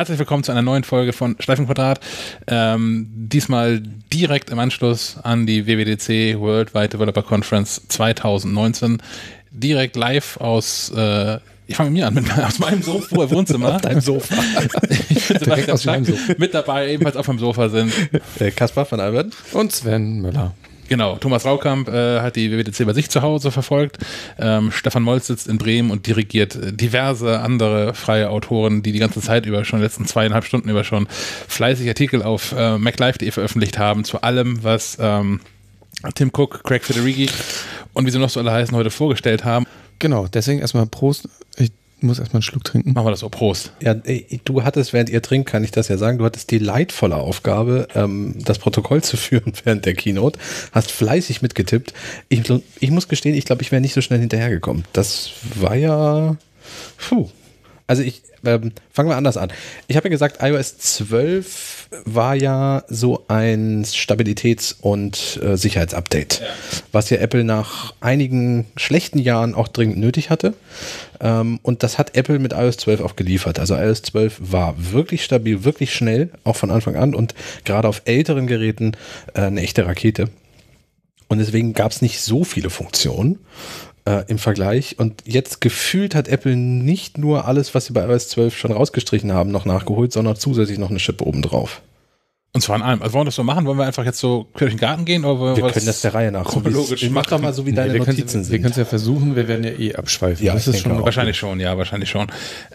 Herzlich willkommen zu einer neuen Folge von Schleifenquadrat. Diesmal direkt im Anschluss an die WWDC Worldwide Developer Conference 2019. Direkt live aus, ich fange mit mir an, aus meinem Sofa, Wohnzimmer. Auf deinem Sofa. Direkt aus meinem Sofa. Mit dabei, ebenfalls auf meinem Sofa sind Kaspar von Albert und Sven Müller. Genau, Thomas Raukamp hat die WWDC bei sich zu Hause verfolgt. Stefan Molz sitzt in Bremen und dirigiert diverse andere freie Autoren, die ganze Zeit über schon, letzten 2,5 Stunden über schon, fleißig Artikel auf MacLive.de veröffentlicht haben zu allem, was Tim Cook, Craig Federighi und wie sie noch so alle heißen, heute vorgestellt haben. Genau, deswegen erstmal Prost. Ich muss erstmal einen Schluck trinken. Machen wir das so, Prost. Ja, du hattest, während ihr trinkt, kann ich das ja sagen, du hattest die leidvolle Aufgabe, das Protokoll zu führen während der Keynote. Hast fleißig mitgetippt. Ich muss gestehen, ich glaube, ich wäre nicht so schnell hinterhergekommen. Das war ja... Puh. Also fangen wir anders an. Ich habe ja gesagt, iOS 12 war ja so ein Stabilitäts- und Sicherheitsupdate, ja, was ja Apple nach einigen schlechten Jahren auch dringend nötig hatte. Und das hat Apple mit iOS 12 auch geliefert. Also iOS 12 war wirklich stabil, wirklich schnell, auch von Anfang an und gerade auf älteren Geräten eine echte Rakete. Und deswegen gab es nicht so viele Funktionen im Vergleich. Und jetzt gefühlt hat Apple nicht nur alles, was sie bei iOS 12 schon rausgestrichen haben, noch nachgeholt, sondern zusätzlich noch eine Schippe obendrauf. Und zwar an allem. Also wollen wir das so machen? Wollen wir einfach jetzt so quer durch den Garten gehen? Oder wir können das der Reihe nach. Chronologisch. Mach doch mal so, wie deine Notizen sind. Wir können es ja versuchen, wir werden ja eh abschweifen. Ja, das ist schon wahrscheinlich gut. Wahrscheinlich schon.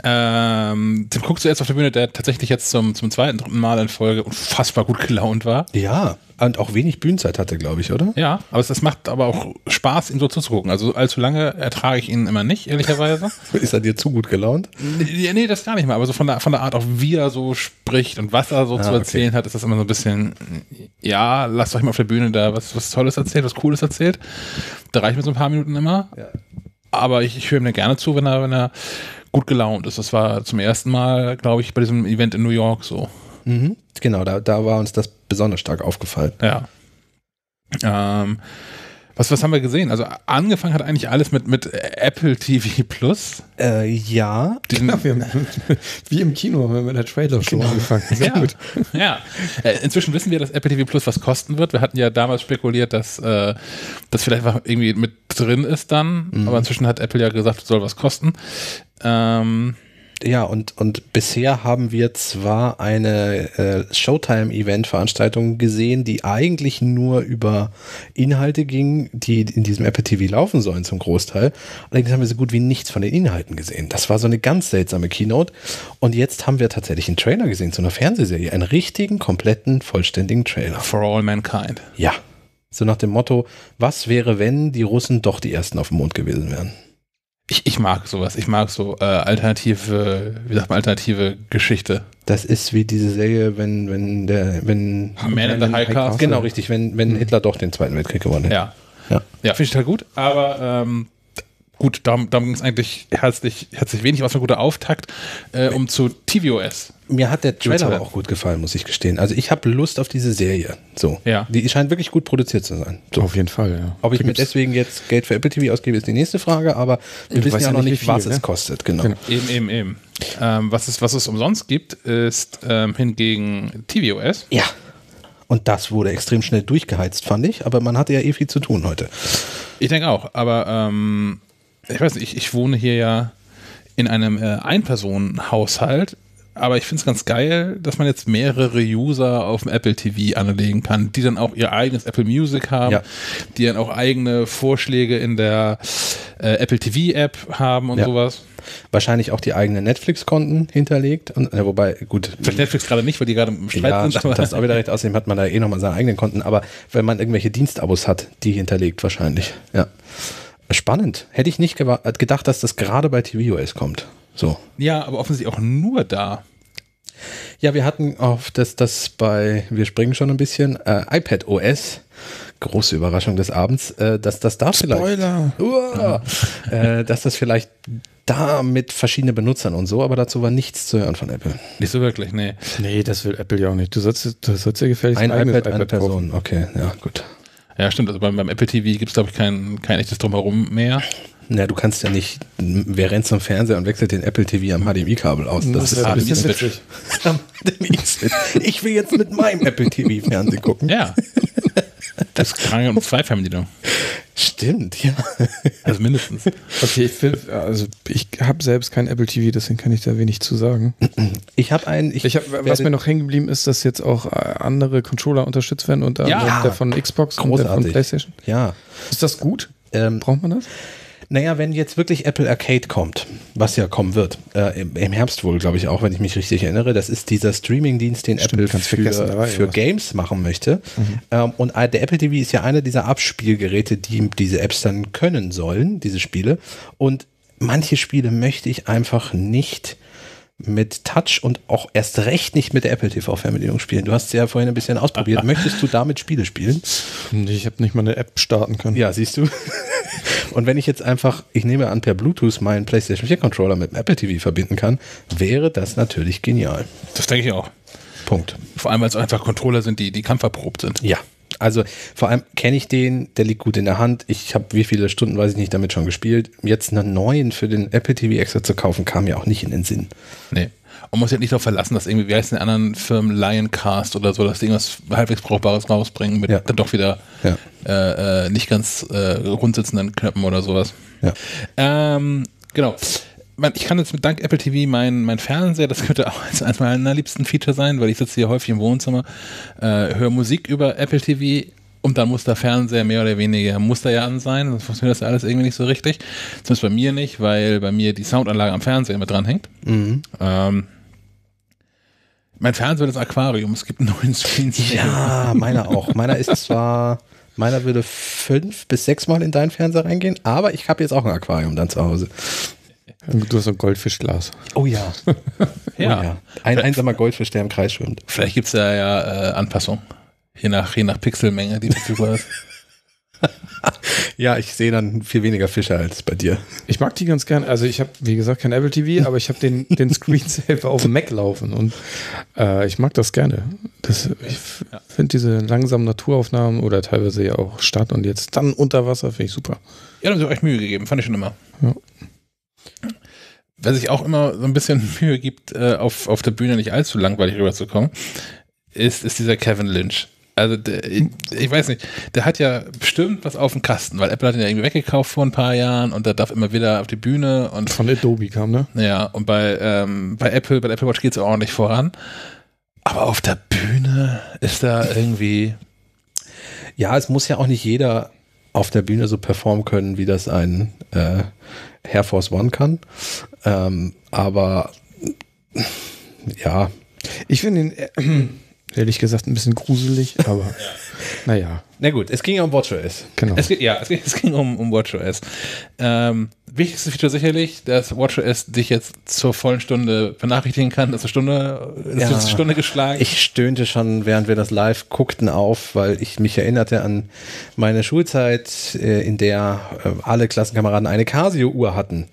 Tim Cook zuerst auf der Bühne, der tatsächlich jetzt zum zweiten, dritten Mal in Folge unfassbar gut gelaunt war. Ja, und auch wenig Bühnenzeit hatte, glaube ich, oder? Ja, aber es macht aber auch Spaß, ihm so zuzugucken. Also allzu lange ertrage ich ihn immer nicht, ehrlicherweise. Ist er dir zu gut gelaunt? Nee, das gar nicht mal. Aber so von der Art, auch wie er so spricht und was er so zu erzählen hat, ist das immer so ein bisschen, ja, lasst euch mal auf der Bühne da was Tolles erzählt, was Cooles erzählt. Da reicht mir so ein paar Minuten immer. Ja. Aber ich höre ihm dann gerne zu, wenn er gut gelaunt ist. Das war zum ersten Mal, glaube ich, bei diesem Event in New York so. Mhm, genau, da war uns das besonders stark aufgefallen. Ja. Was haben wir gesehen? Also angefangen hat eigentlich alles mit Apple TV Plus. Ja. Wie im Kino haben wir mit der Trailer-Show angefangen. Sehr gut. Ja. Inzwischen wissen wir, dass Apple TV Plus was kosten wird. Wir hatten ja damals spekuliert, dass das vielleicht irgendwie mit drin ist dann. Mhm. Aber inzwischen hat Apple ja gesagt, es soll was kosten. Ja, und bisher haben wir zwar eine Showtime-Event-Veranstaltung gesehen, die eigentlich nur über Inhalte ging, die in diesem Apple TV laufen sollen zum Großteil. Allerdings haben wir so gut wie nichts von den Inhalten gesehen. Das war so eine ganz seltsame Keynote. Und jetzt haben wir tatsächlich einen Trailer gesehen zu einer Fernsehserie. Einen richtigen, kompletten, vollständigen Trailer. For All Mankind. Ja. So nach dem Motto, was wäre, wenn die Russen doch die Ersten auf dem Mond gewesen wären? Ich mag sowas. Ich mag so alternative Geschichte. Das ist wie diese Serie, wenn Man in the High Castle. Genau, richtig. Wenn Hitler doch den Zweiten Weltkrieg gewonnen hätte. Ja, finde ich total gut. Aber gut, darum ging es eigentlich herzlich wenig. Was für ein guter Auftakt um zu tvOS. Mir hat der Trailer aber auch gut gefallen, muss ich gestehen. Also ich habe Lust auf diese Serie. So. Ja. Die scheint wirklich gut produziert zu sein. So. Auf jeden Fall, ja. Ob ich mir deswegen jetzt Geld für Apple TV ausgebe, ist die nächste Frage, aber wir wissen ja noch nicht, was es kostet. Genau. Eben. Was es umsonst gibt, ist hingegen tvOS. Ja. Und das wurde extrem schnell durchgeheizt, fand ich. Aber man hatte ja eh viel zu tun heute. Ich denke auch. Aber ich weiß nicht, ich wohne hier ja in einem Einpersonenhaushalt. Aber ich finde es ganz geil, dass man jetzt mehrere User auf dem Apple TV anlegen kann, die dann auch ihr eigenes Apple Music haben, ja, die dann auch eigene Vorschläge in der Apple TV App haben und sowas. Wahrscheinlich auch die eigenen Netflix-Konten hinterlegt. Und, wobei, gut. Vielleicht Netflix gerade nicht, weil die gerade im Streit sind. Stimmt, das ist auch wieder recht. Außerdem hat man da eh nochmal seine eigenen Konten. Aber wenn man irgendwelche Dienstabos hat, die hinterlegt wahrscheinlich. Ja. Spannend. Hätte ich nicht gedacht, dass das gerade bei tvOS kommt. So. Ja, aber offensichtlich auch nur da. Ja, wir hatten auf das wir springen schon ein bisschen, iPad OS, große Überraschung des Abends, dass das da Spoiler. Vielleicht, dass das vielleicht da mit verschiedenen Benutzern und so, aber dazu war nichts zu hören von Apple. Nicht so wirklich, nee. Nee, das will Apple ja auch nicht. Du sollst ja gefälligst ein iPad, eine Person. Kaufen. Okay, ja, gut. Ja, stimmt. Also beim Apple TV gibt es, glaube ich, kein echtes Drumherum mehr. Na, du kannst ja nicht, wer rennt zum Fernseher und wechselt den Apple TV am HDMI-Kabel aus? Das ist witzig. Ich will jetzt mit meinem Apple TV Fernsehen gucken. Ja. Das ist krank und Zweifernbedienung. Stimmt, ja. Also mindestens. Okay, ich habe selbst kein Apple TV, deswegen kann ich da wenig zu sagen. Ich habe einen. Was mir noch hängen geblieben ist, dass jetzt auch andere Controller unterstützt werden und der von Xbox großartig. Und der von PlayStation. Ja. Ist das gut? Braucht man das? Naja, wenn jetzt wirklich Apple Arcade kommt, was ja kommen wird, im Herbst wohl, glaube ich auch, wenn ich mich richtig erinnere, das ist dieser Streaming-Dienst, den Apple für Games machen möchte. Mhm. Und der Apple TV ist ja einer dieser Abspielgeräte, die diese Apps dann können sollen, diese Spiele. Und manche Spiele möchte ich einfach nicht mit Touch und auch erst recht nicht mit der Apple TV-Fernbedienung spielen. Du hast es ja vorhin ein bisschen ausprobiert. Möchtest du damit Spiele spielen? Ich habe nicht mal eine App starten können. Ja, siehst du. Und wenn ich jetzt einfach, ich nehme an, per Bluetooth meinen PlayStation 4 Controller mit dem Apple TV verbinden kann, wäre das natürlich genial. Das denke ich auch. Punkt. Vor allem, weil es einfach Controller sind, die kampferprobt sind. Ja. Also vor allem kenne ich den, der liegt gut in der Hand. Ich habe wie viele Stunden, weiß ich nicht, damit schon gespielt. Jetzt einen neuen für den Apple TV extra zu kaufen, kam mir auch nicht in den Sinn. Nee. Man muss ja nicht darauf verlassen, dass irgendwie, wie heißen die anderen Firmen, Lioncast oder so, dass die irgendwas halbwegs Brauchbares rausbringen mit dann doch wieder nicht ganz rundsitzenden Knöpfen oder sowas. Ja. Genau. Ich kann jetzt mit dank Apple TV mein Fernseher, das könnte auch eines meiner liebsten Feature sein, weil ich sitze hier häufig im Wohnzimmer, höre Musik über Apple TV und dann muss der Fernseher mehr oder weniger, muss da ja an sein, sonst funktioniert das alles irgendwie nicht so richtig. Zumindest bei mir nicht, weil bei mir die Soundanlage am Fernseher immer dran hängt. Mhm. Mein Fernseher ist Aquarium, es gibt einen neuen Screen. Ja, meiner auch. Meiner würde 5 bis 6 Mal in deinen Fernseher reingehen, aber ich habe jetzt auch ein Aquarium dann zu Hause. Du hast ein Goldfischglas. Oh ja. Ja. Ein einsamer Goldfisch, der im Kreis schwimmt. Vielleicht gibt es da ja Anpassungen. Je nach Pixelmenge, die verfügbar ist. Ja, ich sehe dann viel weniger Fische als bei dir. Ich mag die ganz gern. Also ich habe, wie gesagt, kein Apple TV, aber ich habe den Screensaver auf dem Mac laufen und ich mag das gerne. Ich finde diese langsamen Naturaufnahmen oder teilweise ja auch Stadt und jetzt dann unter Wasser, finde ich super. Ja, da haben sie euch Mühe gegeben, fand ich schon immer. Ja. Wer sich auch immer so ein bisschen Mühe gibt, auf der Bühne nicht allzu langweilig rüberzukommen, ist dieser Kevin Lynch. Also ich weiß nicht, der hat ja bestimmt was auf dem Kasten, weil Apple hat ihn ja irgendwie weggekauft vor ein paar Jahren und der darf immer wieder auf die Bühne. Und von Adobe kam, ne? Ja, und bei Apple Watch geht es auch ordentlich voran. Aber auf der Bühne ist da irgendwie... Ja, es muss ja auch nicht jeder auf der Bühne so performen können, wie das ein... Air Force One kann, aber ja. Ich finde ihn ehrlich gesagt ein bisschen gruselig, aber naja. Na gut, es ging ja um WatchOS. Genau. Es ging um WatchOS. Wichtigste Feature sicherlich, dass WatchOS dich jetzt zur vollen Stunde benachrichtigen kann, dass eine Stunde geschlagen. Ich stöhnte schon, während wir das live guckten, auf, weil ich mich erinnerte an meine Schulzeit, in der alle Klassenkameraden eine Casio-Uhr hatten,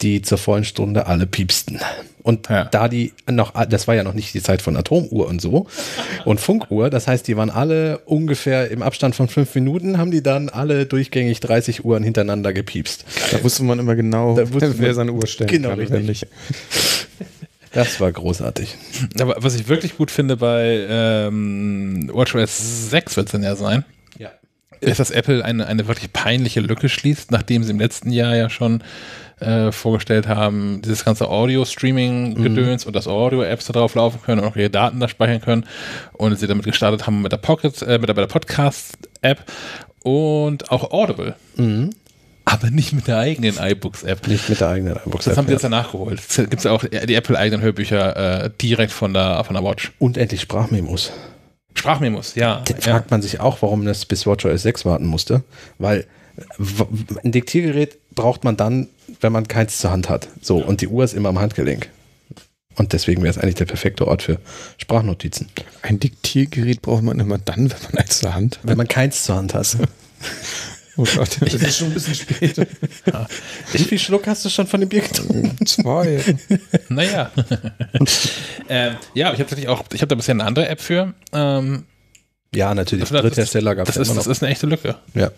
die zur vollen Stunde alle piepsten. Und das war ja noch nicht die Zeit von Atomuhr und so und Funkuhr, das heißt, die waren alle ungefähr im Abstand von 5 Minuten, haben die dann alle durchgängig 30 Uhren hintereinander gepiepst. Da wusste man immer genau, wer seine Uhr stellen kann oder nicht. Das war großartig. Aber was ich wirklich gut finde bei WatchOS 6 wird es dann ja sein, ist, dass Apple eine wirklich peinliche Lücke schließt, nachdem sie im letzten Jahr ja schon vorgestellt haben, dieses ganze Audio-Streaming-Gedöns und dass Audio-Apps da drauf laufen können und auch ihre Daten da speichern können und sie damit gestartet haben mit der mit der Podcast-App und auch Audible. Mhm. Aber nicht mit der eigenen iBooks-App. Nicht mit der eigenen iBooks-App. Das haben wir jetzt nachgeholt. Es gibt ja auch die Apple-eigenen Hörbücher direkt von der Watch. Und endlich Sprachmemos. Sprachmemos, ja. Da fragt man sich auch, warum das bis WatchOS 6 warten musste, weil ein Diktiergerät braucht man dann, wenn man keins zur Hand hat. So, und die Uhr ist immer am Handgelenk. Und deswegen wäre es eigentlich der perfekte Ort für Sprachnotizen. Ein Diktiergerät braucht man immer dann, wenn man eins zur Hand hat. Wenn man keins zur Hand hat. Oh Gott, das ist schon ein bisschen spät. Ja. Wie viel Schluck hast du schon von dem Bier getrunken? 2. Naja. Ich habe natürlich auch, ich habe da bisher eine andere App für. Ja, natürlich. Dritthersteller gab es immer noch. Das ist eine echte Lücke. Ja.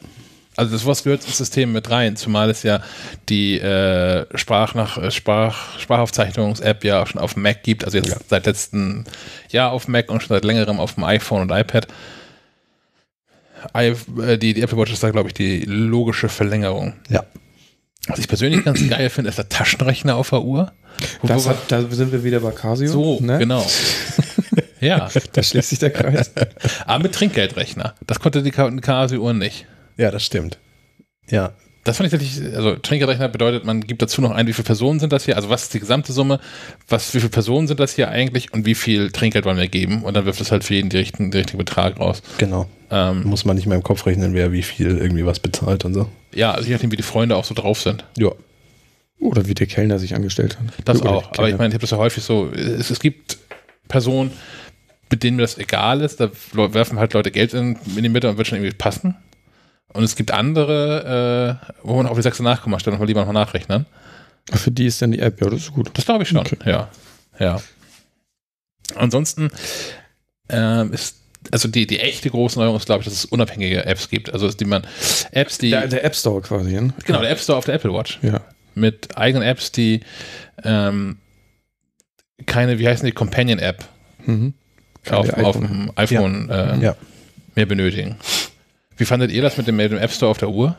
Also das Wort gehört ins System mit rein, zumal es ja die Sprachaufzeichnungs-App ja auch schon auf Mac gibt, also jetzt seit letztem Jahr auf Mac und schon seit längerem auf dem iPhone und iPad. Die Apple Watch ist da, glaube ich, die logische Verlängerung. Ja. Was ich persönlich ganz geil finde, ist der Taschenrechner auf der Uhr. Da sind wir wieder bei Casio. So, ne? Genau. Ja. Da schließt sich der Kreis. Aber mit Trinkgeldrechner. Das konnte die Casio-Uhr nicht. Ja, das stimmt. Ja. Das fand ich tatsächlich, also Trinkgeldrechner bedeutet, man gibt dazu noch ein, wie viele Personen sind das hier, also was ist die gesamte Summe, wie viele Personen sind das hier eigentlich und wie viel Trinkgeld wollen wir geben und dann wirft es halt für jeden den richtigen Betrag raus. Genau. Muss man nicht mehr im Kopf rechnen, wer wie viel irgendwie was bezahlt und so. Ja, also je nachdem, wie die Freunde auch so drauf sind. Ja. Oder wie der Kellner sich angestellt hat. Das oder auch, aber ich meine, ich habe das ja häufig so, es gibt Personen, mit denen mir das egal ist, da werfen halt Leute Geld in die Mitte und wird schon irgendwie passen. Und es gibt andere, wo man auf die 6. Nachkommastelle nochmal lieber nachrechnen. Für die ist dann die App, ja, das ist gut. Das glaube ich schon, okay. Ja. Ansonsten ist, also die echte große Neuerung ist, glaube ich, dass es unabhängige Apps gibt. Also der App Store quasi, ne? Genau, der App Store auf der Apple Watch. Ja. Mit eigenen Apps, die keine, wie heißen die, Companion-App auf dem iPhone mehr benötigen. Wie fandet ihr das mit dem App Store auf der Uhr?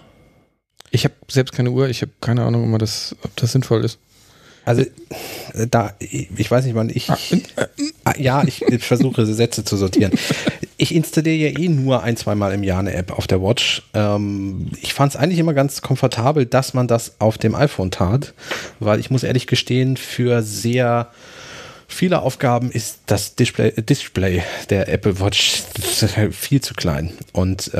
Ich habe selbst keine Uhr. Ich habe keine Ahnung, ob das sinnvoll ist. Also, ich weiß nicht, wann ich... Ich versuche, Sätze zu sortieren. Ich installiere ja nur ein-, zweimal im Jahr eine App auf der Watch. Ich fand es eigentlich immer ganz komfortabel, dass man das auf dem iPhone tat, weil ich muss ehrlich gestehen, für sehr viele Aufgaben ist das Display der Apple Watch viel zu klein. Und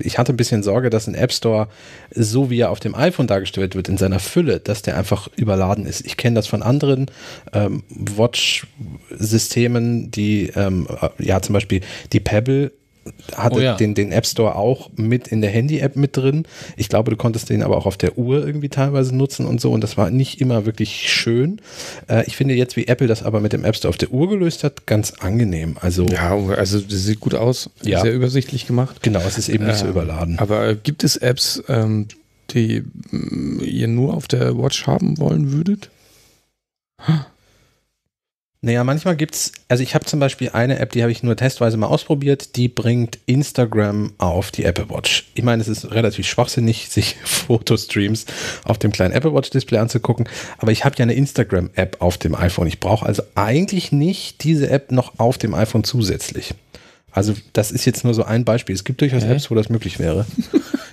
ich hatte ein bisschen Sorge, dass ein App Store, so wie er auf dem iPhone dargestellt wird, in seiner Fülle, dass der einfach überladen ist. Ich kenne das von anderen Watch-Systemen, die zum Beispiel die Pebble hatte den App Store auch mit in der Handy-App mit drin. Ich glaube, du konntest den aber auch auf der Uhr irgendwie teilweise nutzen und so und das war nicht immer wirklich schön. Ich finde jetzt, wie Apple das aber mit dem App Store auf der Uhr gelöst hat, ganz angenehm. Also das sieht gut aus, sehr übersichtlich gemacht. Genau, es ist eben nicht so überladen. Aber gibt es Apps, die ihr nur auf der Watch haben wollen würdet? Naja, manchmal gibt's, also ich habe zum Beispiel eine App, die habe ich nur testweise mal ausprobiert, die bringt Instagram auf die Apple Watch. Ich meine, es ist relativ schwachsinnig, sich Fotostreams auf dem kleinen Apple Watch Display anzugucken, aber ich habe ja eine Instagram-App auf dem iPhone. Ich brauche also eigentlich nicht diese App noch auf dem iPhone zusätzlich. Also das ist jetzt nur so ein Beispiel. Es gibt durchaus Apps, wo das möglich wäre.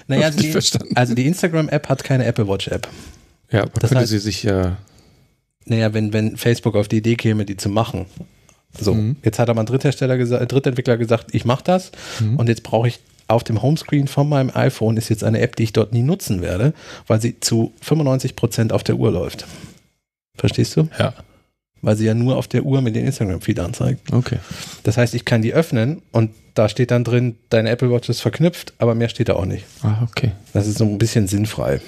Naja, also die Instagram-App hat keine Apple Watch-App. Ja, aber das könnte heißt, sie sich ja... Naja, wenn Facebook auf die Idee käme, die zu machen. So, jetzt hat aber ein Drittentwickler gesagt, ich mache das und jetzt brauche ich auf dem Homescreen von meinem iPhone ist jetzt eine App, die ich dort nie nutzen werde, weil sie zu 95% auf der Uhr läuft. Verstehst du? Ja. Weil sie ja nur auf der Uhr mit den Instagram-Feed anzeigt. Okay. Das heißt, ich kann die öffnen und da steht dann drin, deine Apple Watch ist verknüpft, aber mehr steht da auch nicht. Ah, okay. Das ist so ein bisschen sinnfrei.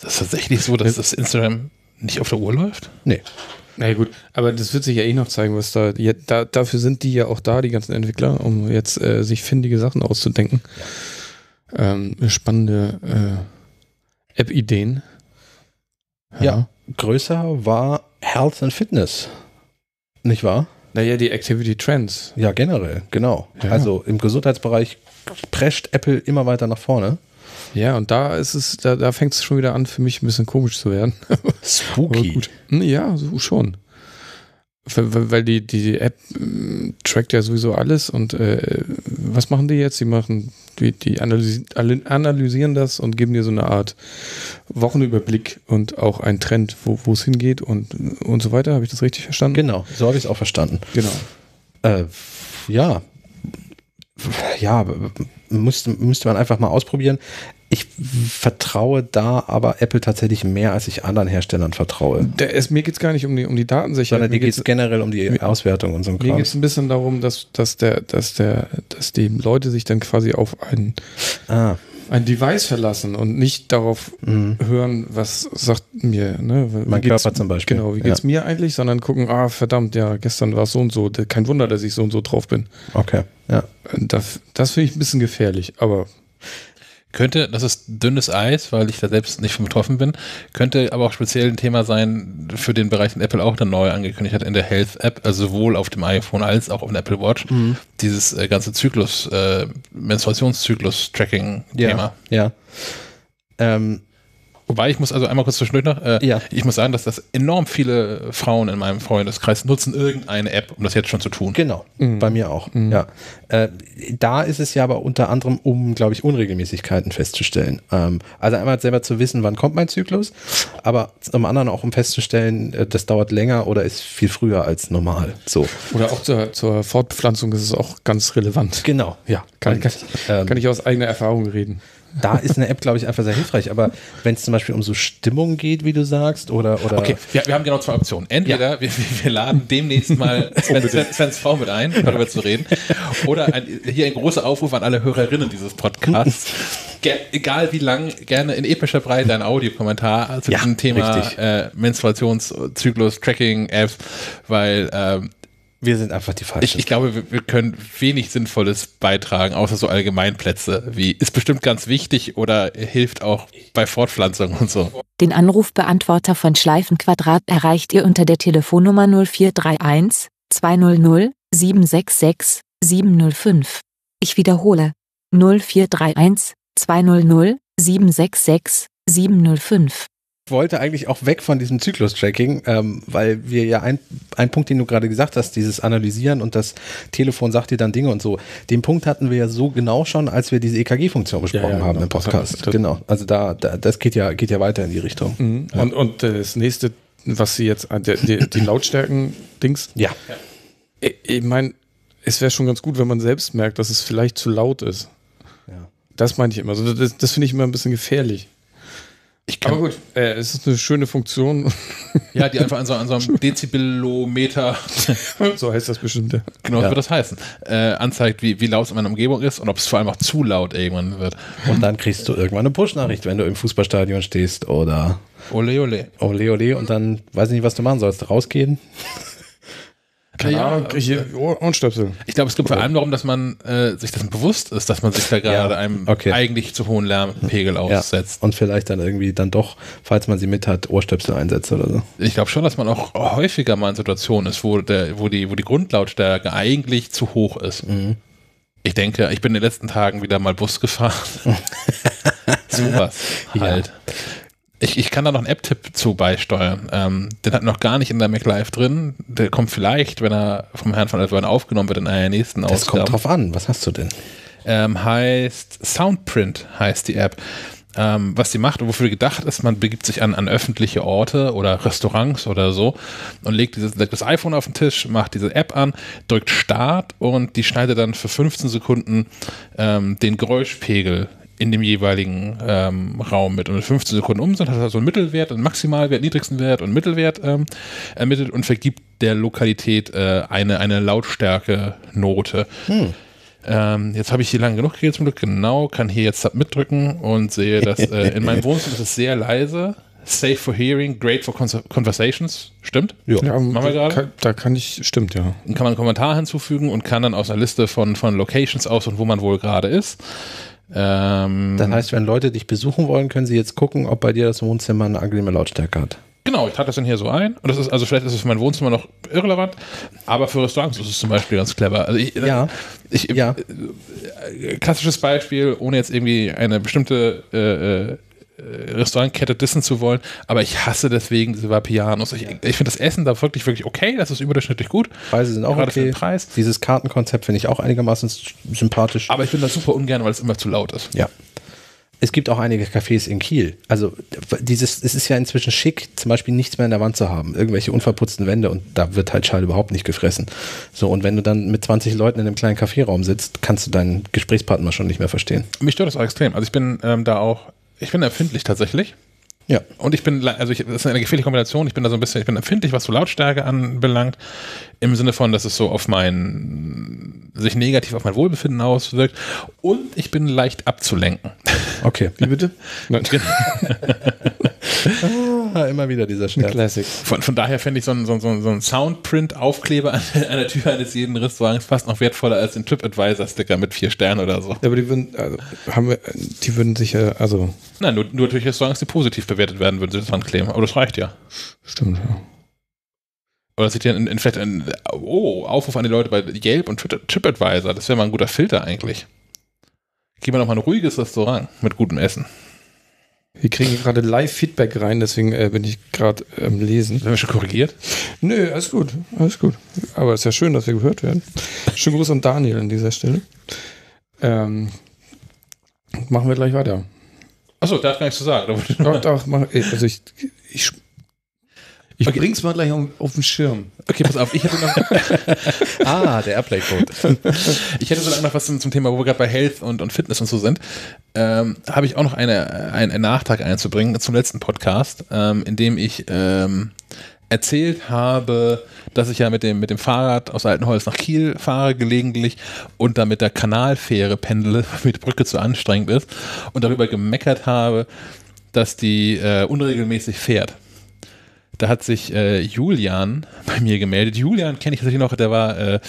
Das ist tatsächlich so, dass das Instagram nicht auf der Uhr läuft? Nee. Na gut, aber das wird sich ja eh noch zeigen, was da, dafür sind die ja auch da, die ganzen Entwickler, um jetzt sich findige Sachen auszudenken. Spannende App-Ideen. Ja, größer war Health and Fitness. Nicht wahr? Naja, die Activity Trends. Ja, generell, genau. Ja. Also im Gesundheitsbereich prescht Apple immer weiter nach vorne. Ja, und da fängt es schon wieder an, für mich ein bisschen komisch zu werden. Spooky. Gut. Ja, so schon. Weil die App trackt ja sowieso alles und was machen die jetzt? Die analysieren das und geben dir so eine Art Wochenüberblick und auch einen Trend, wo es hingeht und so weiter. Habe ich das richtig verstanden? Genau, so habe ich es auch verstanden. Genau. Ja, müsste man einfach mal ausprobieren. Ich vertraue da aber Apple tatsächlich mehr, als ich anderen Herstellern vertraue. Mir geht es gar nicht um die Datensicherheit. Sondern mir geht es generell um die Auswertung und so ein Kram. Mir geht es ein bisschen darum, dass die Leute sich dann quasi auf ein Device verlassen und nicht darauf hören, was sagt mir, ne? Mein Körper zum Beispiel. Genau, wie geht's mir eigentlich, sondern gucken, verdammt, ja, gestern war es so und so, kein Wunder, dass ich so und so drauf bin. Okay, ja. Das finde ich ein bisschen gefährlich, aber... Könnte, das ist dünnes Eis, weil ich da selbst nicht von betroffen bin, könnte aber auch speziell ein Thema sein für den Bereich, den Apple auch dann neu angekündigt hat in der Health App, also sowohl auf dem iPhone als auch auf dem Apple Watch, dieses ganze Zyklus, Menstruationszyklus-Tracking-Thema. Ja. Wobei, ich muss also einmal kurz zwischendurch noch, ich muss sagen, dass das enorm viele Frauen in meinem Freundeskreis nutzen irgendeine App, um das jetzt schon zu tun. Genau, bei mir auch, ja. Da ist es ja aber unter anderem, um, glaube ich, Unregelmäßigkeiten festzustellen. Also einmal selber zu wissen, wann kommt mein Zyklus, aber zum anderen auch, um festzustellen, das dauert länger oder ist viel früher als normal. So. Oder auch zur Fortpflanzung ist es auch ganz relevant. Genau. Ja, kann ich aus eigener Erfahrung reden. Da ist eine App, glaube ich, einfach sehr hilfreich. Aber wenn es zum Beispiel um so Stimmung geht, wie du sagst, oder okay, ja, wir haben genau zwei Optionen. Entweder wir laden demnächst mal Sven's Frau mit ein, darüber zu reden. Oder hier ein großer Aufruf an alle Hörerinnen dieses Podcasts. Egal wie lang, gerne in epischer Breite ein Audiokommentar zu diesem Thema Menstruationszyklus, Tracking-Apps, weil wir sind einfach die Falschen. Ich glaube, wir können wenig Sinnvolles beitragen, außer so Allgemeinplätze wie ist bestimmt ganz wichtig oder hilft auch bei Fortpflanzung und so. Den Anrufbeantworter von Schleifenquadrat erreicht ihr unter der Telefonnummer 0431 200 766 705. Ich wiederhole 0431 200 766 705. Wollte eigentlich auch weg von diesem Zyklus-Tracking, weil wir ja ein Punkt, den du gerade gesagt hast, dieses Analysieren und das Telefon sagt dir dann Dinge und so, den Punkt hatten wir ja so genau schon, als wir diese EKG-Funktion besprochen haben im Podcast. Genau, also das geht ja weiter in die Richtung. Mhm. Ja. Und das nächste, was sie jetzt, die Lautstärken-Dings. Ja. Ich meine, es wäre schon ganz gut, wenn man selbst merkt, dass es vielleicht zu laut ist. Ja. Das meine ich immer. Also das finde ich immer ein bisschen gefährlich. Aber gut, es ist eine schöne Funktion. Ja, die einfach an so einem Dezibelometer, so heißt das bestimmt, ja. Genau, so wird das heißen, anzeigt, wie laut es in meiner Umgebung ist und ob es vor allem auch zu laut irgendwann wird. Und dann kriegst du irgendwann eine Push-Nachricht, wenn du im Fußballstadion stehst oder ole, ole. Ole, ole und dann weiß ich nicht, was du machen sollst, rausgehen. Ja, Ohrenstöpsel. Ich glaube, es geht vor allem darum, dass man sich dessen bewusst ist, dass man sich da gerade einem eigentlich zu hohen Lärmpegel aussetzt. Ja. Und vielleicht dann irgendwie dann doch, falls man sie mit hat, Ohrstöpsel einsetzt oder so. Ich glaube schon, dass man auch häufiger mal in Situationen ist, wo die Grundlautstärke eigentlich zu hoch ist. Mhm. Ich denke, ich bin in den letzten Tagen wieder mal Bus gefahren. Sowas halt. Ja. Ich kann da noch einen App-Tipp zu beisteuern. Den hat noch gar nicht in der Mac Live drin. Der kommt vielleicht, wenn er vom Herrn von Edwin aufgenommen wird, in einer nächsten Ausgabe. Das kommt drauf an. Was hast du denn? Heißt Soundprint, heißt die App. Was sie macht und wofür gedacht ist, man begibt sich an öffentliche Orte oder Restaurants oder so und legt das iPhone auf den Tisch, macht diese App an, drückt Start und die schneidet dann für 15 Sekunden den Geräuschpegel in dem jeweiligen Raum mit. Und in 15 Sekunden Umsatz hat er so einen Mittelwert, einen Maximalwert, niedrigsten Wert und Mittelwert ermittelt und vergibt der Lokalität eine Lautstärke-Note. Jetzt habe ich hier lang genug geredet zum Glück. Genau, kann hier jetzt Submit drücken und sehe, dass in meinem Wohnzimmer ist es sehr leise. Safe for hearing, great for conversations. Stimmt? Ja, machen wir gerade. Da kann ich, stimmt, ja. Dann kann man einen Kommentar hinzufügen und kann dann aus einer Liste von Locations aus und wo man wohl gerade ist. Dann heißt, wenn Leute dich besuchen wollen, können sie jetzt gucken, ob bei dir das Wohnzimmer eine angenehme Lautstärke hat. Genau, ich trage das dann hier so ein. Und das ist, also vielleicht ist es für mein Wohnzimmer noch irrelevant, aber für Restaurants ist es zum Beispiel ganz clever. Also klassisches Beispiel, ohne jetzt irgendwie eine bestimmte Restaurantkette dissen zu wollen, aber ich hasse deswegen diese Vapianos. Ich finde das Essen da wirklich, wirklich okay, das ist überdurchschnittlich gut. Preise sind auch gerade okay. Für den Preis. Dieses Kartenkonzept finde ich auch einigermaßen sympathisch. Aber ich bin da super ungern, weil es immer zu laut ist. Ja. Es gibt auch einige Cafés in Kiel. Also es ist ja inzwischen schick, zum Beispiel nichts mehr in der Wand zu haben. Irgendwelche unverputzten Wände und da wird halt Schall überhaupt nicht gefressen. So, und wenn du dann mit 20 Leuten in einem kleinen Kaffeeraum sitzt, kannst du deinen Gesprächspartner schon nicht mehr verstehen. Mich stört das auch extrem. Also ich bin da auch ich bin empfindlich tatsächlich. Ja. Und das ist eine gefährliche Kombination. Ich bin empfindlich, was so Lautstärke anbelangt. Im Sinne von, dass es so sich negativ auf mein Wohlbefinden auswirkt. Und ich bin leicht abzulenken. Okay. Wie bitte? Nein. Immer wieder dieser Scherz. Classic. Von daher fände ich so einen Soundprint-Aufkleber an der Tür eines jeden Restaurants fast noch wertvoller als den TripAdvisor-Sticker mit 4 Sternen oder so. Ja, aber die würden sicher. Nein, nur durch Restaurants, die positiv bewertet werden, würden sie das ankleben. Aber das reicht ja. Stimmt, ja. Oder das sieht ja vielleicht ein Aufruf an die Leute bei Yelp und TripAdvisor. Das wäre mal ein guter Filter eigentlich. Gehen wir nochmal ein ruhiges Restaurant mit gutem Essen. Wir kriegen gerade Live-Feedback rein, deswegen bin ich gerade am Lesen. Haben wir schon korrigiert? Nö, alles gut, alles gut. Aber es ist ja schön, dass wir gehört werden. Schönen Gruß an Daniel an dieser Stelle. Machen wir gleich weiter. Achso, darf gar nichts zu sagen. Doch, also ich bring's mal gleich auf den Schirm. Okay, pass auf, ich hätte noch... der Airplay-Code. Ich hätte so lange noch was zum Thema, wo wir gerade bei Health und Fitness und so sind. Habe ich auch noch einen Nachtrag einzubringen zum letzten Podcast, in dem ich erzählt habe, dass ich ja mit dem Fahrrad aus Altenholz nach Kiel fahre gelegentlich und da mit der Kanalfähre pendle, weil die Brücke zu anstrengend ist, und darüber gemeckert habe, dass die unregelmäßig fährt. Da hat sich Julian bei mir gemeldet. Julian kenne ich tatsächlich noch, der war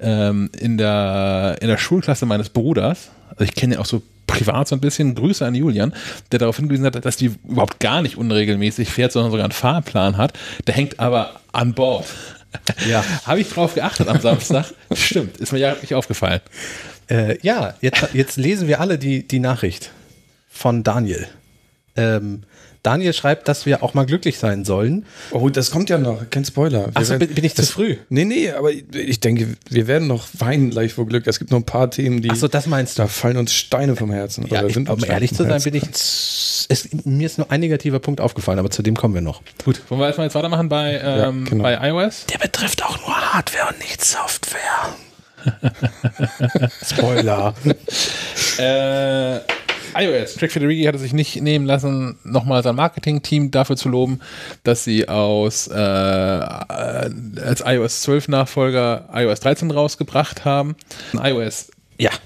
in der Schulklasse meines Bruders. Also ich kenne ihn auch so privat so ein bisschen. Grüße an Julian, der darauf hingewiesen hat, dass die überhaupt gar nicht unregelmäßig fährt, sondern sogar einen Fahrplan hat. Der hängt aber an Bord. Ja. Habe ich drauf geachtet am Samstag? Stimmt, ist mir ja nicht aufgefallen. Ja, jetzt lesen wir alle die Nachricht von Daniel. Daniel schreibt, dass wir auch mal glücklich sein sollen. Oh, das kommt ja noch. Kein Spoiler. Achso, bin ich zu früh? Nee, aber ich denke, wir werden noch weinen gleich vor Glück. Es gibt noch ein paar Themen, die... Achso, das meinst du. Da fallen uns Steine vom Herzen. Ja, um ehrlich zu sein, bin ich... mir ist nur ein negativer Punkt aufgefallen, aber zu dem kommen wir noch. Gut, wollen wir erstmal jetzt weitermachen bei, genau, bei iOS? Der betrifft auch nur Hardware und nicht Software. Spoiler. iOS. Craig Federighi hatte sich nicht nehmen lassen, nochmal sein Marketing-Team dafür zu loben, dass sie als iOS 12-Nachfolger iOS 13 rausgebracht haben. iOS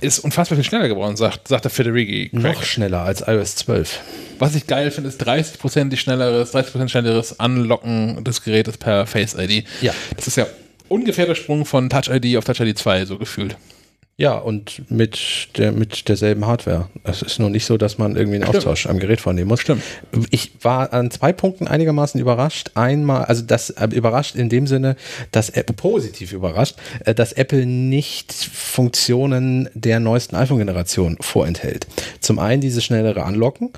ist unfassbar viel schneller geworden, sagt der Federighi. Noch schneller als iOS 12. Was ich geil finde, ist 30% schnelleres Anlocken des Gerätes per Face ID. Ja. Das ist ja ungefähr der Sprung von Touch ID auf Touch ID 2, so gefühlt. Ja, und mit derselben Hardware. Es ist nur nicht so, dass man irgendwie einen Austausch am Gerät vornehmen muss. Stimmt. Ich war an 2 Punkten einigermaßen überrascht. Einmal, also das überrascht in dem Sinne, dass Apple positiv überrascht, dass Apple nicht Funktionen der neuesten iPhone-Generation vorenthält. Zum einen dieses schnellere Anlocken.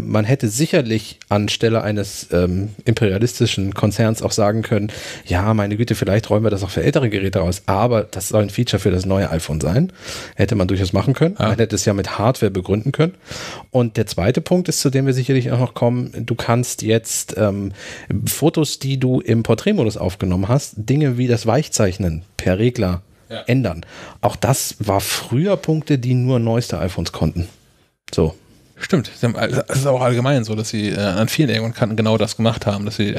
Man hätte sicherlich anstelle eines imperialistischen Konzerns auch sagen können, ja, meine Güte, vielleicht räumen wir das auch für ältere Geräte aus, aber das soll ein Feature für das neue iPhone sein. Hätte man durchaus machen können. Man hätte es ja mit Hardware begründen können. Und der zweite Punkt ist, zu dem wir sicherlich auch noch kommen, du kannst jetzt Fotos, die du im Porträtmodus aufgenommen hast, Dinge wie das Weichzeichnen per Regler ändern. Auch das war früher Punkte, die nur neueste iPhones konnten. So. Stimmt. Es ist auch allgemein so, dass sie an vielen Ecken und Kanten genau das gemacht haben, dass sie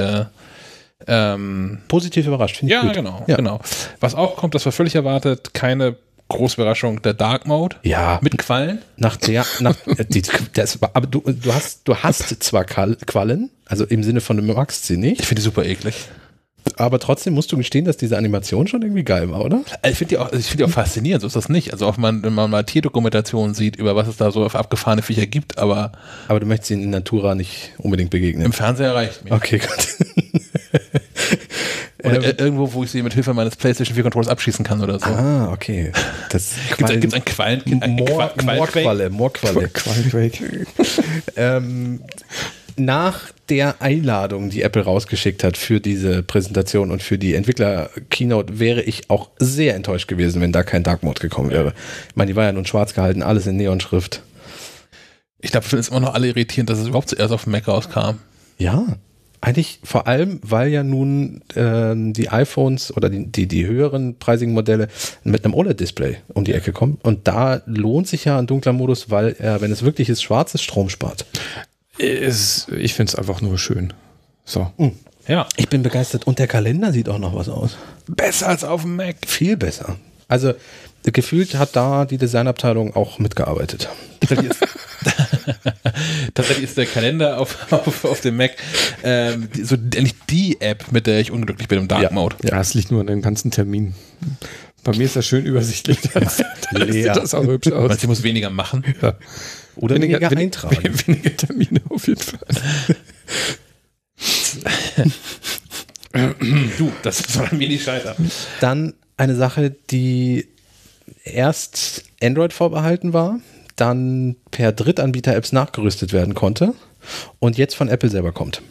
positiv überrascht. Finde ich gut. Genau. Was auch kommt, das war völlig erwartet, keine große Überraschung, der Dark Mode. Ja. Mit Quallen. Du hast zwar Quallen, also im Sinne von, du magst sie nicht. Ich finde die super eklig. Aber trotzdem musst du gestehen, dass diese Animation schon irgendwie geil war, oder? Ich finde die auch, faszinierend, so ist das nicht. Also auch wenn man mal Tierdokumentationen sieht, über was es da so auf abgefahrene Viecher gibt, aber... Aber du möchtest ihnen in Natura nicht unbedingt begegnen. Im Fernseher reicht mir. Okay, gut. Oder irgendwo, wo ich sie mit Hilfe meines PlayStation 4 Controllers abschießen kann oder so. Ah, okay. Gibt es ein Moorqualle. Nach der Einladung, die Apple rausgeschickt hat für diese Präsentation und für die Entwickler-Keynote, wäre ich auch sehr enttäuscht gewesen, wenn da kein Dark Mode gekommen wäre. Ich meine, die war ja nun schwarz gehalten, alles in Neonschrift. Ich glaube, wir finden es immer noch alle irritierend, dass es überhaupt zuerst auf dem Mac rauskam. Ja. Eigentlich vor allem, weil ja nun die iPhones oder die höheren preisigen Modelle mit einem OLED-Display um die Ecke kommen. Und da lohnt sich ja ein dunkler Modus, weil er, wenn es wirklich ist, schwarzes Strom spart. Ich finde es einfach nur schön. So. Mhm. Ja. Ich bin begeistert. Und der Kalender sieht auch noch was aus. Besser als auf dem Mac. Viel besser. Also gefühlt hat da die Designabteilung auch mitgearbeitet. tatsächlich ist der Kalender auf dem Mac so eigentlich die App, mit der ich unglücklich bin im Dark Mode. Ja, es liegt nur an den ganzen Terminen. Bei mir ist das schön übersichtlich. Da sieht das auch hübsch aus. Weil sie muss weniger machen. Ja. Oder weniger eintragen. Weniger Termine auf jeden Fall. Du, das soll an mir nicht scheitern. Dann eine Sache, die erst Android vorbehalten war, dann per Drittanbieter-Apps nachgerüstet werden konnte und jetzt von Apple selber kommt.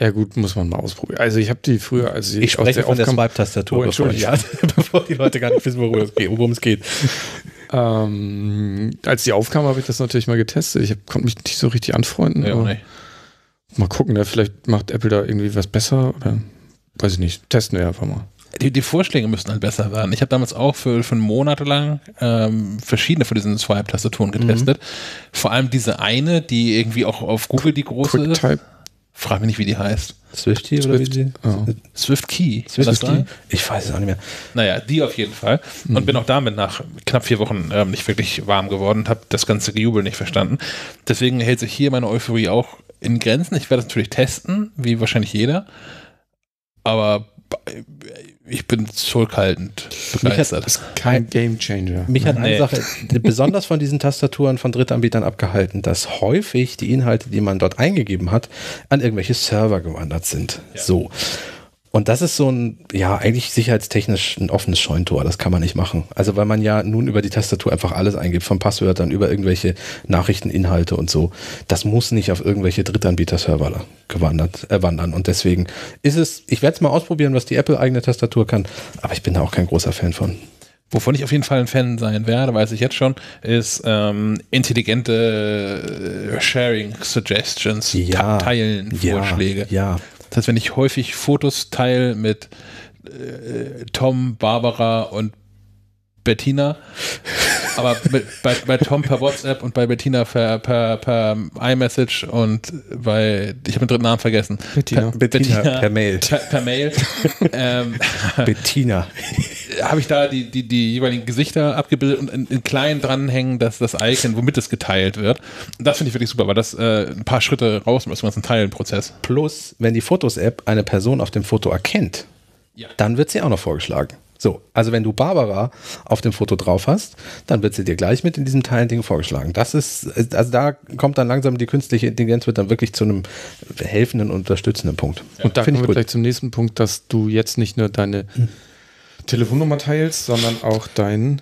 Ja gut, muss man mal ausprobieren. Also ich habe die früher... Also ich spreche von der Swipe-Tastatur, bevor die Leute gar nicht wissen, worum es geht. Als die aufkam, habe ich das natürlich mal getestet. Ich konnte mich nicht so richtig anfreunden. Ja, aber mal gucken, vielleicht macht Apple da irgendwie was besser. Oder? Weiß ich nicht, testen wir einfach mal. Die Vorschläge müssen halt besser werden. Ich habe damals auch für Monate lang verschiedene von diesen Swipe-Tastaturen getestet. Vor allem diese eine, die irgendwie auch auf Google die große QuickType. Frag mich nicht, wie die heißt. Swift Key? Ich weiß es auch nicht mehr. Naja, die auf jeden Fall. Und bin auch damit nach knapp 4 Wochen nicht wirklich warm geworden und habe das ganze Gejubel nicht verstanden. Deswegen hält sich hier meine Euphorie auch in Grenzen. Ich werde das natürlich testen, wie wahrscheinlich jeder. Aber ich bin zurückhaltend begeistert. Das ist kein Gamechanger. Mich hat eine Sache besonders von diesen Tastaturen von Drittanbietern abgehalten, dass häufig die Inhalte, die man dort eingegeben hat, an irgendwelche Server gewandert sind. Ja. So. Und das ist so ein, ja, eigentlich sicherheitstechnisch ein offenes Scheunentor. Das kann man nicht machen. Also, weil man ja nun über die Tastatur einfach alles eingibt, von Passwörtern über irgendwelche Nachrichteninhalte und so. Das muss nicht auf irgendwelche Drittanbieter-Server wandern. Und deswegen ist es, ich werde es mal ausprobieren, was die Apple-eigene Tastatur kann, aber ich bin da auch kein großer Fan von. Wovon ich auf jeden Fall ein Fan sein werde, weiß ich jetzt schon, ist intelligente Sharing-Suggestions, Teilen-Vorschläge. Ja. Das heißt, wenn ich häufig Fotos teile mit Tom, Barbara und Bettina, aber bei Tom per WhatsApp und bei Bettina per iMessage und bei, ich habe den dritten Namen vergessen. Bettina per Mail. Per Mail. Bettina. Habe ich da die jeweiligen Gesichter abgebildet und in klein dranhängen, dass das Icon, womit es geteilt wird. Und das finde ich wirklich super, weil das ein paar Schritte raus muss, man ist ein Teilenprozess. Plus, wenn die Fotos-App eine Person auf dem Foto erkennt, dann wird sie auch noch vorgeschlagen. So, also wenn du Barbara auf dem Foto drauf hast, dann wird sie dir gleich mit in diesem Teil-Ding vorgeschlagen. Das ist, also da kommt dann langsam die künstliche Intelligenz, wird dann wirklich zu einem helfenden, unterstützenden Punkt. Ja. Und da kommen wir gleich zum nächsten Punkt, dass du jetzt nicht nur deine Telefonnummer teilst, sondern auch deinen...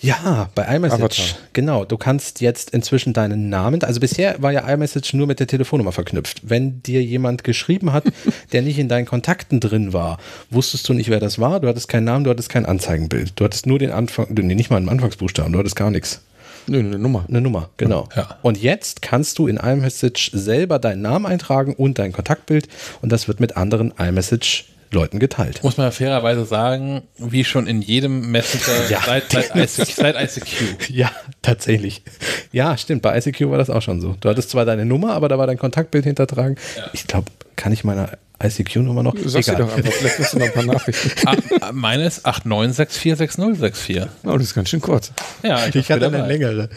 Ja, bei iMessage, Avatar. Genau. Du kannst jetzt inzwischen deinen Namen, also bisher war ja iMessage nur mit der Telefonnummer verknüpft. Wenn dir jemand geschrieben hat, der nicht in deinen Kontakten drin war, wusstest du nicht, wer das war, du hattest keinen Namen, du hattest kein Anzeigenbild, du hattest nur den Anfang, nicht mal einen Anfangsbuchstaben, du hattest gar nichts. Nö, eine Nummer. Eine Nummer, genau. Ja. Und jetzt kannst du in iMessage selber deinen Namen eintragen und dein Kontaktbild und das wird mit anderen iMessage-Leuten geteilt. Muss man ja fairerweise sagen, wie schon in jedem Messenger seit ICQ. Ja, tatsächlich. Ja, stimmt. Bei ICQ war das auch schon so. Du hattest zwar deine Nummer, aber da war dein Kontaktbild hintertragen. Ja. Ich glaube, kann ich meine ICQ-Nummer noch? Sag sie doch einfach. Vielleicht hast du noch ein paar Nachrichten. Meine ist 89646064. Oh, das ist ganz schön kurz. Ja, ich hatte eine längere.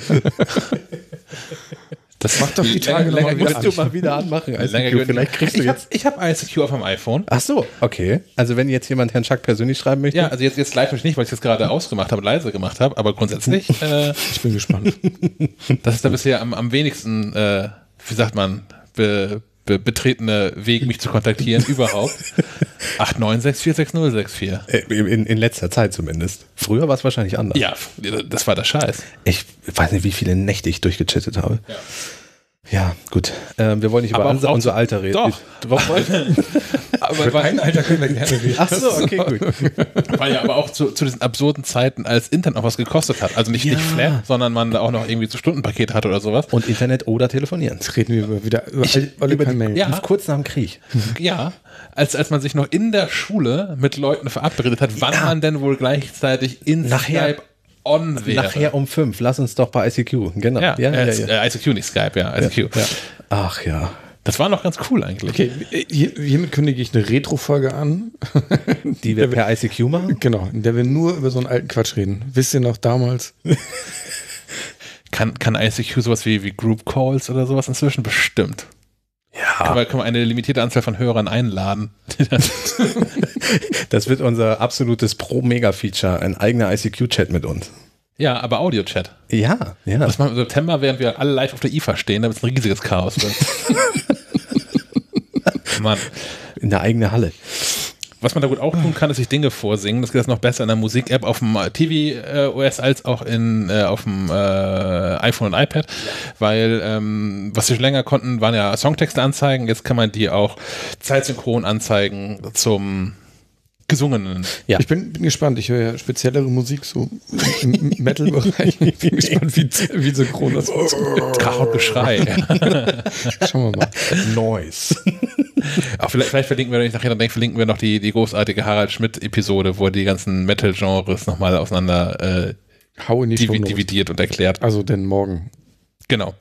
Das macht doch die Tage länger. Musst du mal wieder anmachen. ICQ. Vielleicht kriegst du jetzt. Ich habe ICQ auf dem iPhone. Ach so, okay. Also wenn jetzt jemand Herrn Schack persönlich schreiben möchte. Ja, also jetzt live nicht, weil ich das gerade ausgemacht habe, leise gemacht habe, aber grundsätzlich. Ich bin gespannt. Das ist da bisher am wenigsten, wie sagt man, betretene Weg, mich zu kontaktieren überhaupt. 89646064. In letzter Zeit zumindest. Früher war es wahrscheinlich anders. Ja, das war der Scheiß. Ich weiß nicht, wie viele Nächte ich durchgechattet habe. Ja, gut. Wir wollen nicht über unser Alter reden. Doch. Aber mein Alter können wir gerne reden. Ach so, okay, gut. Weil ja aber auch zu diesen absurden Zeiten, als Internet auch was gekostet hat. Also nicht Flat, sondern man da auch noch irgendwie zu Stundenpaket hatte oder sowas. Und Internet oder telefonieren. Jetzt reden wir über die Mail. Ja, kurz nach dem Krieg. Ja, als man sich noch in der Schule mit Leuten verabredet hat, wann man denn wohl gleichzeitig in Skype nachher um 5, lass uns doch bei ICQ, genau. ICQ, nicht Skype, ICQ. Ja. Ach ja. Das war noch ganz cool eigentlich. Okay, hiermit kündige ich eine Retro-Folge an. Die wir per ICQ machen? Genau, in der wir nur über so einen alten Quatsch reden. Wisst ihr noch damals? Kann ICQ sowas wie Group Calls oder sowas inzwischen? Bestimmt. Ja. Kann man eine limitierte Anzahl von Hörern einladen. Das wird unser absolutes Pro-Mega-Feature, ein eigener ICQ-Chat mit uns. Ja, aber Audio-Chat. Ja, ja. Das machen wir im September, während wir alle live auf der IFA stehen, damit es ein riesiges Chaos wird. Mann. In der eigenen Halle. Was man da gut auch tun kann, ist sich Dinge vorsingen. Das geht das noch besser in der Musik-App auf dem TV-OS als auch auf dem iPhone und iPad, weil was wir schon länger konnten, waren ja Songtexte anzeigen. Jetzt kann man die auch zeitsynchron anzeigen zum Gesungenen. Ja. Ich bin gespannt. Ich höre ja speziellere Musik, so im Metal-Bereich. Ich bin gespannt, wie synchron das ist. Krach und Geschrei. Schauen wir mal. Noise. Vielleicht verlinken wir, wenn ich nachher denke, verlinken wir noch die großartige Harald Schmidt-Episode, wo er die ganzen Metal-Genres nochmal auseinander dividiert und erklärt. Also denn morgen. Genau.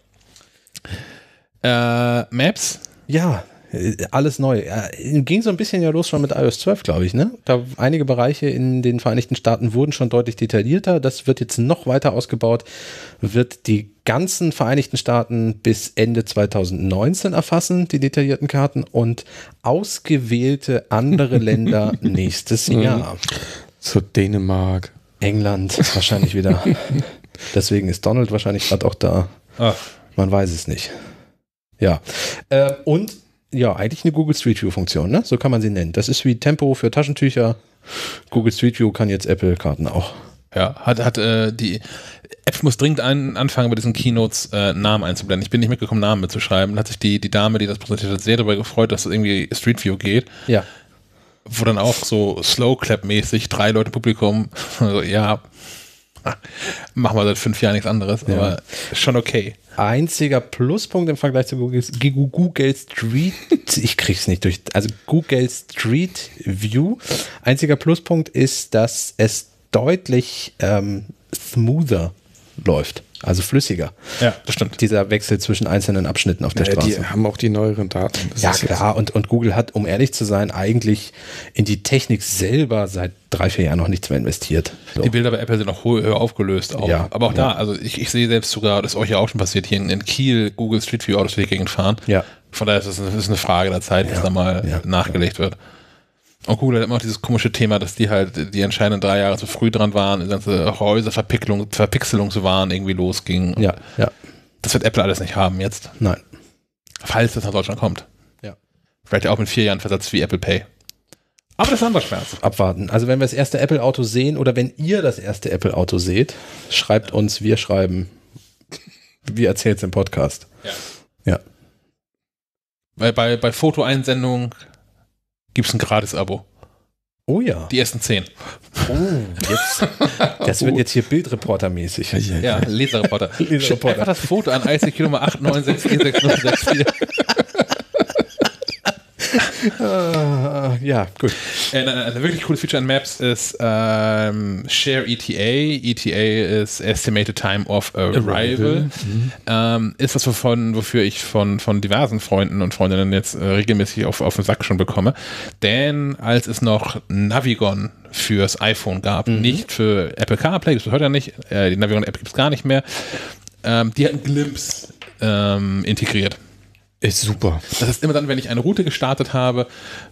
Maps? Ja, alles neu. Ging so ein bisschen ja los schon mit iOS 12, glaube ich, ne? Da einige Bereiche in den Vereinigten Staaten wurden schon deutlich detaillierter. Das wird jetzt noch weiter ausgebaut, wird die ganzen Vereinigten Staaten bis Ende 2019 erfassen, die detaillierten Karten, und ausgewählte andere Länder nächstes Jahr. So Dänemark. England wahrscheinlich wieder. Deswegen ist Donald wahrscheinlich gerade auch da. Ach. Man weiß es nicht. Ja. Und ja, eigentlich eine Google Street View Funktion, ne? So kann man sie nennen. Das ist wie Tempo für Taschentücher. Google Street View kann jetzt Apple-Karten auch. Ja, die App muss dringend anfangen, bei diesen Keynotes Namen einzublenden. Ich bin nicht mitgekommen, Namen mitzuschreiben. Da hat sich die Dame, die das präsentiert hat, sehr darüber gefreut, dass das irgendwie Street View geht. Ja. Wo dann auch so Slow-Clap-mäßig 3 Leute Publikum, also, ja, machen wir seit 5 Jahren nichts anderes, ja. Aber schon okay. Einziger Pluspunkt im Vergleich zu Google Street, ich krieg's nicht durch, also Google Street View, einziger Pluspunkt ist, dass es deutlich smoother läuft, also flüssiger. Ja, das stimmt. Dieser Wechsel zwischen einzelnen Abschnitten auf der Straße. Die haben auch die neueren Daten. Das ja, klar. Und Google hat, um ehrlich zu sein, eigentlich in die Technik selber seit 3-4 Jahren noch nichts mehr investiert. So. Die Bilder bei Apple sind noch höher aufgelöst. Auch. Ja, aber auch ja. Da, also ich sehe selbst sogar, das ist euch ja auch schon passiert, hier in Kiel Google Street View Autos durch die Gegend fahren. Ja. Von daher ist eine Frage der Zeit, dass da mal nachgelegt wird. Und Google hat immer noch dieses komische Thema, dass die halt die entscheidenden 3 Jahre zu früh dran waren, die ganze Häuserverpixelungswahn irgendwie losging. Ja, ja. Das wird Apple alles nicht haben jetzt. Nein. Falls das nach Deutschland kommt. Ja. Vielleicht auch mit 4 Jahren Versatz wie Apple Pay. Aber das haben wir schmerz. Abwarten. Also wenn wir das erste Apple-Auto sehen oder wenn ihr das erste Apple-Auto seht, schreibt uns, wir schreiben, wir erzählen es im Podcast. Ja. Ja. Weil bei Fotoeinsendungen gibt es ein Gratis-Abo. Oh ja. Die ersten 10. Oh, jetzt. Das wird jetzt hier Bildreporter-mäßig. Ja, Leserreporter. Leserreporter. Einfach das Foto an ICQ Nummer 8964664. Ja, gut. Ein wirklich cooles Feature in Maps ist Share ETA. ETA ist Estimated Time of Arrival. Mhm. Ist was, wofür ich von diversen Freunden und Freundinnen jetzt regelmäßig auf den Sack schon bekomme. Denn als es noch Navigon fürs iPhone gab, nicht für Apple CarPlay, das hört ja nicht, die Navigon-App gibt es gar nicht mehr, die hatten Glimpse integriert. Ist super. Das ist immer dann, wenn ich eine Route gestartet habe,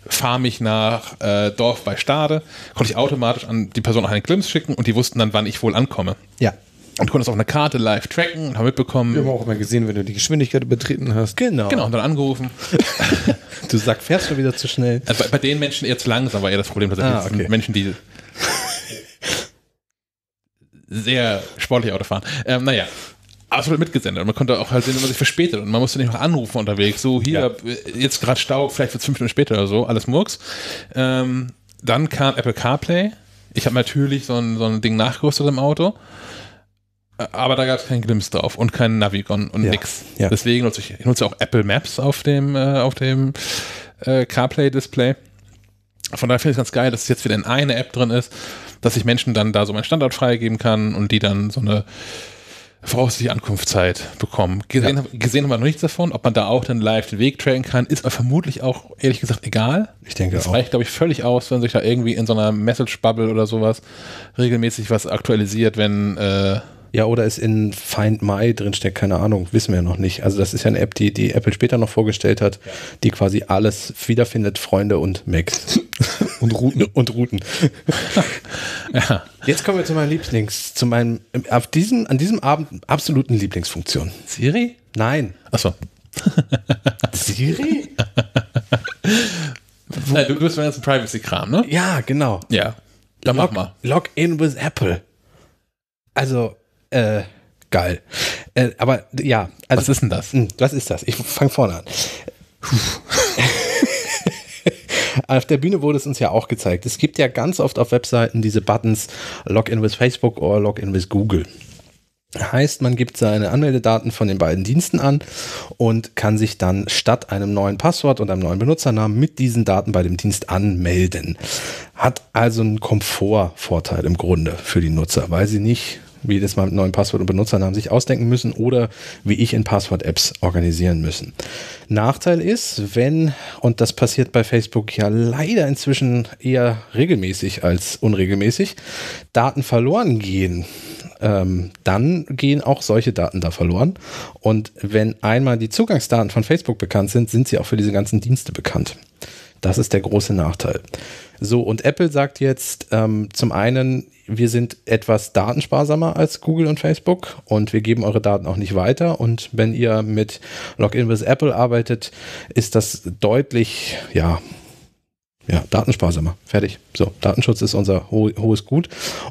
fahre mich nach Dorf bei Stade, konnte ich automatisch an die Person einen Glimpse schicken und die wussten dann, wann ich wohl ankomme. Ja. Und konnte es auf einer Karte live tracken und haben mitbekommen. Wir haben auch immer gesehen, wenn du die Geschwindigkeit übertreten hast. Genau, und dann angerufen. Du sagst, fährst du wieder zu schnell? Also bei den Menschen eher zu langsam war eher das Problem. Okay. Menschen, die sehr sportlich Auto fahren. Naja. Aber es wurde mitgesendet und man konnte auch halt sehen, wenn man sich verspätet und man musste nicht noch anrufen unterwegs, so hier, jetzt gerade Stau, vielleicht wird es 5 Minuten später oder so, alles Murks. Dann kam Apple CarPlay, ich habe natürlich so ein Ding nachgerüstet im Auto, aber da gab es keinen Glimpse drauf und keinen Navigon und nix. Ja. Deswegen nutze ich auch Apple Maps auf dem CarPlay-Display. Von daher finde ich es ganz geil, dass es jetzt wieder in eine App drin ist, dass ich Menschen dann da so meinen Standort freigeben kann und die dann so eine voraussichtliche Ankunftszeit bekommen. Gesehen haben wir noch nichts davon. Ob man da auch dann live den Weg tracken kann, ist aber vermutlich auch, ehrlich gesagt, egal. Ich denke auch. Das reicht, glaube ich, völlig aus, wenn sich da irgendwie in so einer Message-Bubble oder sowas regelmäßig was aktualisiert, wenn Ja, oder es in Find My drinsteckt, keine Ahnung, wissen wir ja noch nicht. Also das ist ja eine App, die Apple später noch vorgestellt hat, ja, die quasi alles wiederfindet, Freunde und Macs. Und Routen. Und Routen. Ja. Jetzt kommen wir zu meinem Lieblings, zu meinem, an diesem Abend absoluten Lieblingsfunktion. Siri? Nein. Achso. Siri? Du bist mein ganzen Privacy-Kram, ne? Ja, genau. Ja, dann mach mal. Log in with Apple. Also, geil. Aber, ja. Also, was ist denn das? Was ist das? Ich fange vorne an. Auf der Bühne wurde es uns ja auch gezeigt. Es gibt ja ganz oft auf Webseiten diese Buttons Login with Facebook oder Login with Google. Heißt, man gibt seine Anmeldedaten von den beiden Diensten an und kann sich dann statt einem neuen Passwort und einem neuen Benutzernamen mit diesen Daten bei dem Dienst anmelden. Hat also einen Komfortvorteil im Grunde für die Nutzer, weil sie nicht jedes Mal mit neuen Passwort und Benutzernamen sich ausdenken müssen oder wie ich in Passwort-Apps organisieren müssen. Nachteil ist, wenn, und das passiert bei Facebook ja leider inzwischen eher regelmäßig als unregelmäßig, Daten verloren gehen, dann gehen auch solche Daten da verloren. Und wenn einmal die Zugangsdaten von Facebook bekannt sind, sind sie auch für diese ganzen Dienste bekannt. Das ist der große Nachteil. So, und Apple sagt jetzt zum einen, wir sind etwas datensparsamer als Google und Facebook und wir geben eure Daten auch nicht weiter. Und wenn ihr mit Login with Apple arbeitet, ist das deutlich, ja, datensparsamer. Fertig. So, Datenschutz ist unser hohes Gut.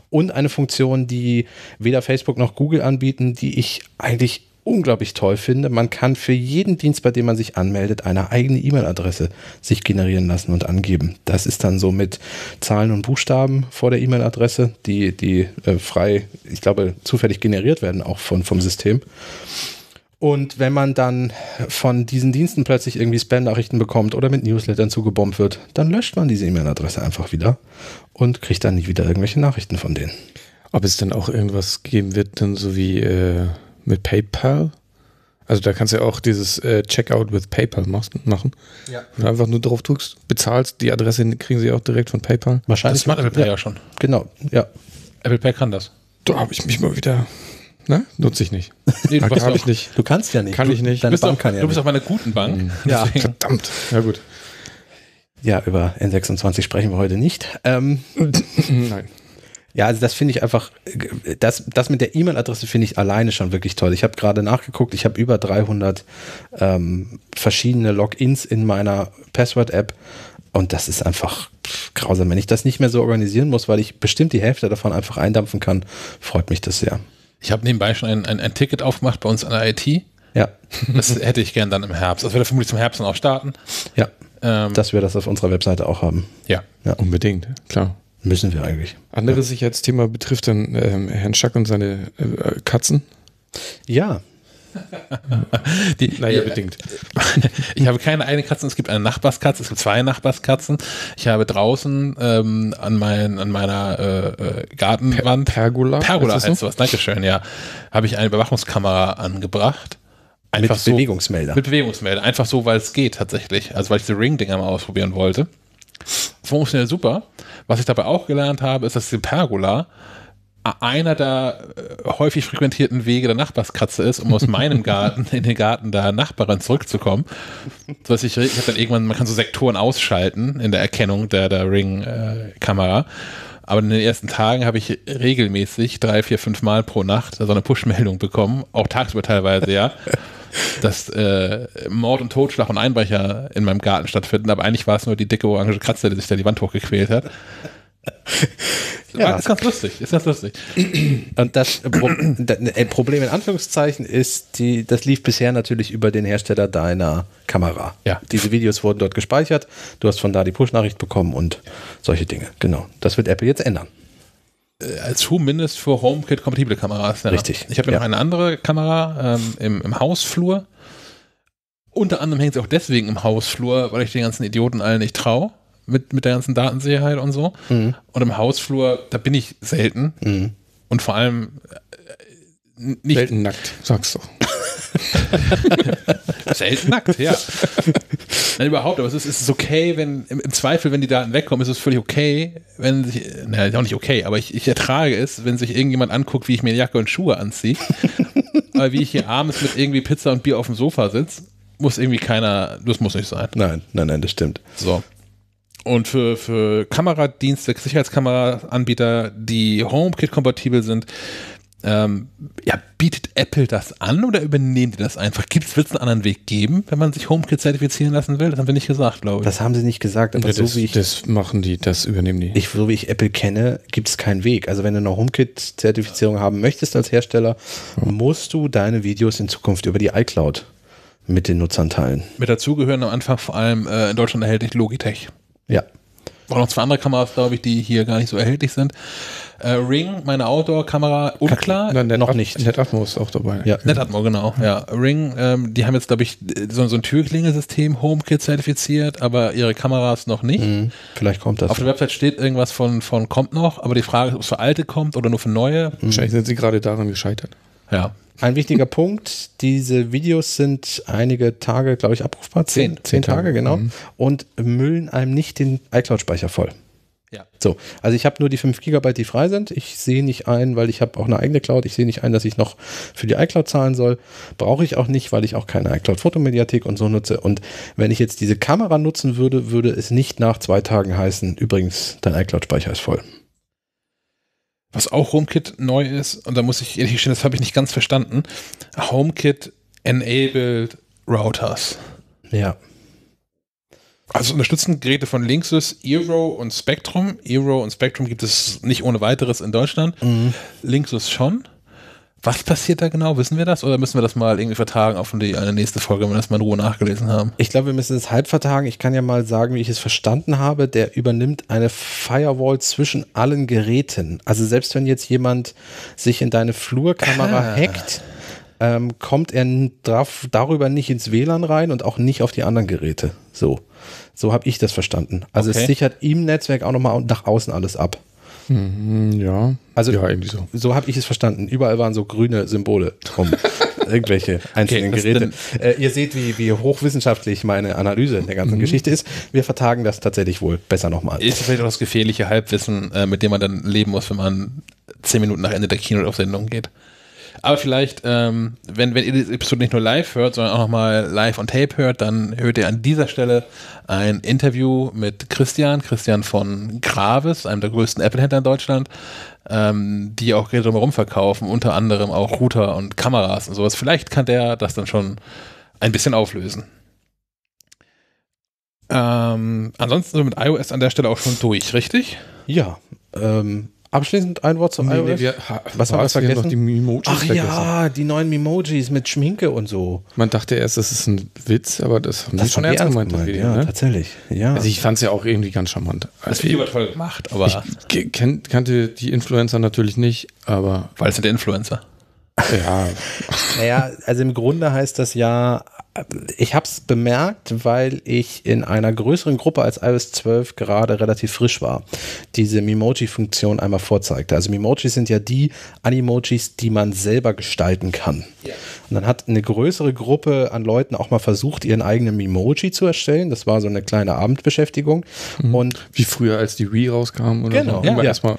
Und eine Funktion, die weder Facebook noch Google anbieten, die ich eigentlich unglaublich toll finde. Man kann für jeden Dienst, bei dem man sich anmeldet, eine eigene E-Mail-Adresse sich generieren lassen und angeben. Das ist dann so mit Zahlen und Buchstaben vor der E-Mail-Adresse, die frei, ich glaube, zufällig generiert werden, auch vom System. Und wenn man dann von diesen Diensten plötzlich irgendwie Spam-Nachrichten bekommt oder mit Newslettern zugebombt wird, dann löscht man diese E-Mail-Adresse einfach wieder und kriegt dann nicht wieder irgendwelche Nachrichten von denen. Ob es dann auch irgendwas geben wird, dann so wie mit PayPal? Also da kannst du ja auch dieses Checkout with PayPal machen. Ja. Wenn du einfach nur drauf drückst, bezahlst, die Adresse kriegen sie auch direkt von PayPal. Wahrscheinlich. Das macht Apple Pay ja schon. Genau, ja. Apple Pay kann das. Da habe ich mich mal wieder... Ne? Nutze ich nicht. Nee, ich nicht. Du kannst ja nicht. Kann ich nicht. Du bist auf meiner guten Bank. Mhm. Ja, verdammt. Ja, gut. Ja, über N26 sprechen wir heute nicht. Nein. Ja, also das finde ich einfach, das mit der E-Mail-Adresse finde ich alleine schon wirklich toll. Ich habe gerade nachgeguckt, ich habe über 300 verschiedene Logins in meiner Password-App und das ist einfach grausam. Wenn ich das nicht mehr so organisieren muss, weil ich bestimmt die Hälfte davon einfach eindampfen kann, freut mich das sehr. Ich habe nebenbei schon ein Ticket aufgemacht bei uns an der IT. Ja. Das hätte ich gern dann im Herbst. Das wird vermutlich zum Herbst dann auch starten. Ja, dass wir das auf unserer Webseite auch haben. Ja. Unbedingt, klar. Müssen wir eigentlich. Anderes Sicherheitsthema betrifft dann Herrn Schack und seine Katzen. Ja. Bedingt. Ich habe keine eigene Katze, es gibt eine Nachbarskatze, es gibt zwei Nachbarskatzen. Ich habe draußen an meiner Gartenwand Pergola heißt so? Sowas, dankeschön, ja. Habe ich eine Überwachungskamera angebracht. Einfach mit so, Bewegungsmelder. Mit Bewegungsmelder, einfach so, weil es geht tatsächlich. Also weil ich die Ring-Dinger mal ausprobieren wollte. Funktioniert super. Was ich dabei auch gelernt habe, ist, dass die Pergola einer der häufig frequentierten Wege der Nachbarskatze ist, um aus meinem Garten in den Garten der Nachbarin zurückzukommen. So, dass ich habe dann irgendwann, man kann so Sektoren ausschalten in der Erkennung der Ring-Kamera. Aber in den ersten Tagen habe ich regelmäßig 3, 4, 5 Mal pro Nacht so eine Push-Meldung bekommen, auch tagsüber teilweise, ja, dass Mord und Totschlag und Einbrecher in meinem Garten stattfinden. Aber eigentlich war es nur die dicke orange Katze, die sich da die Wand hochgequält hat. Ja, das ist ganz lustig, Und das Problem in Anführungszeichen ist, das lief bisher natürlich über den Hersteller deiner Kamera. Ja. Diese Videos wurden dort gespeichert, du hast von da die Push-Nachricht bekommen und solche Dinge. Genau, das wird Apple jetzt ändern. Zumindest für HomeKit-kompatible Kameras. Ja. Richtig. Ich habe ja noch eine andere Kamera im Hausflur. Unter anderem hängt sie auch deswegen im Hausflur, weil ich den ganzen Idioten allen nicht traue. Mit der ganzen Datensicherheit und so. Mhm. Und im Hausflur, da bin ich selten. Mhm. Und vor allem nicht. Selten nackt, sagst du. Selten nackt, ja. Nein, überhaupt, aber es ist okay, wenn im Zweifel, wenn die Daten wegkommen, ist es völlig okay, wenn sich, naja, auch nicht okay, aber ich ertrage es, wenn sich irgendjemand anguckt, wie ich mir Jacke und Schuhe anziehe, aber wie ich hier abends mit irgendwie Pizza und Bier auf dem Sofa sitze, muss irgendwie keiner, das muss nicht sein. Nein, das stimmt. So. Und für Kameradienste, Sicherheitskameranbieter, die HomeKit-kompatibel sind, bietet Apple das an oder übernehmen die das einfach? Wird es einen anderen Weg geben, wenn man sich HomeKit zertifizieren lassen will? Das haben wir nicht gesagt, glaube ich. Das haben sie nicht gesagt, aber ja, das übernehmen die. So wie ich Apple kenne, gibt es keinen Weg. Also wenn du eine HomeKit-Zertifizierung haben möchtest als Hersteller, musst du deine Videos in Zukunft über die iCloud mit den Nutzern teilen. Mit dazugehören am Anfang vor allem in Deutschland erhältlich Logitech. Ja. Auch noch zwei andere Kameras, glaube ich, die hier gar nicht so erhältlich sind. Ring, meine Outdoor-Kamera, unklar. Noch nicht. Netatmo ist auch dabei. Ja, Netatmo, genau. Ja. Ring, die haben jetzt, glaube ich, so ein Türklingelsystem HomeKit zertifiziert, aber ihre Kameras noch nicht. Mhm. Vielleicht kommt das. Auf der Website steht irgendwas von kommt noch, aber die Frage ist, ob es für alte kommt oder nur für neue. Mhm. Wahrscheinlich sind sie gerade daran gescheitert. Ja. Ein wichtiger Punkt, diese Videos sind einige Tage, glaube ich, abrufbar. 10 Tage, genau. Mhm. Und müllen einem nicht den iCloud-Speicher voll. Ja. So, also ich habe nur die 5 GB, die frei sind. Ich sehe nicht ein, weil ich habe auch eine eigene Cloud. Ich sehe nicht ein, dass ich noch für die iCloud zahlen soll. Brauche ich auch nicht, weil ich auch keine iCloud-Fotomediathek und so nutze. Und wenn ich jetzt diese Kamera nutzen würde, würde es nicht nach 2 Tagen heißen, übrigens, dein iCloud-Speicher ist voll. Was auch HomeKit neu ist, und da muss ich ehrlich gestehen, das habe ich nicht ganz verstanden, HomeKit-enabled Routers. Ja. Also unterstützen Geräte von Linksys, Eero und Spectrum. Eero und Spectrum gibt es nicht ohne weiteres in Deutschland. Mhm. Linksys schon. Was passiert da genau? Wissen wir das? Oder müssen wir das mal irgendwie vertagen auf eine nächste Folge, wenn wir das mal in Ruhe nachgelesen haben? Ich glaube, wir müssen es halb vertagen. Ich kann ja mal sagen, wie ich es verstanden habe. Der übernimmt eine Firewall zwischen allen Geräten. Also selbst wenn jetzt jemand sich in deine Flurkamera hackt, kommt er darüber nicht ins WLAN rein und auch nicht auf die anderen Geräte. So habe ich das verstanden. Also okay. Es sichert im Netzwerk auch nochmal nach außen alles ab. Ja, also ja, irgendwie so. So habe ich es verstanden. Überall waren so grüne Symbole drum. Irgendwelche einzelnen Geräte. Ihr seht, wie hochwissenschaftlich meine Analyse der ganzen Geschichte ist. Wir vertagen das tatsächlich wohl besser nochmal. Ist vielleicht auch das gefährliche Halbwissen, mit dem man dann leben muss, wenn man 10 Minuten nach Ende der Keynote auf Sendung geht. Aber vielleicht, wenn ihr die Episode nicht nur live hört, sondern auch nochmal live on Tape hört, dann hört ihr an dieser Stelle ein Interview mit Christian von Gravis, einem der größten Apple-Händler in Deutschland, die auch Geräte drumherum verkaufen, unter anderem auch Router und Kameras und sowas. Vielleicht kann der das dann schon ein bisschen auflösen. Ansonsten sind wir mit iOS an der Stelle auch schon durch, richtig? Ja, abschließend ein Wort zum iOS. Was haben wir vergessen? Noch die Mimojis vergessen. Ja, die neuen Mimojis mit Schminke und so. Man dachte erst, das ist ein Witz, aber das haben sie schon ernst gemeint. Ja, ne? Tatsächlich. Ja. Also ich fand es ja auch irgendwie ganz charmant. Das Video war toll gemacht, aber... Ich kannte die Influencer natürlich nicht, aber... Weil es sind Influencer. Ja. Naja, also im Grunde heißt das ja... Ich habe es bemerkt, weil ich in einer größeren Gruppe als iOS 12 gerade relativ frisch war, diese Memoji-Funktion einmal vorzeigte. Also Memojis sind ja die Animojis, die man selber gestalten kann. Ja. Und dann hat eine größere Gruppe an Leuten auch mal versucht, ihren eigenen Memoji zu erstellen. Das war so eine kleine Abendbeschäftigung. Mhm. Und wie früher, als die Wii rauskam oder genau, so. Ja. Erstmal.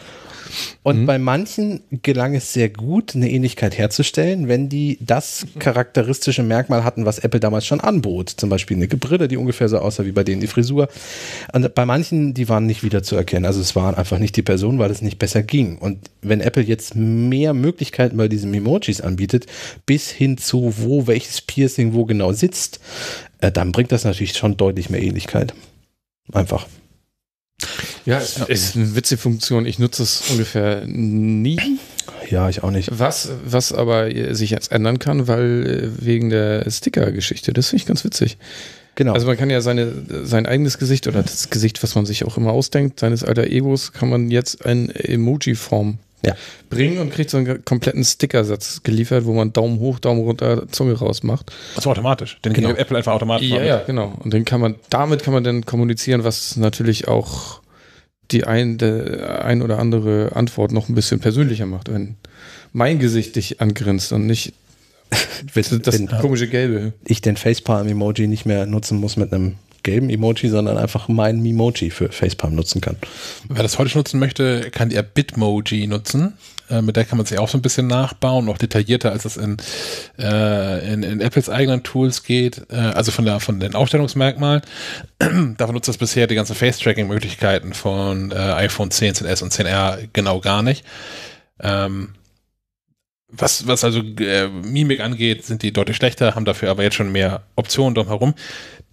Und bei manchen gelang es sehr gut, eine Ähnlichkeit herzustellen, wenn die das charakteristische Merkmal hatten, was Apple damals schon anbot. Zum Beispiel eine Brille, die ungefähr so aussah wie bei denen die Frisur. Und bei manchen, die waren nicht wiederzuerkennen. Also es waren einfach nicht die Person, weil es nicht besser ging. Und wenn Apple jetzt mehr Möglichkeiten bei diesen Memojis anbietet, bis hin zu wo welches Piercing wo genau sitzt, dann bringt das natürlich schon deutlich mehr Ähnlichkeit. Einfach. Ja, es ist eine witzige Funktion. Ich nutze es ungefähr nie. Ja, ich auch nicht. Was aber sich jetzt ändern kann, weil wegen der Sticker-Geschichte. Das finde ich ganz witzig. Genau. Also man kann ja sein eigenes Gesicht oder das Gesicht, was man sich auch immer ausdenkt, seines alter Egos, kann man jetzt in Emoji-Form bringen und kriegt so einen kompletten Stickersatz geliefert, wo man Daumen hoch, Daumen runter, Zunge raus macht. Also automatisch. Den gibt Apple einfach automatisch. Ja, genau. Und den damit kann man dann kommunizieren, was natürlich auch die ein oder andere Antwort noch ein bisschen persönlicher macht, wenn mein Gesicht dich angrinst und nicht wenn komische Gelbe. Ich den Facepalm-Emoji nicht mehr nutzen muss mit einem gelben Emoji, sondern einfach meinen Memoji für Facepalm nutzen kann. Wer das heute nutzen möchte, kann er Bitmoji nutzen. Mit der kann man sich auch so ein bisschen nachbauen, noch detaillierter, als es in Apples eigenen Tools geht, also von den Aufstellungsmerkmalen. Dafür nutzt das bisher die ganzen Face-Tracking-Möglichkeiten von iPhone 10, 10S und 10R genau gar nicht. Was also Mimik angeht, sind die deutlich schlechter, haben dafür aber jetzt schon mehr Optionen drumherum.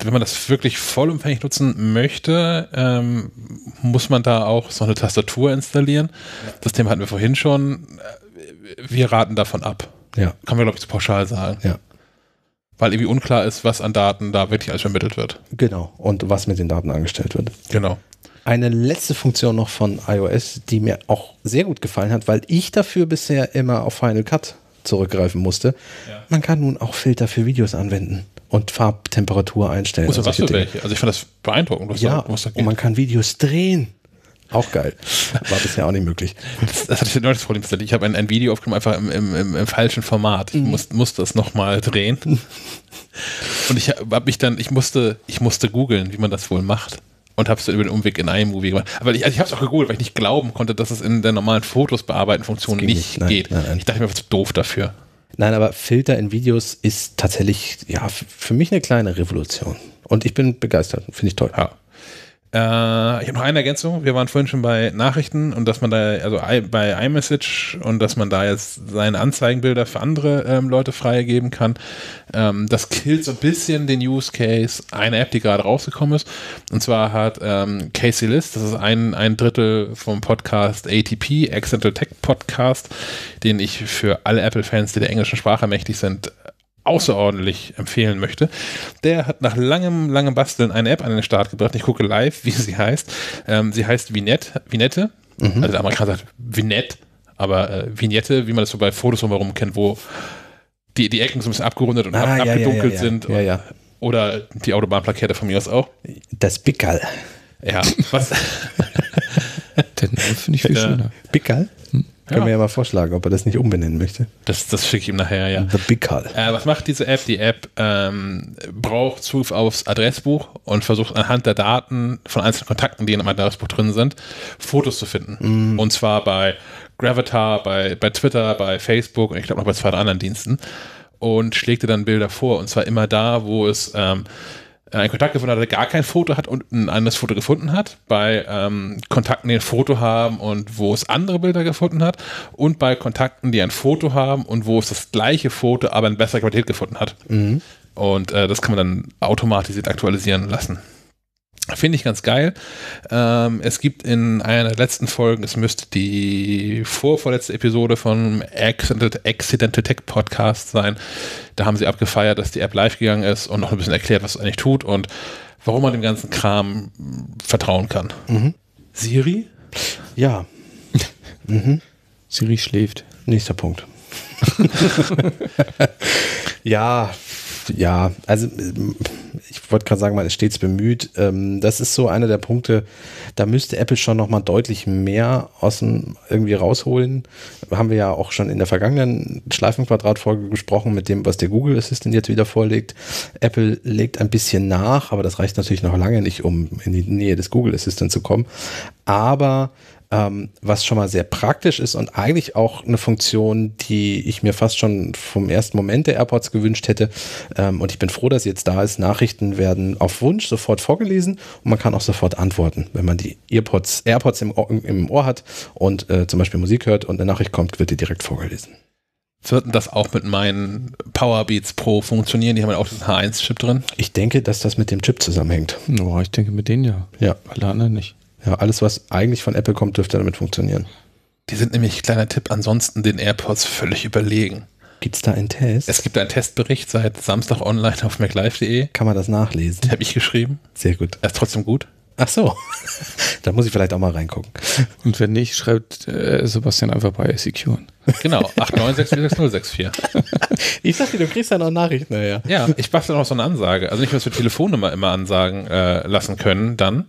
Wenn man das wirklich vollumfänglich nutzen möchte, muss man da auch so eine Tastatur installieren. Das Thema hatten wir vorhin schon. Wir raten davon ab. Ja. Kann man, glaube ich, pauschal sagen. Ja. Weil irgendwie unklar ist, was an Daten da wirklich alles vermittelt wird. Genau. Und was mit den Daten angestellt wird. Genau. Eine letzte Funktion noch von iOS, die mir auch sehr gut gefallen hat, weil ich dafür bisher immer auf Final Cut zurückgreifen musste. Ja. Man kann nun auch Filter für Videos anwenden und Farbtemperatur einstellen. Also was für welche? Also ich fand das beeindruckend. Was da geht. Und man kann Videos drehen. Auch geil. War bisher auch nicht möglich. Das hatte ich neulich das Problem. Ich habe ein Video aufgenommen, einfach im falschen Format. Ich musste das nochmal drehen. Und ich musste googeln, wie man das wohl macht. Und hab's über den Umweg in iMovie gemacht. Aber ich hab's auch gegoogelt, weil ich nicht glauben konnte, dass es in der normalen Fotos-Bearbeiten-Funktion nicht geht. Nein. Ich dachte mir, was ist doof dafür. Nein, aber Filter in Videos ist tatsächlich, ja, für mich eine kleine Revolution. Und ich bin begeistert. Finde ich toll. Ja. Ich habe noch eine Ergänzung. Wir waren vorhin schon bei Nachrichten und dass man da, also bei iMessage und dass man da jetzt seine Anzeigenbilder für andere Leute freigeben kann. Das killt so ein bisschen den Use Case einer App, die gerade rausgekommen ist. Und zwar hat Casey List, das ist ein Drittel vom Podcast ATP, Accidental Tech Podcast, den ich für alle Apple-Fans, die der englischen Sprache mächtig sind, außerordentlich empfehlen möchte. Der hat nach langem Basteln eine App an den Start gebracht. Ich gucke live, wie sie heißt. Sie heißt Vignette. Mhm. Also der Amerikaner sagt Vignette, aber Vignette, wie man das so bei Fotos drumherum kennt, wo die Ecken so ein bisschen abgerundet und abgedunkelt sind. Ja, ja. Oder die Autobahnplakette von mir aus auch. Das Pickerl. Ja, was? Den finde ich viel schöner. Pickerl? Können wir ja mal vorschlagen, ob er das nicht umbenennen möchte. Das schicke ich ihm nachher, ja. The Big Call. Was macht diese App? Die App braucht Zugriff aufs Adressbuch und versucht anhand der Daten von einzelnen Kontakten, die in einem Adressbuch drin sind, Fotos zu finden. Mm. Und zwar bei Gravatar, bei Twitter, bei Facebook und ich glaube noch bei 2, 3 anderen Diensten. Und schlägt dir dann Bilder vor. Und zwar immer da, wo es einen Kontakt gefunden hat, der gar kein Foto hat und ein anderes Foto gefunden hat, bei Kontakten, die ein Foto haben und wo es andere Bilder gefunden hat und bei Kontakten, die ein Foto haben und wo es das gleiche Foto, aber in besserer Qualität gefunden hat. Mhm. Und das kann man dann automatisiert aktualisieren lassen. Finde ich ganz geil. Es gibt in einer der letzten Folgen, es müsste die vorletzte Episode vom Accidental Tech Podcast sein, da haben sie abgefeiert, dass die App live gegangen ist und noch ein bisschen erklärt, was es eigentlich tut und warum man dem ganzen Kram vertrauen kann. Mhm. Siri? Ja. Mhm. Siri schläft. Nächster Punkt. Ja, also ich wollte gerade sagen, man ist stets bemüht. Das ist so einer der Punkte, da müsste Apple schon nochmal deutlich mehr außen irgendwie rausholen. Haben wir ja auch schon in der vergangenen Schleifenquadrat-Folge gesprochen mit dem, was der Google Assistant jetzt wieder vorlegt. Apple legt ein bisschen nach, aber das reicht natürlich noch lange nicht, um in die Nähe des Google Assistant zu kommen. Aber was schon mal sehr praktisch ist und eigentlich auch eine Funktion, die ich mir fast schon vom ersten Moment der AirPods gewünscht hätte. Und ich bin froh, dass sie jetzt da ist. Nachrichten werden auf Wunsch sofort vorgelesen und man kann auch sofort antworten. Wenn man die AirPods im Ohr hat und zum Beispiel Musik hört und eine Nachricht kommt, wird die direkt vorgelesen. Wird das auch mit meinen Powerbeats Pro funktionieren? Die haben ja auch das H1-Chip drin. Ich denke, dass das mit dem Chip zusammenhängt. Oh, ich denke mit denen ja. Ja. Alle anderen nicht. Ja, alles, was eigentlich von Apple kommt, dürfte damit funktionieren. Die sind nämlich, kleiner Tipp, ansonsten den AirPods völlig überlegen. Gibt es da einen Test? Es gibt einen Testbericht seit Samstag online auf maclive.de. Kann man das nachlesen? Den habe ich geschrieben. Sehr gut. Er ist trotzdem gut. Ach so. Da muss ich vielleicht auch mal reingucken. Und wenn nicht, schreibt Sebastian einfach bei SEQ an. Genau, 8964604. Ich sag dir, du kriegst ja noch Nachrichten. Naja. Ja, ich bastel noch so eine Ansage. Also nicht, dass wir Telefonnummer immer ansagen lassen können, dann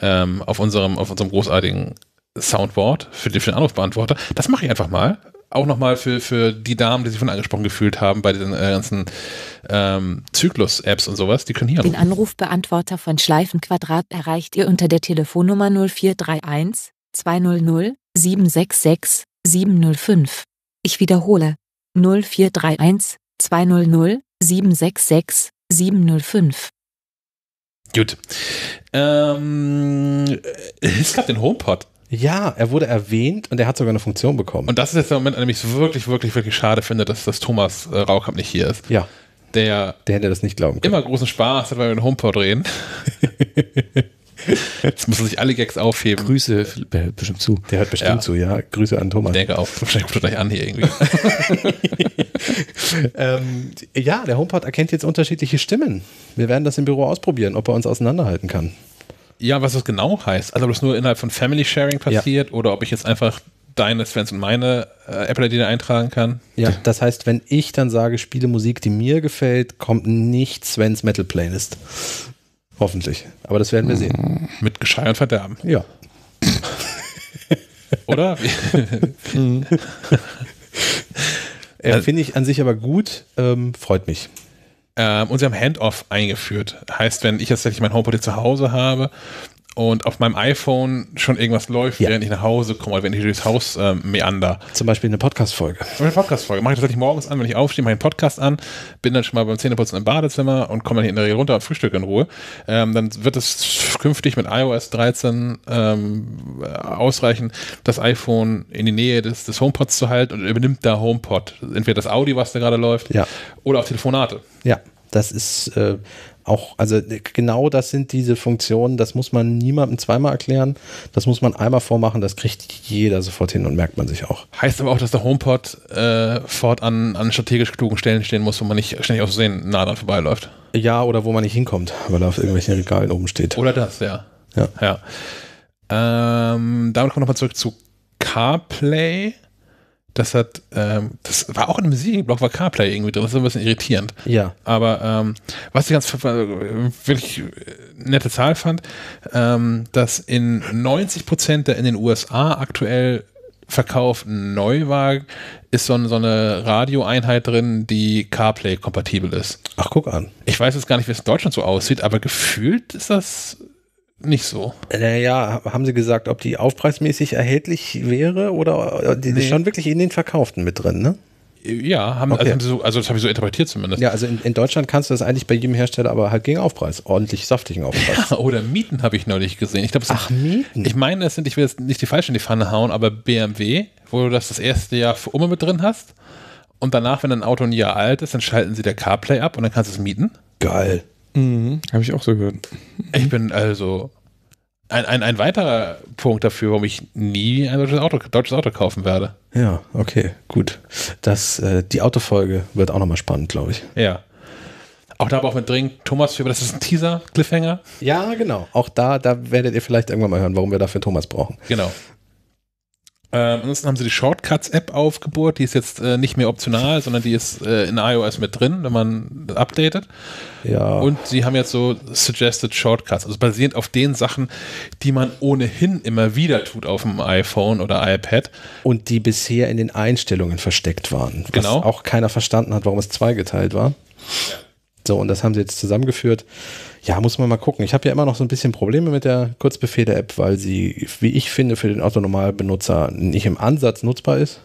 auf unserem großartigen Soundboard für den Anrufbeantworter. Das mache ich einfach mal. auch nochmal für die Damen, die sich von angesprochen gefühlt haben bei den ganzen Zyklus-Apps und sowas, die können hier den Anrufbeantworter von Schleifenquadrat erreicht ihr unter der Telefonnummer 0431 200 766 705. Ich wiederhole, 0431 200 766 705. Gut. Es gab den HomePod. Ja, er wurde erwähnt und er hat sogar eine Funktion bekommen. Und das ist jetzt der Moment, an dem ich es wirklich, wirklich, wirklich schade finde, dass das Thomas Raukamp nicht hier ist. Ja. Der hätte das nicht glauben können. Immer großen Spaß hat, wenn wir den HomePod reden. Jetzt müssen sich alle Gags aufheben. Grüße, bestimmt zu. Der hört bestimmt zu, ja. Grüße an Thomas. Ich denke auch, wahrscheinlich kommt er gleich an hier irgendwie. Ja, der HomePod erkennt jetzt unterschiedliche Stimmen. Wir werden das im Büro ausprobieren, ob er uns auseinanderhalten kann. Ja, was das genau heißt. Also ob das nur innerhalb von Family Sharing passiert oder ob ich jetzt einfach deine, Svens und meine Apple-ID eintragen kann. Ja, das heißt, wenn ich dann sage, spiele Musik, die mir gefällt, kommt nicht Svens Metal Playlist. Hoffentlich. Aber das werden wir sehen. Mit Geschrei und Verderben. Ja. Oder? Finde ich an sich aber gut. Freut mich. Und sie haben Handoff eingeführt. Heißt, wenn ich jetzt tatsächlich mein HomePod zu Hause habe und auf meinem iPhone schon irgendwas läuft, während ich nach Hause komme oder wenn ich durchs Haus meander. Zum Beispiel eine Podcast-Folge. Mache ich tatsächlich morgens an, wenn ich aufstehe, mache ich einen Podcast an, bin dann schon mal beim Zähneputzen im Badezimmer und komme dann in der Regel runter und frühstücke in Ruhe. Dann wird es künftig mit iOS 13 ausreichen, das iPhone in die Nähe des HomePods zu halten und übernimmt da HomePod. Entweder das Audio, was da gerade läuft, oder auch Telefonate. Ja, das ist... auch, also genau das sind diese Funktionen, das muss man niemandem zweimal erklären, das muss man einmal vormachen, das kriegt jeder sofort hin und merkt man sich auch. Heißt aber auch, dass der HomePod fortan an strategisch klugen Stellen stehen muss, wo man nicht ständig aus Versehen nah dran vorbeiläuft. Ja, oder wo man nicht hinkommt, weil er auf irgendwelchen Regalen oben steht. Oder das, ja. Damit kommen wir nochmal zurück zu CarPlay. Das war auch in einem Serienblock, war CarPlay irgendwie drin, das ist ein bisschen irritierend. Ja. Aber was ich ganz wirklich nette Zahl fand, dass in 90% der in den USA aktuell verkauften Neuwagen ist so eine Radioeinheit drin, die CarPlay-kompatibel ist. Ach, guck an. Ich weiß jetzt gar nicht, wie es in Deutschland so aussieht, aber gefühlt ist das... nicht so. Naja, haben sie gesagt, ob die aufpreismäßig erhältlich wäre oder die ist schon wirklich in den Verkauften mit drin, ne? Ja, also das habe ich so interpretiert zumindest. Ja, also in Deutschland kannst du das eigentlich bei jedem Hersteller, aber halt gegen Aufpreis, ordentlich saftigen Aufpreis. Ja, oder Mieten habe ich neulich gesehen. Ich glaub, Mieten? Ich meine, ich will jetzt nicht die falsche in die Pfanne hauen, aber BMW, wo du das erste Jahr für immer mit drin hast und danach, wenn ein Auto ein Jahr alt ist, dann schalten sie der CarPlay ab und dann kannst du es mieten. Geil. Mhm, habe ich auch so gehört. Ich bin also ein weiterer Punkt dafür, warum ich nie ein deutsches Auto kaufen werde. Ja, okay, gut. Die Autofolge wird auch nochmal spannend, glaube ich. Ja. Auch da aber auch mit dringend Thomas für, aber das ist ein Teaser, Cliffhanger. Ja, genau. Auch da werdet ihr vielleicht irgendwann mal hören, warum wir dafür Thomas brauchen. Genau. Ansonsten haben sie die Shortcuts-App aufgebohrt, die ist jetzt nicht mehr optional, sondern die ist in iOS mit drin, wenn man updatet. Ja. Und sie haben jetzt so Suggested Shortcuts, also basierend auf den Sachen, die man ohnehin immer wieder tut auf dem iPhone oder iPad. Und die bisher in den Einstellungen versteckt waren, was auch keiner verstanden hat, warum es zweigeteilt war. Ja. So, und das haben sie jetzt zusammengeführt. Ja, muss man mal gucken. Ich habe ja immer noch so ein bisschen Probleme mit der Kurzbefehle-App, weil sie, wie ich finde, für den Autonormalbenutzer nicht im Ansatz nutzbar ist.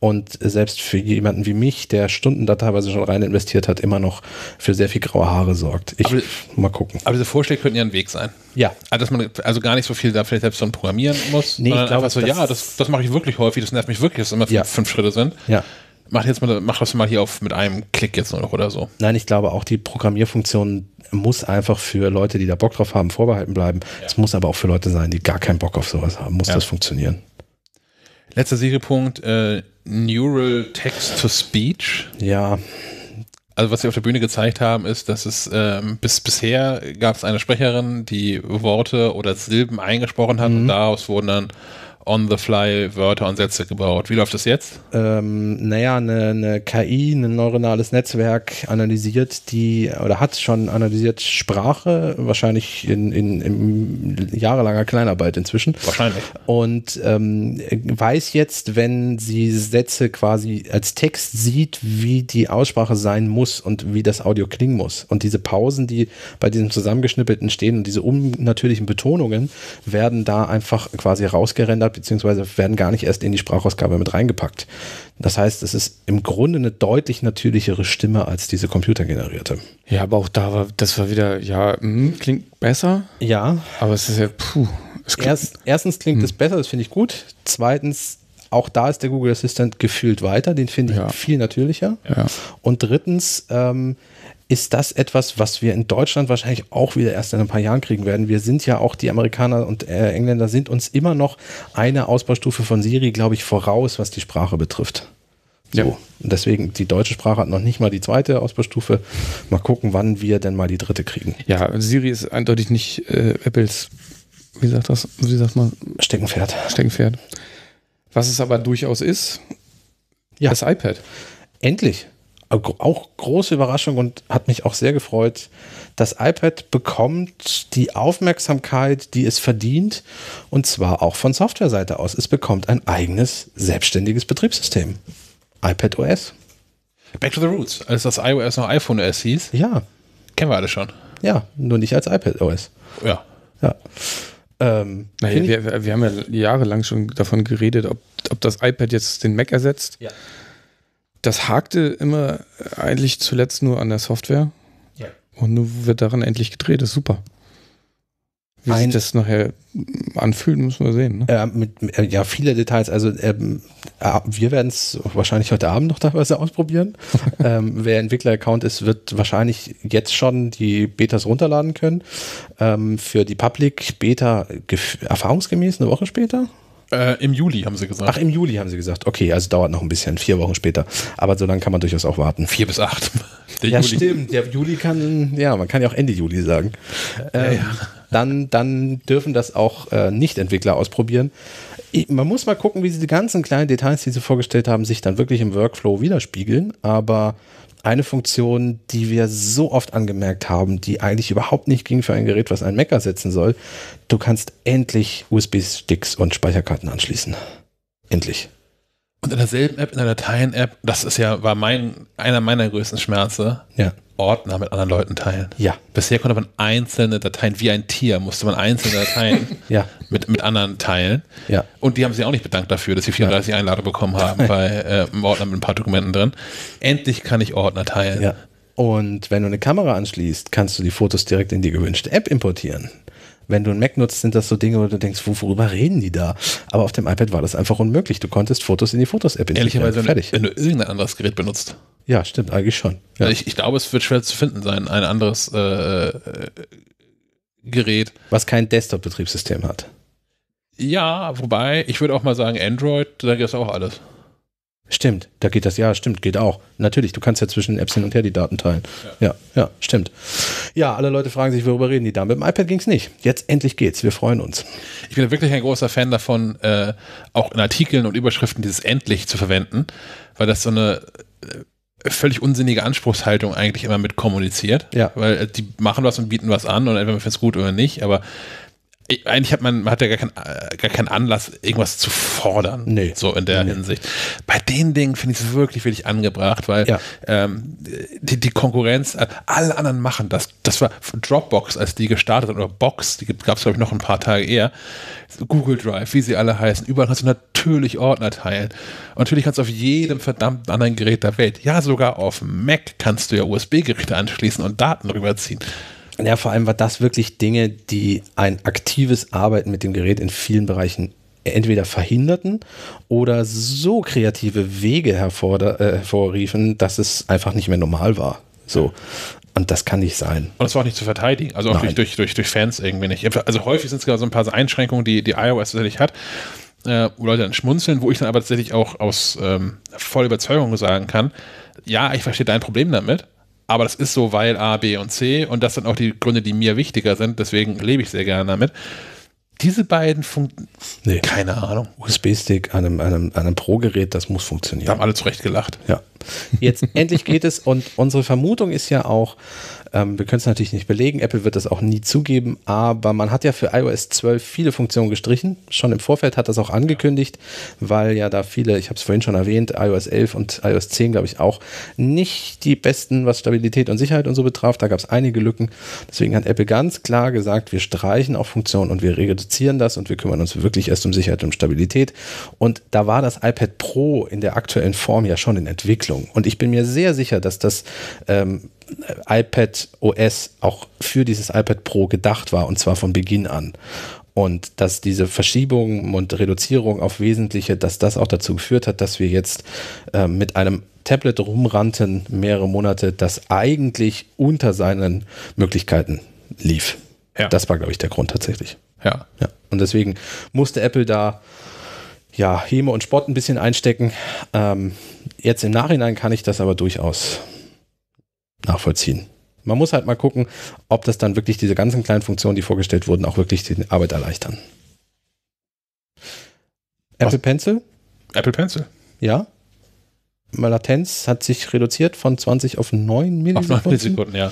Und selbst für jemanden wie mich, der Stunden da teilweise schon rein investiert hat, immer noch für sehr viel graue Haare sorgt. Mal gucken. Aber diese Vorschläge könnten ja ein Weg sein. Ja. Also, dass man gar nicht so viel da vielleicht selbst schon programmieren muss. Nee, ich glaube, das mache ich wirklich häufig. Das nervt mich wirklich, dass es immer fünf Schritte sind. Ja. Mach das mal hier auf mit einem Klick jetzt nur noch oder so. Nein, ich glaube auch, die Programmierfunktion muss einfach für Leute, die da Bock drauf haben, vorbehalten bleiben. Ja. Es muss aber auch für Leute sein, die gar keinen Bock auf sowas haben. Muss das funktionieren. Letzter Seriepunkt, Neural Text to Speech. Ja. Also was sie auf der Bühne gezeigt haben, ist, dass es bisher gab es eine Sprecherin, die Worte oder Silben eingesprochen hat und daraus wurden dann on the fly Wörter und Sätze gebaut. Wie läuft das jetzt? Naja, eine KI, ein neuronales Netzwerk analysiert hat schon analysiert Sprache, wahrscheinlich in jahrelanger Kleinarbeit inzwischen. Wahrscheinlich. Und weiß jetzt, wenn sie Sätze quasi als Text sieht, wie die Aussprache sein muss und wie das Audio klingen muss. Und diese Pausen, die bei diesem Zusammengeschnippelten stehen und diese unnatürlichen Betonungen, werden da einfach quasi rausgerendert, beziehungsweise werden gar nicht erst in die Sprachausgabe mit reingepackt. Das heißt, es ist im Grunde eine deutlich natürlichere Stimme als diese computergenerierte. Ja, aber auch da war wieder, klingt besser. Ja. Aber es ist ja, Erstens klingt es besser, das finde ich gut. Zweitens, auch da ist der Google Assistant gefühlt weiter, den finde ich viel natürlicher. Ja. Und drittens, ist das etwas, was wir in Deutschland wahrscheinlich auch wieder erst in ein paar Jahren kriegen werden. Wir sind ja auch, die Amerikaner und Engländer sind uns immer noch eine Ausbaustufe von Siri, glaube ich, voraus, was die Sprache betrifft. So. Ja. Und deswegen, die deutsche Sprache hat noch nicht mal die zweite Ausbaustufe. Mal gucken, wann wir denn mal die dritte kriegen. Ja, Siri ist eindeutig nicht Apples, wie sagt man? Steckenpferd. Was es aber durchaus ist, das iPad. Endlich. Auch große Überraschung und hat mich auch sehr gefreut. Das iPad bekommt die Aufmerksamkeit, die es verdient, und zwar auch von Softwareseite aus. Es bekommt ein eigenes, selbstständiges Betriebssystem. iPad OS. Back to the Roots, als das iOS noch iPhone OS hieß. Ja. Kennen wir alle schon. Ja, nur nicht als iPad OS. Ja. Ja. Wir haben ja jahrelang schon davon geredet, ob das iPad jetzt den Mac ersetzt. Ja. Das hakte immer eigentlich zuletzt nur an der Software. Ja. Und nun wird daran endlich gedreht. Das ist super. Wie sich das nachher anfühlt, müssen wir sehen. Ne? Viele Details. Also wir werden es wahrscheinlich heute Abend noch teilweise ausprobieren. Wer Entwickler-Account ist, wird wahrscheinlich jetzt schon die Betas runterladen können. Für die Public-Beta erfahrungsgemäß eine Woche später. Im Juli haben sie gesagt. Ach, im Juli haben sie gesagt. Okay, also dauert noch ein bisschen, 4 Wochen später. Aber so lange kann man durchaus auch warten. 4 bis 8. Stimmt. Der Juli man kann ja auch Ende Juli sagen. Dann dürfen das auch Nicht-Entwickler ausprobieren. Man muss mal gucken, wie diese ganzen kleinen Details, die sie vorgestellt haben, sich dann wirklich im Workflow widerspiegeln. Aber eine Funktion, die wir so oft angemerkt haben, die eigentlich überhaupt nicht ging für ein Gerät, was einen Mac ersetzen soll: Du kannst endlich USB-Sticks und Speicherkarten anschließen. Endlich. Und in derselben App, in der Dateien-App, das ist ja, einer meiner größten Schmerze, Ordner mit anderen Leuten teilen. Ja. Bisher konnte man einzelne Dateien, wie ein Tier, musste man einzelne Dateien mit anderen teilen. Ja. Und die haben sich auch nicht bedankt dafür, dass sie 34 Einladungen bekommen haben bei einem Ordner mit ein paar Dokumenten drin. Endlich kann ich Ordner teilen. Ja. Und wenn du eine Kamera anschließt, kannst du die Fotos direkt in die gewünschte App importieren. Wenn du einen Mac nutzt, sind das so Dinge, wo du denkst, worüber reden die da? Aber auf dem iPad war das einfach unmöglich. Du konntest Fotos in die Fotos-App integrieren. Ehrlicherweise, wenn du irgendein anderes Gerät benutzt. Ja, stimmt, eigentlich schon. Ja. Also ich glaube, es wird schwer zu finden sein, ein anderes Gerät. Was kein Desktop-Betriebssystem hat. Ja, wobei, ich würde auch mal sagen, Android, da geht das auch alles. Stimmt, da geht das, geht auch. Natürlich, du kannst ja zwischen Apps hin und her die Daten teilen. Ja, stimmt. Ja, alle Leute fragen sich, worüber reden die da? Mit dem iPad ging es nicht. Jetzt endlich geht's, wir freuen uns. Ich bin wirklich ein großer Fan davon, auch in Artikeln und Überschriften dieses endlich zu verwenden, weil das so eine völlig unsinnige Anspruchshaltung eigentlich immer mit kommuniziert. Ja. Weil die machen was und bieten was an und entweder man findet es gut oder nicht, aber eigentlich hat man ja gar keinen Anlass, irgendwas zu fordern, so in der Hinsicht. Bei den Dingen finde ich es wirklich, wirklich angebracht, weil die Konkurrenz, alle anderen machen das. Das war Dropbox, als die gestartet hat, oder Box, die gab es, glaube ich, noch ein paar Tage eher. Google Drive, wie sie alle heißen. Überall kannst du natürlich Ordner teilen. Und natürlich kannst du auf jedem verdammten anderen Gerät der Welt, ja sogar auf Mac, kannst du ja USB-Geräte anschließen und Daten rüberziehen. Ja, vor allem war das wirklich Dinge, die ein aktives Arbeiten mit dem Gerät in vielen Bereichen entweder verhinderten oder so kreative Wege hervorriefen, dass es einfach nicht mehr normal war. So. Und das kann nicht sein. Und das war auch nicht zu verteidigen, also auch durch Fans irgendwie nicht. Also häufig sind es gerade so ein paar Einschränkungen, die iOS tatsächlich hat, wo Leute dann schmunzeln, wo ich dann aber tatsächlich auch aus voller Überzeugung sagen kann, ja, ich verstehe dein Problem damit. Aber das ist so, weil A, B und C, und das sind auch die Gründe, die mir wichtiger sind, deswegen lebe ich sehr gerne damit. diese beiden funktionieren? Nee. Keine Ahnung. USB-Stick an einem Pro-Gerät, das muss funktionieren. Da haben alle zurecht gelacht. Ja. Jetzt endlich geht es, und unsere Vermutung ist ja auch, wir können es natürlich nicht belegen, Apple wird das auch nie zugeben, aber man hat ja für iOS 12 viele Funktionen gestrichen, schon im Vorfeld hat das auch angekündigt, weil ja da viele, ich habe es vorhin schon erwähnt, iOS 11 und iOS 10 glaube ich auch, nicht die besten, was Stabilität und Sicherheit und so betraf, da gab es einige Lücken, deswegen hat Apple ganz klar gesagt, wir streichen auch Funktionen und wir reduzieren das und wir kümmern uns wirklich erst um Sicherheit und Stabilität, und da war das iPad Pro in der aktuellen Form ja schon in Entwicklung. Und ich bin mir sehr sicher, dass das iPad OS auch für dieses iPad Pro gedacht war, und zwar von Beginn an. Und dass diese Verschiebung und Reduzierung auf Wesentliche, dass das auch dazu geführt hat, dass wir jetzt mit einem Tablet rumrannten mehrere Monate, das eigentlich unter seinen Möglichkeiten lief. Ja. Das war, glaube ich, der Grund tatsächlich. Ja. Ja. Und deswegen musste Apple da ja Häme und Spott ein bisschen einstecken. Jetzt im Nachhinein kann ich das aber durchaus nachvollziehen. Man muss halt mal gucken, ob das dann wirklich diese ganzen kleinen Funktionen, die vorgestellt wurden, auch wirklich die Arbeit erleichtern. Apple Pencil? Apple Pencil. Ja. Latenz hat sich reduziert von 20 auf 9 Millisekunden. Auf 9 Millisekunden, ja.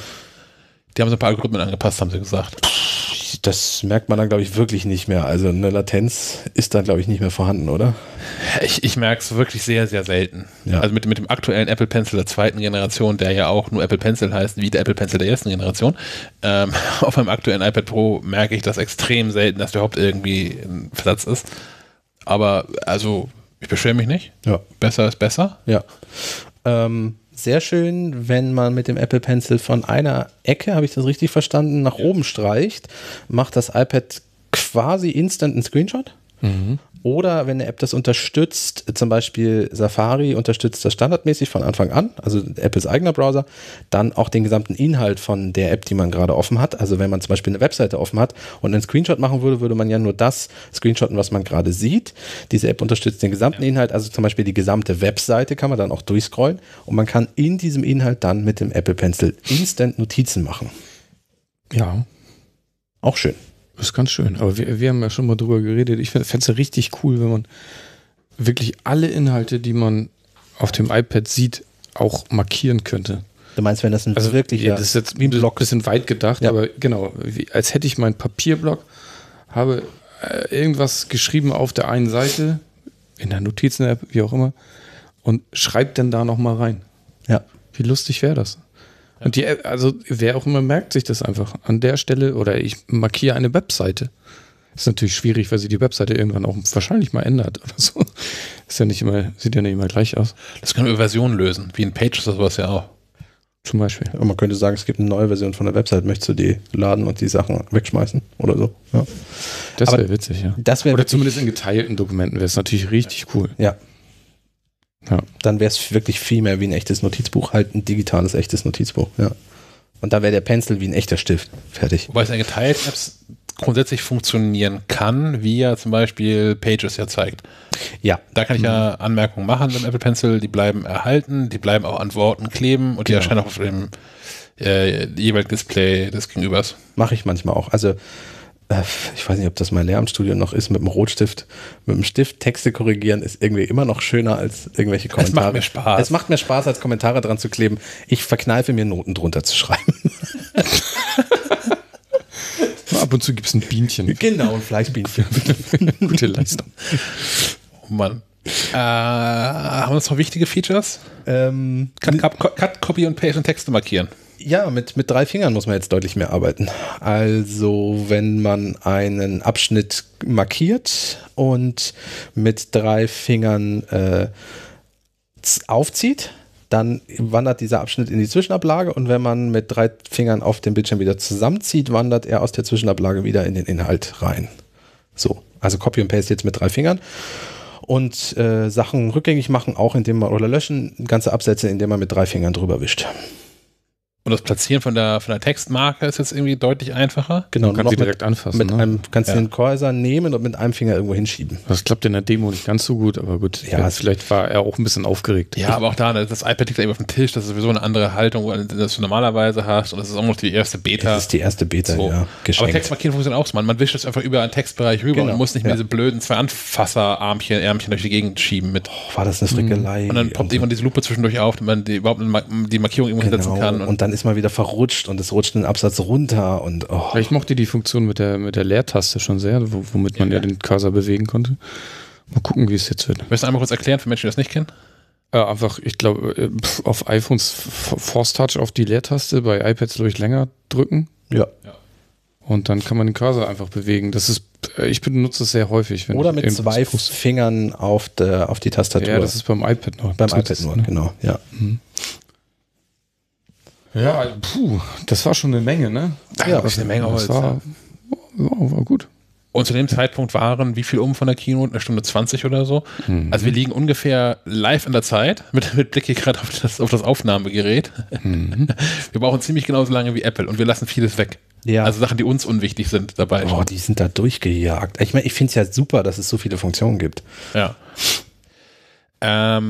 Die haben so ein paar Algorithmen angepasst, haben sie gesagt. Das merkt man dann, glaube ich, wirklich nicht mehr. Also eine Latenz ist dann, glaube ich, nicht mehr vorhanden, oder? Ich merke es wirklich sehr, sehr selten. Ja. Also mit dem aktuellen Apple Pencil der zweiten Generation, der ja auch nur Apple Pencil heißt, wie der Apple Pencil der ersten Generation, auf einem aktuellen iPad Pro merke ich das extrem selten, dass überhaupt irgendwie ein Versatz ist. Aber also, ich beschwere mich nicht. Ja. Besser ist besser. Ja. Sehr schön, wenn man mit dem Apple Pencil von einer Ecke, habe ich das richtig verstanden, nach oben streicht, macht das iPad quasi instant einen Screenshot. Mhm. Oder wenn eine App das unterstützt, zum Beispiel Safari unterstützt das standardmäßig von Anfang an, also Apples eigener Browser, dann auch den gesamten Inhalt von der App, die man gerade offen hat. Also wenn man zum Beispiel eine Webseite offen hat und einen Screenshot machen würde, würde man ja nur das screenshotten, was man gerade sieht. Diese App unterstützt den gesamten Inhalt, also zum Beispiel die gesamte Webseite kann man dann auch durchscrollen, und man kann in diesem Inhalt dann mit dem Apple Pencil instant Notizen machen. Ja. Auch schön. Das ist ganz schön, aber wir haben ja schon mal drüber geredet. Ich fände es ja richtig cool, wenn man wirklich alle Inhalte, die man auf dem iPad sieht, auch markieren könnte. Du meinst, wenn das ein wirklicher... Ja, das ist jetzt wie ein Block, ein bisschen weit gedacht, ja. Aber genau, als hätte ich meinen Papierblock, habe irgendwas geschrieben auf der einen Seite, in der Notizen-App, wie auch immer, und schreibt dann da nochmal rein. Ja. Wie lustig wäre das? Und die, also wer auch immer, merkt sich das einfach an der Stelle, oder ich markiere eine Webseite. Ist natürlich schwierig, weil sie die Webseite irgendwann auch wahrscheinlich mal ändert oder so. Ist ja nicht immer, sieht ja nicht immer gleich aus. Das können wir Versionen lösen, wie in Pages oder sowas ja auch. Zum Beispiel. Und man könnte sagen, es gibt eine neue Version von der Website, möchtest du die laden und die Sachen wegschmeißen oder so. Ja. Das wäre witzig, ja. Das wär oder zumindest in geteilten Dokumenten wäre es natürlich richtig cool. Ja. Ja. Dann wäre es wirklich viel mehr wie ein echtes Notizbuch, halt ein digitales, echtes Notizbuch. Ja. Und da wäre der Pencil wie ein echter Stift. Fertig. Wobei es in geteilten Apps grundsätzlich funktionieren kann, wie ja zum Beispiel Pages ja zeigt. Ja. Da kann ich ja Anmerkungen machen mit dem Apple Pencil, die bleiben erhalten, die bleiben auch an Worten kleben und die erscheinen auch auf dem jeweiligen Display des Gegenübers. Mache ich manchmal auch. Also ich weiß nicht, ob das mein Lehramtsstudium noch ist, mit dem Rotstift, mit dem Stift Texte korrigieren ist irgendwie immer noch schöner als irgendwelche Kommentare. Es macht mir Spaß. Es macht mir Spaß, als Kommentare dran zu kleben. Ich verkneife mir, Noten drunter zu schreiben. Ab und zu gibt es ein Bienchen. Genau, ein Fleischbienchen. Gute Leistung. Oh Mann. Haben wir noch wichtige Features? Cut, Copy und Paste und Texte markieren. Ja, mit 3 Fingern muss man jetzt deutlich mehr arbeiten. Also wenn man einen Abschnitt markiert und mit 3 Fingern aufzieht, dann wandert dieser Abschnitt in die Zwischenablage, und wenn man mit 3 Fingern auf dem Bildschirm wieder zusammenzieht, wandert er aus der Zwischenablage wieder in den Inhalt rein. So, also Copy und Paste jetzt mit 3 Fingern. Und Sachen rückgängig machen, auch indem man, oder löschen ganze Absätze, indem man mit 3 Fingern drüber wischt. Und das Platzieren von der Textmarke ist jetzt irgendwie deutlich einfacher. Genau, man kann sie direkt anfassen. Kannst du den Cursor nehmen und mit einem Finger irgendwo hinschieben. Das klappt in der Demo nicht ganz so gut, aber gut. Ja, vielleicht war er auch ein bisschen aufgeregt. Ja, aber auch da, das iPad liegt eben auf dem Tisch, das ist sowieso eine andere Haltung, als das du normalerweise hast. Und das ist auch noch die erste Beta. Das ist die erste Beta, so. Ja. Geschenkt. Aber Textmarkieren funktioniert auch so. Man wischt das einfach über einen Textbereich rüber und muss nicht mehr diese blöden zwei Anfasserarmchen, Ärmchen durch die Gegend schieben mit. Oh, war das eine Frickelei. Und dann poppt irgendwann diese Lupe zwischendurch auf, damit man die Markierung irgendwo hinsetzen kann. Und dann ist mal wieder verrutscht und es rutscht den Absatz runter. Und ich mochte die Funktion mit der Leertaste schon sehr, womit man den Cursor bewegen konnte. Mal gucken, wie es jetzt wird. Möchtest du einmal kurz erklären für Menschen, die das nicht kennen? Einfach, ich glaube, auf iPhones Force Touch auf die Leertaste, bei iPads glaube ich länger drücken. Ja. Und dann kann man den Cursor einfach bewegen. Das ist, ich benutze es sehr häufig. Oder mit zwei Fingern auf die Tastatur. Ja, das ist beim iPad nur. Beim iPad nur, genau. Ja. Mhm. Ja, das war schon eine Menge, ne? Ja, das ist eine Menge Holz. Das war gut. Und zu dem Zeitpunkt waren, wie viel von der Keynote? Eine Stunde 20 oder so. Mhm. Also wir liegen ungefähr live in der Zeit, mit Blick hier gerade auf das Aufnahmegerät. Mhm. Wir brauchen ziemlich genauso lange wie Apple und wir lassen vieles weg. Ja. Also Sachen, die uns unwichtig sind dabei. Oh, die sind da durchgejagt. Ich meine, ich finde es ja super, dass es so viele Funktionen gibt. Ja. Der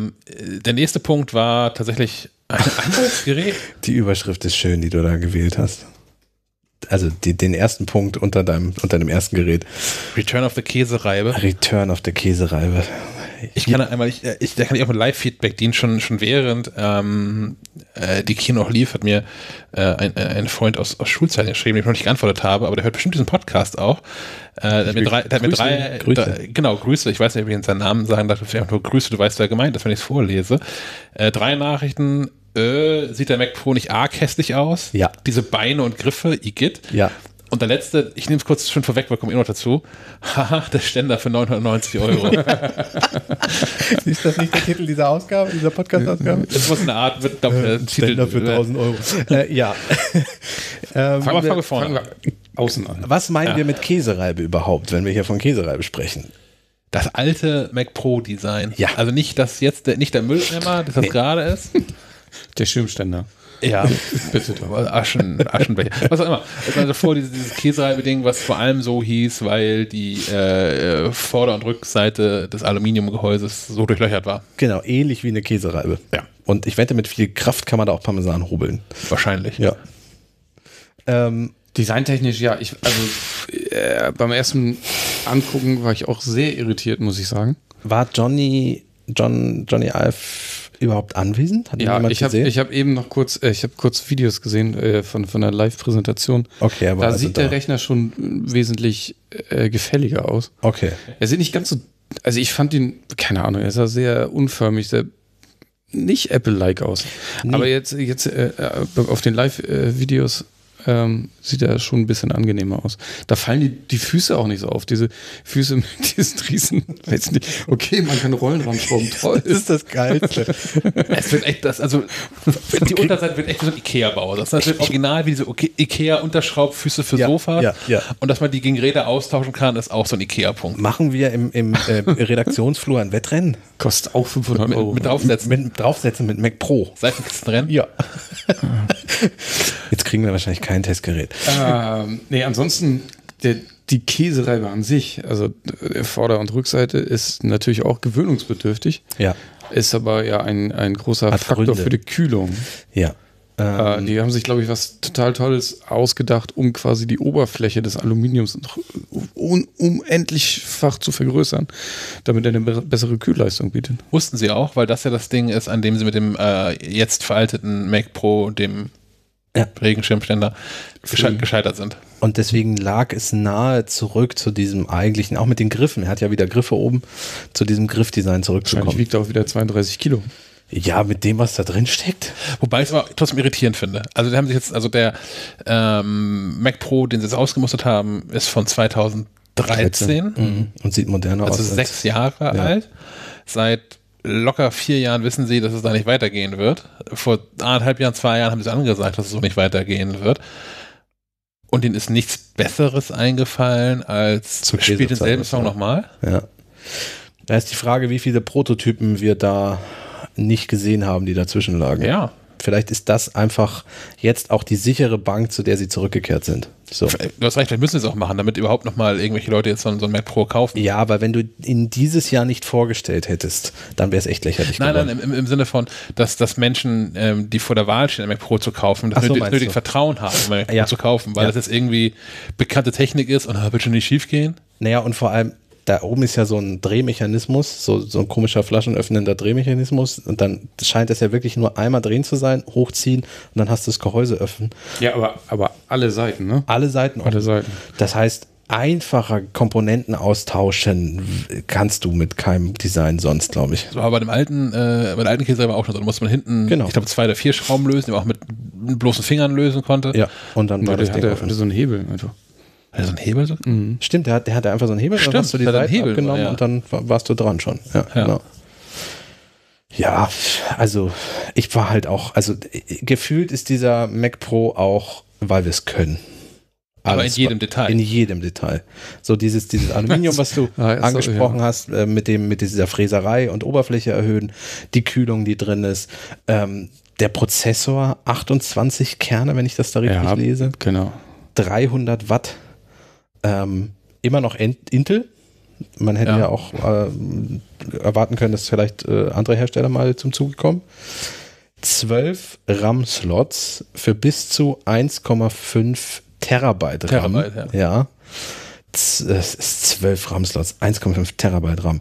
nächste Punkt war tatsächlich ein anderes Gerät. Die Überschrift ist schön, die du da gewählt hast. Also den ersten Punkt unter dem ersten Gerät. Return of the Käsereibe. Return of the Käsereibe. Da kann ich auch mit Live-Feedback dienen, schon während die Kino auch lief, hat mir ein Freund aus Schulzeiten geschrieben, den ich noch nicht geantwortet habe, aber der hört bestimmt diesen Podcast auch. Grüße, ich weiß nicht, ob ich seinen Namen sagen darf, vielleicht nur Grüße, du weißt, wer gemeint ist, wenn ich es vorlese. 3 Nachrichten, sieht der Mac Pro nicht arg hässlich aus? Ja. Diese Beine und Griffe, igitt. Ja. Und der letzte, ich nehme es kurz schon vorweg, weil kommen eh noch dazu. Haha, der Ständer für 990 €. Ist das nicht der Titel dieser Ausgabe, dieser Podcast-Ausgabe? Das muss eine Art Ständer für 1.000 €. Ja. Fangen wir außen an. Was meinen wir mit Käsereibe überhaupt, wenn wir hier von Käsereibe sprechen? Das alte Mac Pro Design. Ja. Also nicht, dass jetzt nicht der Mülleimer, dass das gerade ist. Der Schirmständer. Ja, bitte doch. Aschenbecher. Was auch immer. Es war davor dieses Käsereibe-Ding, was vor allem so hieß, weil die Vorder- und Rückseite des Aluminiumgehäuses so durchlöchert war. Genau, ähnlich wie eine Käsereibe. Ja. Und ich wette, mit viel Kraft kann man da auch Parmesan hobeln. Wahrscheinlich. Ja. Designtechnisch, ja. Beim ersten Angucken war ich auch sehr irritiert, muss ich sagen. War Johnny Ive überhaupt anwesend? Hat jemand gesehen? Ich habe eben noch kurz Videos gesehen von der Live-Präsentation. Okay, aber da sieht der Rechner schon wesentlich gefälliger aus. Okay. Er sieht nicht ganz so, also ich fand ihn, keine Ahnung, er sah sehr unförmig, sehr nicht Apple-like aus. Nee. Aber jetzt auf den Live-Videos sieht er schon ein bisschen angenehmer aus. Da fallen die Füße auch nicht so auf. Diese Füße mit diesen Riesen. Okay, man kann Rollen ranschrauben. Toll. Das ist das Geilste. Es wird echt die Unterseite wird echt so ein Ikea-Bau. Das wird original wie diese Ikea-Unterschraubfüße für Sofas. Ja. Und dass man die gegen Räder austauschen kann, ist auch so ein Ikea-Punkt. Machen wir im Redaktionsflur ein Wettrennen? Kostet auch 500 €. Mit Draufsetzen. Mit Draufsetzen mit Mac Pro. Seifenkistenrennen? Ja. Jetzt kriegen wir wahrscheinlich kein Testgerät. Ansonsten die Käsereibe an sich, also Vorder- und Rückseite, ist natürlich auch gewöhnungsbedürftig. Ja. Ist aber ja ein großer Faktor für die Kühlung. Ja. Die haben sich, glaube ich, was total Tolles ausgedacht, um quasi die Oberfläche des Aluminiums unendlichfach zu vergrößern, damit er eine bessere Kühlleistung bietet. Wussten sie auch, weil das ja das Ding ist, an dem sie mit dem jetzt veralteten Mac Pro und dem Regenschirmständer gescheitert sind. Und deswegen lag es nahe, zurück zu diesem eigentlichen, auch mit den Griffen, er hat ja wieder Griffe oben, zu diesem Griffdesign zurückzukommen. Wahrscheinlich wiegt er auch wieder 32 kg. Ja, mit dem, was da drin steckt. Wobei ich es aber trotzdem irritierend finde. Also die haben sich jetzt, also der Mac Pro, den sie jetzt ausgemustert haben, ist von 2013. Mhm. Und sieht moderner aus. Also 6 Jahre alt. Seit locker 4 Jahren wissen sie, dass es da nicht weitergehen wird. Vor 1,5 Jahren, 2 Jahren haben sie angesagt, dass es so nicht weitergehen wird. Und denen ist nichts Besseres eingefallen, als spielt denselben Song nochmal. Ja. Da ist die Frage, wie viele Prototypen wir da nicht gesehen haben, die dazwischen lagen. Ja. Vielleicht ist das einfach jetzt auch die sichere Bank, zu der sie zurückgekehrt sind. So. Du hast recht, vielleicht müssen sie es auch machen, damit überhaupt nochmal irgendwelche Leute jetzt so ein Mac Pro kaufen. Ja, aber wenn du ihn dieses Jahr nicht vorgestellt hättest, dann wäre es echt lächerlich geworden. Nein, im Sinne von, dass Menschen, die vor der Wahl stehen, ein Mac Pro zu kaufen, das nötig Vertrauen haben, um ein Mac Pro zu kaufen, weil das jetzt irgendwie bekannte Technik ist und wird schon nicht schief gehen. Naja, und vor allem, da oben ist ja so ein Drehmechanismus, so ein komischer flaschenöffnender Drehmechanismus, und dann scheint es ja wirklich nur einmal drehen zu sein, hochziehen und dann hast du das Gehäuse offen. Ja, aber alle Seiten, ne? Alle Seiten offen. Alle Seiten. Das heißt, einfacher Komponenten austauschen kannst du mit keinem Design sonst, glaube ich. Das war bei dem alten Käse aber auch schon so. Da musste man hinten, ich glaube, 2 oder 4 Schrauben lösen, die man auch mit bloßen Fingern lösen konnte. Ja, und dann war das Ding offen. So einen Hebel einfach. Also ein Hebel so? Mhm. Stimmt, der hatte einfach so einen Hebel. Stimmt, dann hast du die Seite abgenommen und dann warst du dran schon. Ja. Genau. Ja, also ich war halt auch, also gefühlt ist dieser Mac Pro auch, weil wir es können. Aber in jedem Detail. In jedem Detail. So dieses Aluminium, was du angesprochen hast, mit dieser Fräserei und Oberfläche erhöhen, die Kühlung, die drin ist, der Prozessor, 28 Kerne, wenn ich das da richtig lese. Genau. 300 Watt. Immer noch Intel. Man hätte ja auch erwarten können, dass vielleicht andere Hersteller mal zum Zuge kommen. 12 RAM-Slots für bis zu 1,5 Terabyte RAM. Terabyte, ja. Es ist 12 RAM-Slots, 1,5 Terabyte RAM.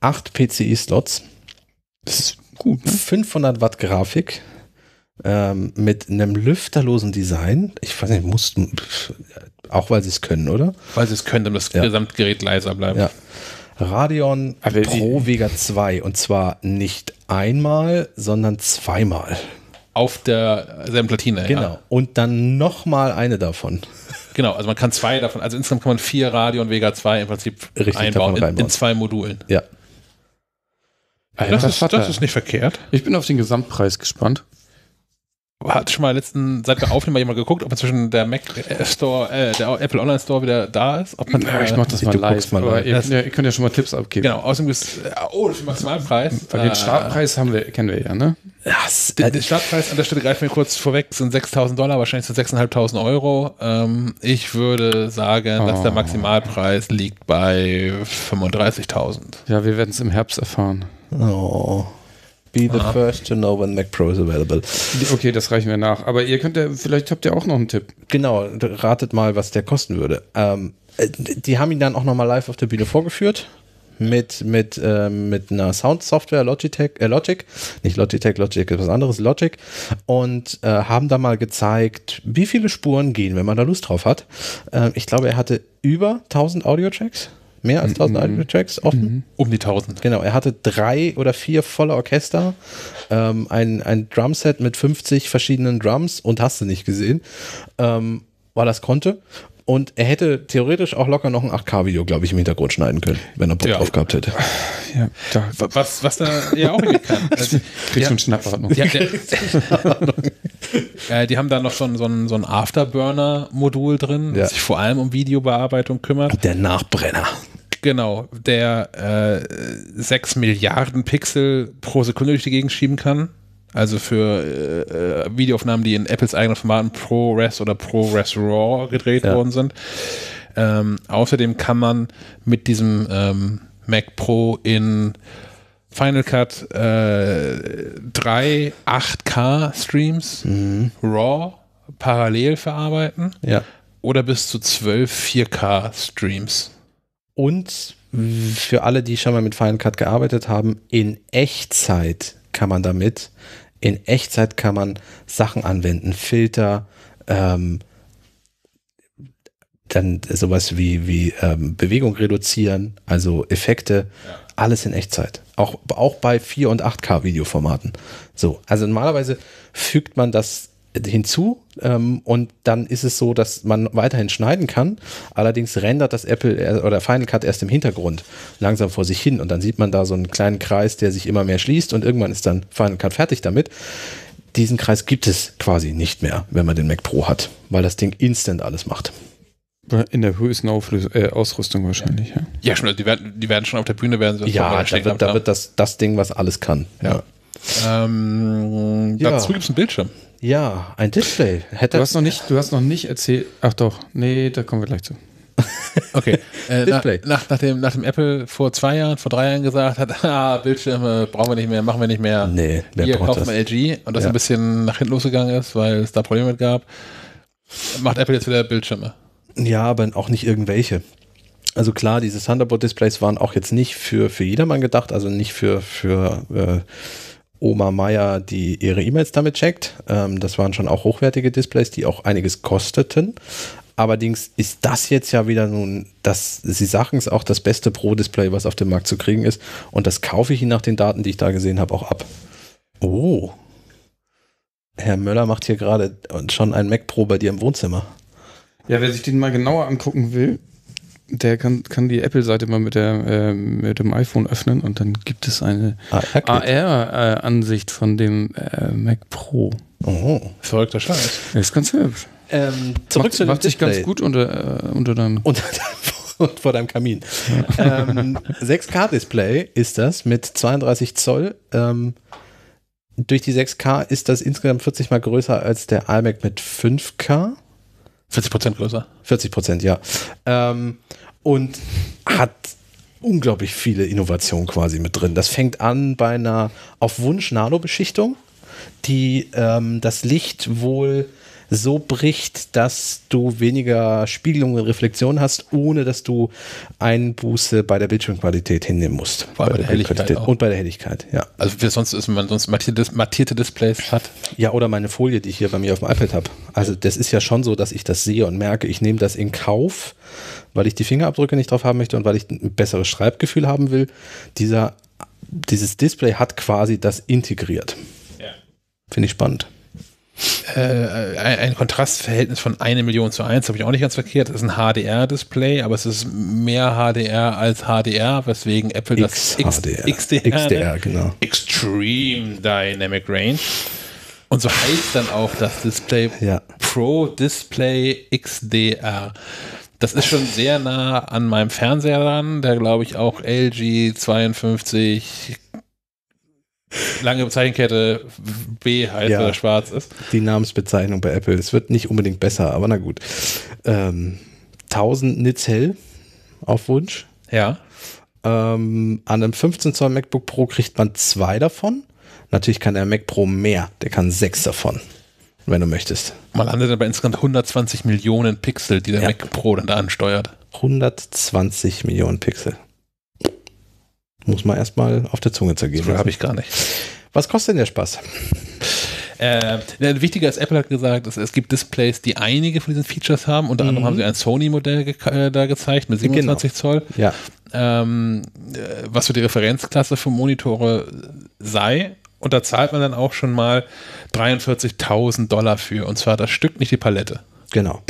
8 PCI-Slots. Das ist gut. Ne? 500 Watt Grafik. Mit einem lüfterlosen Design. Ich weiß nicht, mussten, auch weil sie es können, oder? Weil sie es können, damit das Gesamtgerät leiser bleibt. Ja. Radeon Pro Vega 2, und zwar nicht einmal, sondern 2-mal. Auf derselben Platine, genau. Und dann nochmal eine davon. Genau, also man kann 2 davon, also insgesamt kann man 4 Radeon Vega 2 im Prinzip einbauen, in 2 Modulen. Ja. Das ist nicht verkehrt. Ich bin auf den Gesamtpreis gespannt. Hat schon mal seit wir aufnehmen, mal jemand geguckt, ob inzwischen der Mac Store, der Apple Online Store wieder da ist? Ob man, ich mach das mal live. Ihr könnt ja schon mal Tipps abgeben. Genau, außerdem ist den Maximalpreis. Den Startpreis kennen wir ja, ne? Den Startpreis an der Stelle greifen wir kurz vorweg, sind $6.000, wahrscheinlich sind €6.500. Ich würde sagen, dass der Maximalpreis liegt bei 35.000. Ja, wir werden es im Herbst erfahren. Oh. Be the first to know when Mac Pro is available. Okay, das reichen wir nach. Aber ihr könnt vielleicht habt ihr auch noch einen Tipp. Genau, ratet mal, was der kosten würde. Die haben ihn dann auch nochmal live auf der Bühne vorgeführt mit einer Soundsoftware, Logic ist was anderes, Logic, und haben da mal gezeigt, wie viele Spuren gehen, wenn man da Lust drauf hat. Ich glaube, er hatte über 1000 Audio-Tracks. Mehr als 1000 Audio-Tracks offen? Um die 1000. Genau, er hatte 3 oder 4 volle Orchester, ein Drumset mit 50 verschiedenen Drums und hast du nicht gesehen, weil er es konnte. Und er hätte theoretisch auch locker noch ein 8K-Video, glaube ich, im Hintergrund schneiden können, wenn er Bock drauf gehabt hätte. Ja, was da ja auch nicht kann. Kriegst du einen Schnappatmung. Die haben da noch so ein Afterburner-Modul drin, das sich vor allem um Videobearbeitung kümmert. Der Nachbrenner. Genau, der 6 Milliarden Pixel pro Sekunde durch die Gegend schieben kann. Also für Videoaufnahmen, die in Apples eigenen Formaten ProRes oder ProRes RAW gedreht worden sind. Außerdem kann man mit diesem Mac Pro in Final Cut 3 8K Streams RAW parallel verarbeiten oder bis zu 12 4K Streams. Und für alle, die schon mal mit Final Cut gearbeitet haben, in Echtzeit kann man Sachen anwenden, Filter, dann sowas wie Bewegung reduzieren, also Effekte, alles in Echtzeit. Auch bei 4- und 8K-Videoformaten. So, also normalerweise fügt man das hinzu und dann ist es so, dass man weiterhin schneiden kann, allerdings rendert das Apple oder Final Cut erst im Hintergrund langsam vor sich hin und dann sieht man da so einen kleinen Kreis, der sich immer mehr schließt und irgendwann ist dann Final Cut fertig damit. Diesen Kreis gibt es quasi nicht mehr, wenn man den Mac Pro hat, weil das Ding instant alles macht. In der höchsten Ausrüstung wahrscheinlich. Ja, schon, die werden schon auf der Bühne werden sie. Ja, da wird das Ding, was alles kann. Ja. Ja. Dazu gibt es einen Bildschirm. Ja, ein Display. Du hast noch nicht erzählt. Ach doch, nee, da kommen wir gleich zu. Okay. Display. Nachdem Apple vor 2 Jahren, vor 3 Jahren gesagt hat, Bildschirme brauchen wir nicht mehr, machen wir nicht mehr. Nee, wir kaufen LG und das ein bisschen nach hinten losgegangen ist, weil es da Probleme gab, macht Apple jetzt wieder Bildschirme. Ja, aber auch nicht irgendwelche. Also klar, diese Thunderbolt-Displays waren auch jetzt nicht für jedermann gedacht, also nicht für Oma Meier, die ihre E-Mails damit checkt. Das waren schon auch hochwertige Displays, die auch einiges kosteten. Allerdings ist das jetzt ja wieder nun, sie sagen es auch, das beste Pro-Display, was auf dem Markt zu kriegen ist. Und das kaufe ich Ihnen nach den Daten, die ich da gesehen habe, auch ab. Oh. Herr Möller macht hier gerade schon ein Mac Pro bei dir im Wohnzimmer. Ja, wer sich den mal genauer angucken will, der kann die Apple-Seite mal mit dem iPhone öffnen und dann gibt es eine AR-Ansicht von dem Mac Pro. Oh, verrückter Scheiß. Ist ganz hübsch. Zurück zu dem Display. Sich ganz gut vor deinem Kamin. Ja. 6K-Display ist das mit 32 Zoll. Durch die 6K ist das insgesamt 40 mal größer als der iMac mit 5K. 40% größer. 40%, ja. Und hat unglaublich viele Innovationen quasi mit drin. Das fängt an bei einer auf Wunsch Nanobeschichtung, die das Licht wohl so bricht, dass du weniger Spiegelung und Reflexion hast, ohne dass du Einbuße bei der Bildschirmqualität hinnehmen musst. Vor allem bei der Helligkeit auch. Und bei der Helligkeit, ja. Also sonst ist man sonst mattierte Displays hat. Ja, oder meine Folie, die ich hier bei mir auf dem iPad habe. Also das ist ja schon so, dass ich das sehe und merke, ich nehme das in Kauf, weil ich die Fingerabdrücke nicht drauf haben möchte und weil ich ein besseres Schreibgefühl haben will. Dieses Display hat quasi das integriert. Ja. Finde ich spannend. Ein Kontrastverhältnis von 1 Million zu 1 habe ich auch nicht ganz verkehrt. Das ist ein HDR-Display, aber es ist mehr HDR als HDR, weswegen Apple das XDR, genau. Extreme Dynamic Range. Und so heißt dann auch das Display Pro Display XDR. Das ist schon sehr nah an meinem Fernseher dran, der glaube ich auch LG 52 lange Zeichenkette B heißt, oder schwarz ist. Die Namensbezeichnung bei Apple. Es wird nicht unbedingt besser, aber na gut. 1000 Nits hell auf Wunsch. Ja. An einem 15 Zoll MacBook Pro kriegt man 2 davon. Natürlich kann der Mac Pro mehr. Der kann 6 davon, wenn du möchtest. Man landet bei insgesamt 120 Millionen Pixel, die der Mac Pro dann da ansteuert. 120 Millionen Pixel. Muss man erstmal auf der Zunge zergehen. Das habe ich gar nicht. Was kostet denn der Spaß? Wichtiger ist, Apple hat gesagt, es gibt Displays, die einige von diesen Features haben. Unter anderem haben sie ein Sony-Modell da gezeigt mit 27 Zoll. Ja. Was für die Referenzklasse für Monitore sei. Und da zahlt man dann auch schon mal $43.000 für. Und zwar das Stück, nicht die Palette. Genau.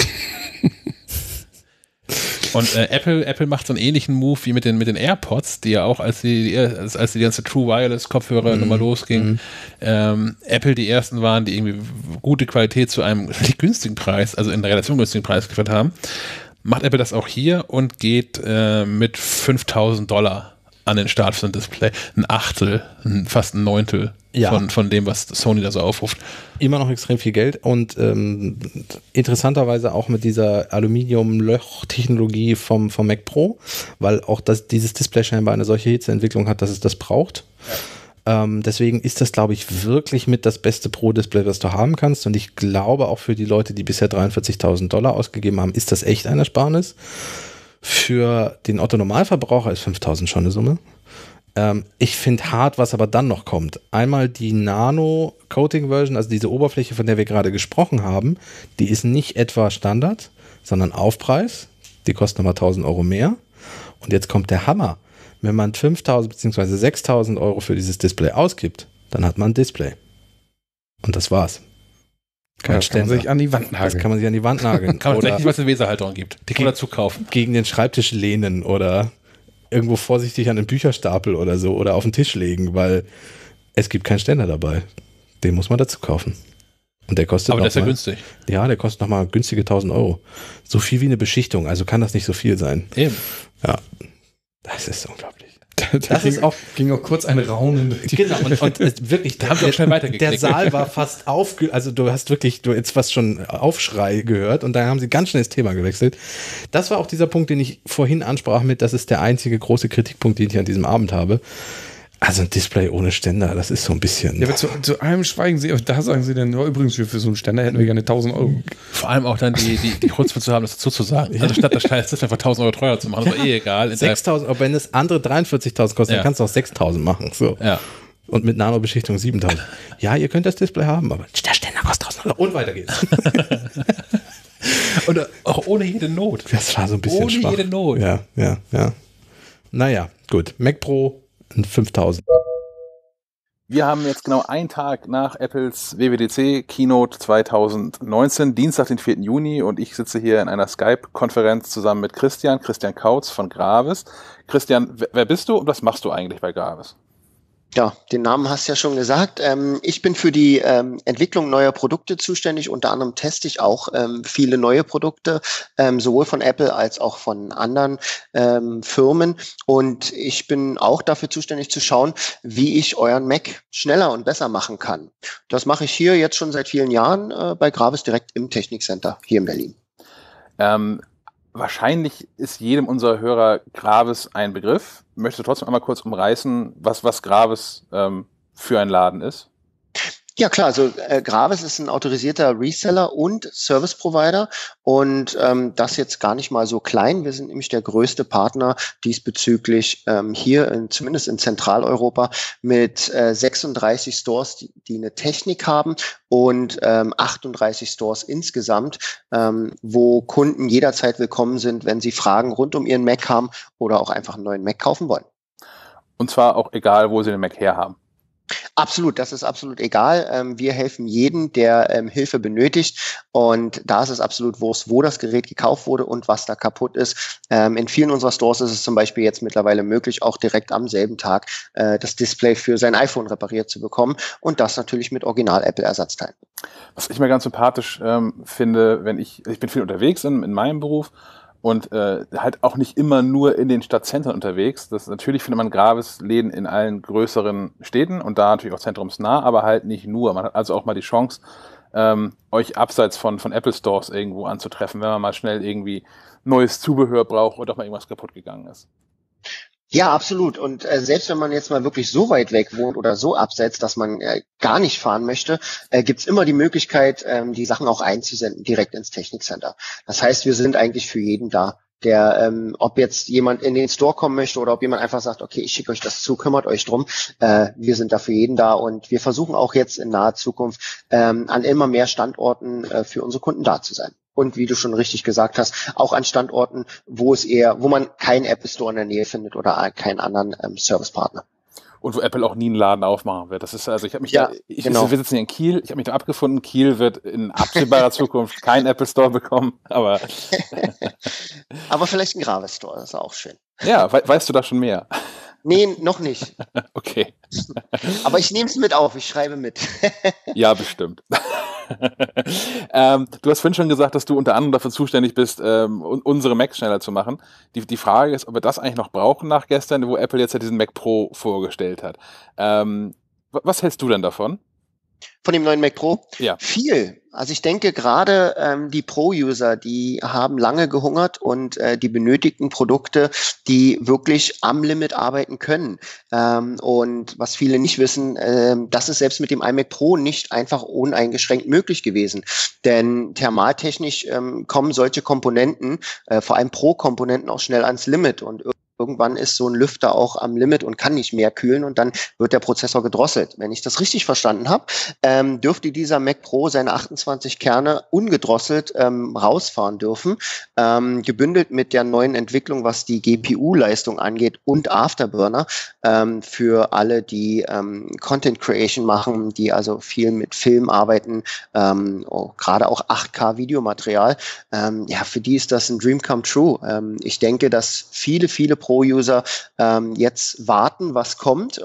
Und Apple macht so einen ähnlichen Move wie mit den AirPods, die ja auch, als die ganze True Wireless Kopfhörer nochmal losging, Apple die ersten waren, die irgendwie gute Qualität zu einem günstigen Preis, also in der Relation günstigen Preis geführt haben, macht Apple das auch hier und geht mit $5.000 an den Start für ein Display. Ein Achtel, fast ein Neuntel von dem, was Sony da so aufruft. Immer noch extrem viel Geld und interessanterweise auch mit dieser Aluminium-Löch-Technologie vom Mac Pro, weil auch dieses Display scheinbar eine solche Hitzeentwicklung hat, dass es das braucht. Ja. Deswegen ist das, glaube ich, wirklich mit das beste Pro-Display, was du haben kannst und ich glaube auch für die Leute, die bisher $43.000 ausgegeben haben, ist das echt ein Ersparnis. Für den Otto-Normalverbraucher ist 5.000 schon eine Summe. Ich finde hart, was aber dann noch kommt. Einmal die Nano-Coating-Version, also diese Oberfläche, von der wir gerade gesprochen haben, die ist nicht etwa Standard, sondern Aufpreis. Die kostet nochmal 1.000 Euro mehr. Und jetzt kommt der Hammer. Wenn man 5.000 bzw. 6.000 Euro für dieses Display ausgibt, dann hat man ein Display. Und das war's. Kann man sich an die Wand nageln. Kann man nicht, was eine Weserhalterung gibt. Die kann man dazu kaufen. Gegen den Schreibtisch lehnen oder irgendwo vorsichtig an den Bücherstapel oder so oder auf den Tisch legen, weil es gibt keinen Ständer dabei. Den muss man dazu kaufen. Und der kostet aber der ist ja günstig. Ja, der kostet nochmal günstige 1.000 Euro. So viel wie eine Beschichtung, also kann das nicht so viel sein. Eben. Ja, das ist unglaublich. Da ging auch kurz ein Raunen. Genau, und wirklich, da haben wir schnell weitergeklickt. Der Saal war fast also du hast fast schon Aufschrei gehört und da haben sie ganz schnell das Thema gewechselt. Das war auch dieser Punkt, den ich vorhin ansprach mit, das ist der einzige große Kritikpunkt, den ich an diesem Abend habe. Also ein Display ohne Ständer, das ist so ein bisschen... Ja, aber zu allem schweigen sie, und da sagen sie dann, ja, übrigens, für so einen Ständer hätten wir gerne 1.000 Euro. Vor allem auch dann die Kurzfrist zu haben, das dazu zu sagen. Ja. Also statt das Scheiß einfach 1.000 Euro teurer zu machen, ja, ist eh egal. 6.000, aber wenn das andere 43.000 kostet, dann kannst du auch 6.000 machen. So. Ja. Und mit Nanobeschichtung 7.000. Ja, ihr könnt das Display haben, aber der Ständer kostet 1.000 Euro. Und weiter geht's. Und auch ohne jede Not. Das war so ein bisschen schwach. Ohne jede Not. Ja, ja, ja. Naja, gut. Mac Pro... 5.000. Wir haben jetzt genau einen Tag nach Apples WWDC Keynote 2019, Dienstag, den 4. Juni, und ich sitze hier in einer Skype-Konferenz zusammen mit Christian Kautz von Gravis. Christian, wer bist du und was machst du eigentlich bei Gravis? Ja, den Namen hast du ja schon gesagt. Ich bin für die Entwicklung neuer Produkte zuständig. Unter anderem teste ich auch viele neue Produkte, sowohl von Apple als auch von anderen Firmen. Und ich bin auch dafür zuständig zu schauen, wie ich euren Mac schneller und besser machen kann. Das mache ich hier jetzt schon seit vielen Jahren bei Gravis direkt im Technikcenter hier in Berlin. Wahrscheinlich ist jedem unserer Hörer Gravis ein Begriff. Möchtest du trotzdem einmal kurz umreißen, was Gravis für ein Laden ist? Ja klar, also Gravis ist ein autorisierter Reseller und Service Provider und das jetzt gar nicht mal so klein. Wir sind nämlich der größte Partner diesbezüglich hier, zumindest in Zentraleuropa, mit 36 Stores, die eine Technik haben und 38 Stores insgesamt, wo Kunden jederzeit willkommen sind, wenn sie Fragen rund um ihren Mac haben oder auch einfach einen neuen Mac kaufen wollen. Und zwar auch egal, wo sie den Mac herhaben. Absolut, das ist absolut egal. Wir helfen jedem, der Hilfe benötigt, und da ist es absolut wurscht, wo das Gerät gekauft wurde und was da kaputt ist. In vielen unserer Stores ist es zum Beispiel jetzt mittlerweile möglich, auch direkt am selben Tag das Display für sein iPhone repariert zu bekommen, und das natürlich mit Original-Apple-Ersatzteilen. Was ich mir ganz sympathisch finde, wenn ich bin viel unterwegs in meinem Beruf und halt auch nicht immer nur in den Stadtzentren unterwegs. Natürlich findet man Gravis-Läden in allen größeren Städten und da natürlich auch zentrumsnah, aber halt nicht nur. Man hat also auch mal die Chance, euch abseits von Apple Stores irgendwo anzutreffen, wenn man mal schnell irgendwie neues Zubehör braucht oder auch mal irgendwas kaputt gegangen ist. Ja, absolut. Und selbst wenn man jetzt mal wirklich so weit weg wohnt oder so abseits, dass man gar nicht fahren möchte, gibt's immer die Möglichkeit, die Sachen auch einzusenden direkt ins Technikcenter. Das heißt, wir sind eigentlich für jeden da, der, ob jetzt jemand in den Store kommen möchte oder ob jemand einfach sagt, okay, ich schicke euch das zu, kümmert euch drum. Wir sind da für jeden da, und wir versuchen auch jetzt in naher Zukunft an immer mehr Standorten für unsere Kunden da zu sein. Und wie du schon richtig gesagt hast, auch an Standorten, wo man keinen Apple Store in der Nähe findet oder keinen anderen Servicepartner. Und wo Apple auch nie einen Laden aufmachen wird. Das ist also, wir sitzen hier in Kiel, ich habe mich da abgefunden, Kiel wird in absehbarer Zukunft keinen Apple Store bekommen, aber. Aber vielleicht ein Gravis Store, das ist auch schön. Ja, weißt du da schon mehr? Nee, noch nicht. Okay. Aber ich nehme es mit auf, ich schreibe mit. Ja, bestimmt. Du hast vorhin schon gesagt, dass du unter anderem dafür zuständig bist, unsere Macs schneller zu machen. Die Frage ist, ob wir das eigentlich noch brauchen nach gestern, wo Apple jetzt ja diesen Mac Pro vorgestellt hat. Was hältst du denn davon? Von dem neuen Mac Pro? Ja. Viel. Also ich denke gerade die Pro-User, die haben lange gehungert und die benötigten Produkte, die wirklich am Limit arbeiten können. Und was viele nicht wissen, das ist selbst mit dem iMac Pro nicht einfach uneingeschränkt möglich gewesen. Denn thermaltechnisch kommen solche Komponenten, vor allem Pro-Komponenten, auch schnell ans Limit. Und irgendwann ist so ein Lüfter auch am Limit und kann nicht mehr kühlen, und dann wird der Prozessor gedrosselt. Wenn ich das richtig verstanden habe, dürfte dieser Mac Pro seine 28 Kerne ungedrosselt rausfahren dürfen, gebündelt mit der neuen Entwicklung, was die GPU-Leistung angeht, und Afterburner für alle, die Content Creation machen, die also viel mit Film arbeiten, gerade auch 8K-Videomaterial. Ja, für die ist das ein Dream come true. Ich denke, dass viele Pro Pro-User jetzt warten, was kommt.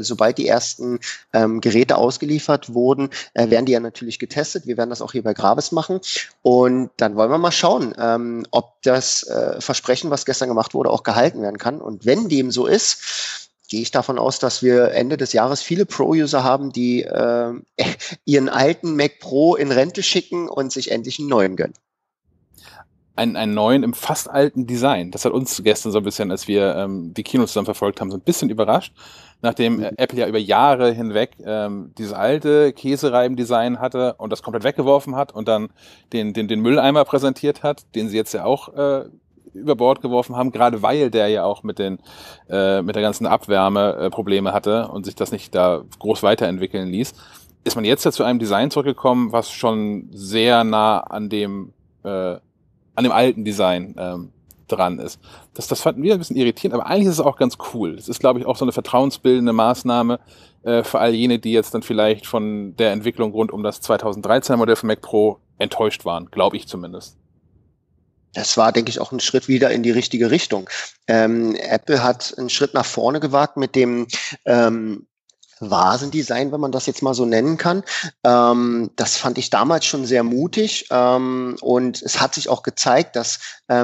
Sobald die ersten Geräte ausgeliefert wurden, werden die ja natürlich getestet. Wir werden das auch hier bei Gravis machen. Und dann wollen wir mal schauen, ob das Versprechen, was gestern gemacht wurde, auch gehalten werden kann. Und wenn dem so ist, gehe ich davon aus, dass wir Ende des Jahres viele Pro-User haben, die ihren alten Mac Pro in Rente schicken und sich endlich einen neuen gönnen. Einen neuen im fast alten Design. Das hat uns gestern so ein bisschen, als wir die Kinos zusammen verfolgt haben, so ein bisschen überrascht. Nachdem Apple ja über Jahre hinweg dieses alte Käsereiben-Design hatte und das komplett weggeworfen hat und dann den Mülleimer präsentiert hat, den sie jetzt ja auch über Bord geworfen haben, gerade weil der ja auch mit der ganzen Abwärme Probleme hatte und sich das nicht da groß weiterentwickeln ließ, ist man jetzt ja zu einem Design zurückgekommen, was schon sehr nah an dem alten Design dran ist. Das fanden wir ein bisschen irritierend, aber eigentlich ist es auch ganz cool. Es ist, glaube ich, auch so eine vertrauensbildende Maßnahme für all jene, die jetzt dann vielleicht von der Entwicklung rund um das 2013er Modell von Mac Pro enttäuscht waren, glaube ich zumindest. Das war, denke ich, auch ein Schritt wieder in die richtige Richtung. Apple hat einen Schritt nach vorne gewagt mit dem Vasendesign, wenn man das jetzt mal so nennen kann. Das fand ich damals schon sehr mutig. Und es hat sich auch gezeigt, dass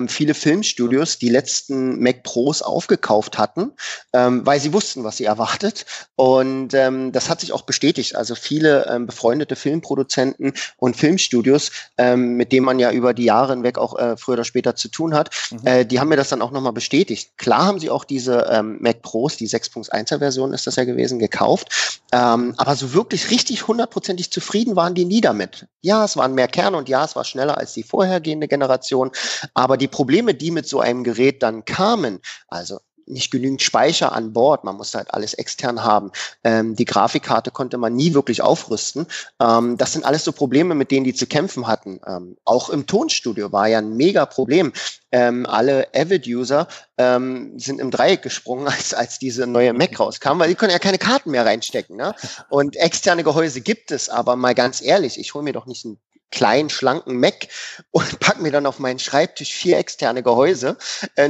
viele Filmstudios die letzten Mac Pros aufgekauft hatten, weil sie wussten, was sie erwartet. Und das hat sich auch bestätigt. Also viele befreundete Filmproduzenten und Filmstudios, mit denen man ja über die Jahre hinweg auch früher oder später zu tun hat, die haben mir das dann auch nochmal bestätigt. Klar haben sie auch diese Mac Pros, die 6.1er Version ist das ja gewesen, gekauft. Aber so wirklich richtig hundertprozentig zufrieden waren die nie damit. Ja, es waren mehr Kerne und ja, es war schneller als die vorhergehende Generation, aber die Probleme, die mit so einem Gerät dann kamen, also nicht genügend Speicher an Bord, man musste halt alles extern haben, die Grafikkarte konnte man nie wirklich aufrüsten, das sind alles so Probleme, mit denen die zu kämpfen hatten. Auch im Tonstudio war ja ein mega Problem. Alle Avid-User sind im Dreieck gesprungen, als diese neue Mac rauskam, weil die können ja keine Karten mehr reinstecken, ne? Und externe Gehäuse gibt es, aber mal ganz ehrlich, ich hole mir doch nicht einen kleinen, schlanken Mac und pack mir dann auf meinen Schreibtisch 4 externe Gehäuse,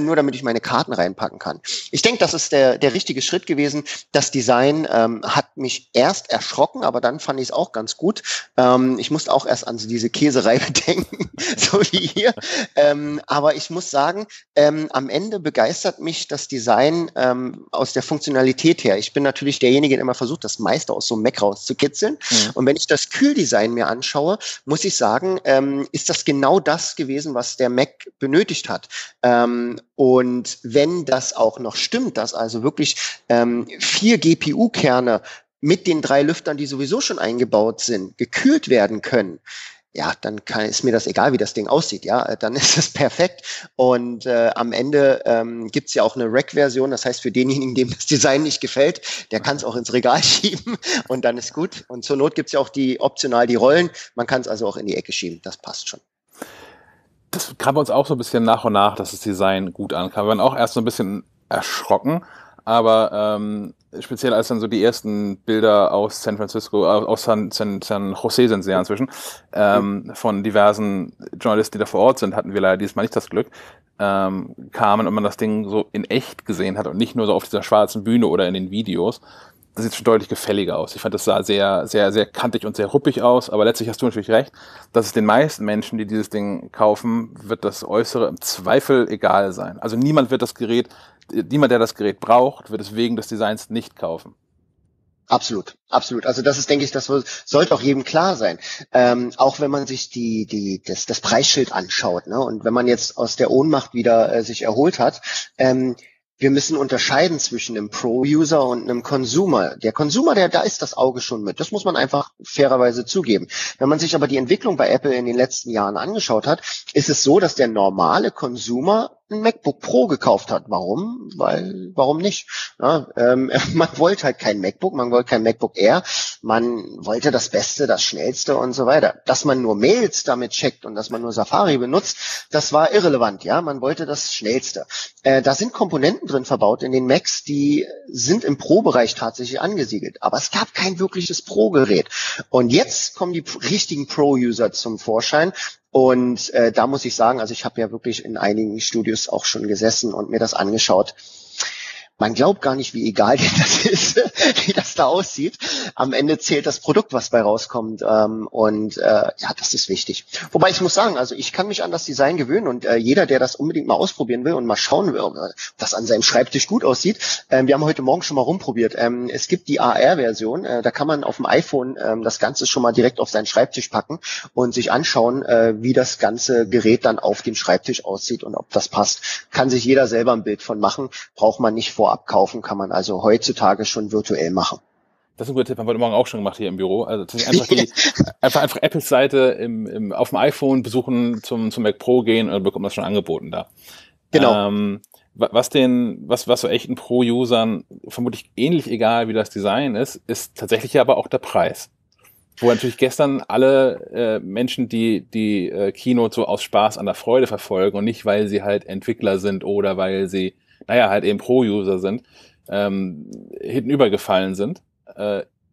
nur damit ich meine Karten reinpacken kann. Ich denke, das ist der richtige Schritt gewesen. Das Design hat mich erst erschrocken, aber dann fand ich es auch ganz gut. Ich musste auch erst an so diese Käserei denken, so wie hier. Aber ich muss sagen, am Ende begeistert mich das Design aus der Funktionalität her. Ich bin natürlich derjenige, der immer versucht, das meiste aus so einem Mac rauszukitzeln. Mhm. Und wenn ich das Kühldesign mir anschaue, muss ich sagen, ist das genau das gewesen, was der Mac benötigt hat. Und wenn das auch noch stimmt, dass also wirklich 4 GPU-Kerne mit den 3 Lüftern, die sowieso schon eingebaut sind, gekühlt werden können, ja, dann ist mir das egal, wie das Ding aussieht, ja, dann ist es perfekt. Und am Ende gibt es ja auch eine Rack-Version, das heißt, für denjenigen, dem das Design nicht gefällt, der kann es auch ins Regal schieben und dann ist gut. Und zur Not gibt es ja auch optional die Rollen, man kann es also auch in die Ecke schieben, das passt schon. Das kam bei uns auch so ein bisschen nach und nach, dass das Design gut ankam. Wir waren auch erst so ein bisschen erschrocken, aber speziell als dann so die ersten Bilder aus San Francisco, aus San Jose sind sie ja inzwischen, von diversen Journalisten, die da vor Ort sind, hatten wir leider diesmal nicht das Glück, kamen und man das Ding so in echt gesehen hat und nicht nur so auf dieser schwarzen Bühne oder in den Videos. Das sieht schon deutlich gefälliger aus. Ich fand, das sah sehr, sehr, sehr kantig und sehr ruppig aus, aber letztlich hast du natürlich recht, dass es den meisten Menschen, die dieses Ding kaufen, wird das Äußere im Zweifel egal sein. Also niemand, der das Gerät braucht, wird es wegen des Designs nicht kaufen. Absolut, absolut. Also das ist, denke ich, das sollte auch jedem klar sein. Auch wenn man sich das Preisschild anschaut, ne? Und wenn man jetzt aus der Ohnmacht wieder sich erholt hat, wir müssen unterscheiden zwischen einem Pro-User und einem Consumer. Der Consumer, da ist das Auge schon mit. Das muss man einfach fairerweise zugeben. Wenn man sich aber die Entwicklung bei Apple in den letzten Jahren angeschaut hat, ist es so, dass der normale Consumer ein MacBook Pro gekauft hat. Warum? Warum nicht? Ja, man wollte halt kein MacBook, man wollte kein MacBook Air, man wollte das Beste, das Schnellste und so weiter. Dass man nur Mails damit checkt und dass man nur Safari benutzt, das war irrelevant, ja, man wollte das Schnellste. Da sind Komponenten drin verbaut in den Macs, die sind im Pro-Bereich tatsächlich angesiedelt. Aber es gab kein wirkliches Pro-Gerät. Und jetzt kommen die richtigen Pro-User zum Vorschein. Und da muss ich sagen, also ich habe ja wirklich in einigen Studios auch schon gesessen und mir das angeschaut. Man glaubt gar nicht, wie egal das ist, wie das da aussieht. Am Ende zählt das Produkt, was bei rauskommt. Ja, das ist wichtig. Wobei ich muss sagen, also ich kann mich an das Design gewöhnen und jeder, der das unbedingt mal ausprobieren will und mal schauen will, ob das an seinem Schreibtisch gut aussieht. Wir haben heute Morgen schon mal rumprobiert. Es gibt die AR-Version, da kann man auf dem iPhone das Ganze schon mal direkt auf seinen Schreibtisch packen und sich anschauen, wie das ganze Gerät dann auf dem Schreibtisch aussieht und ob das passt. Kann sich jeder selber ein Bild von machen, braucht man nicht vor. Abkaufen kann man also heutzutage schon virtuell machen. Das ist ein guter Tipp, haben wir heute Morgen auch schon gemacht hier im Büro. Also einfach Apples Seite auf dem iPhone besuchen, zum Mac Pro gehen und dann bekommt man das schon angeboten da. Genau. Was so echten Pro-Usern vermutlich ähnlich egal, wie das Design ist, ist tatsächlich aber auch der Preis. Wo natürlich gestern alle Menschen, die Keynote so aus Spaß an der Freude verfolgen und nicht, weil sie halt Entwickler sind oder weil sie halt eben Pro-User sind, hinten übergefallen sind,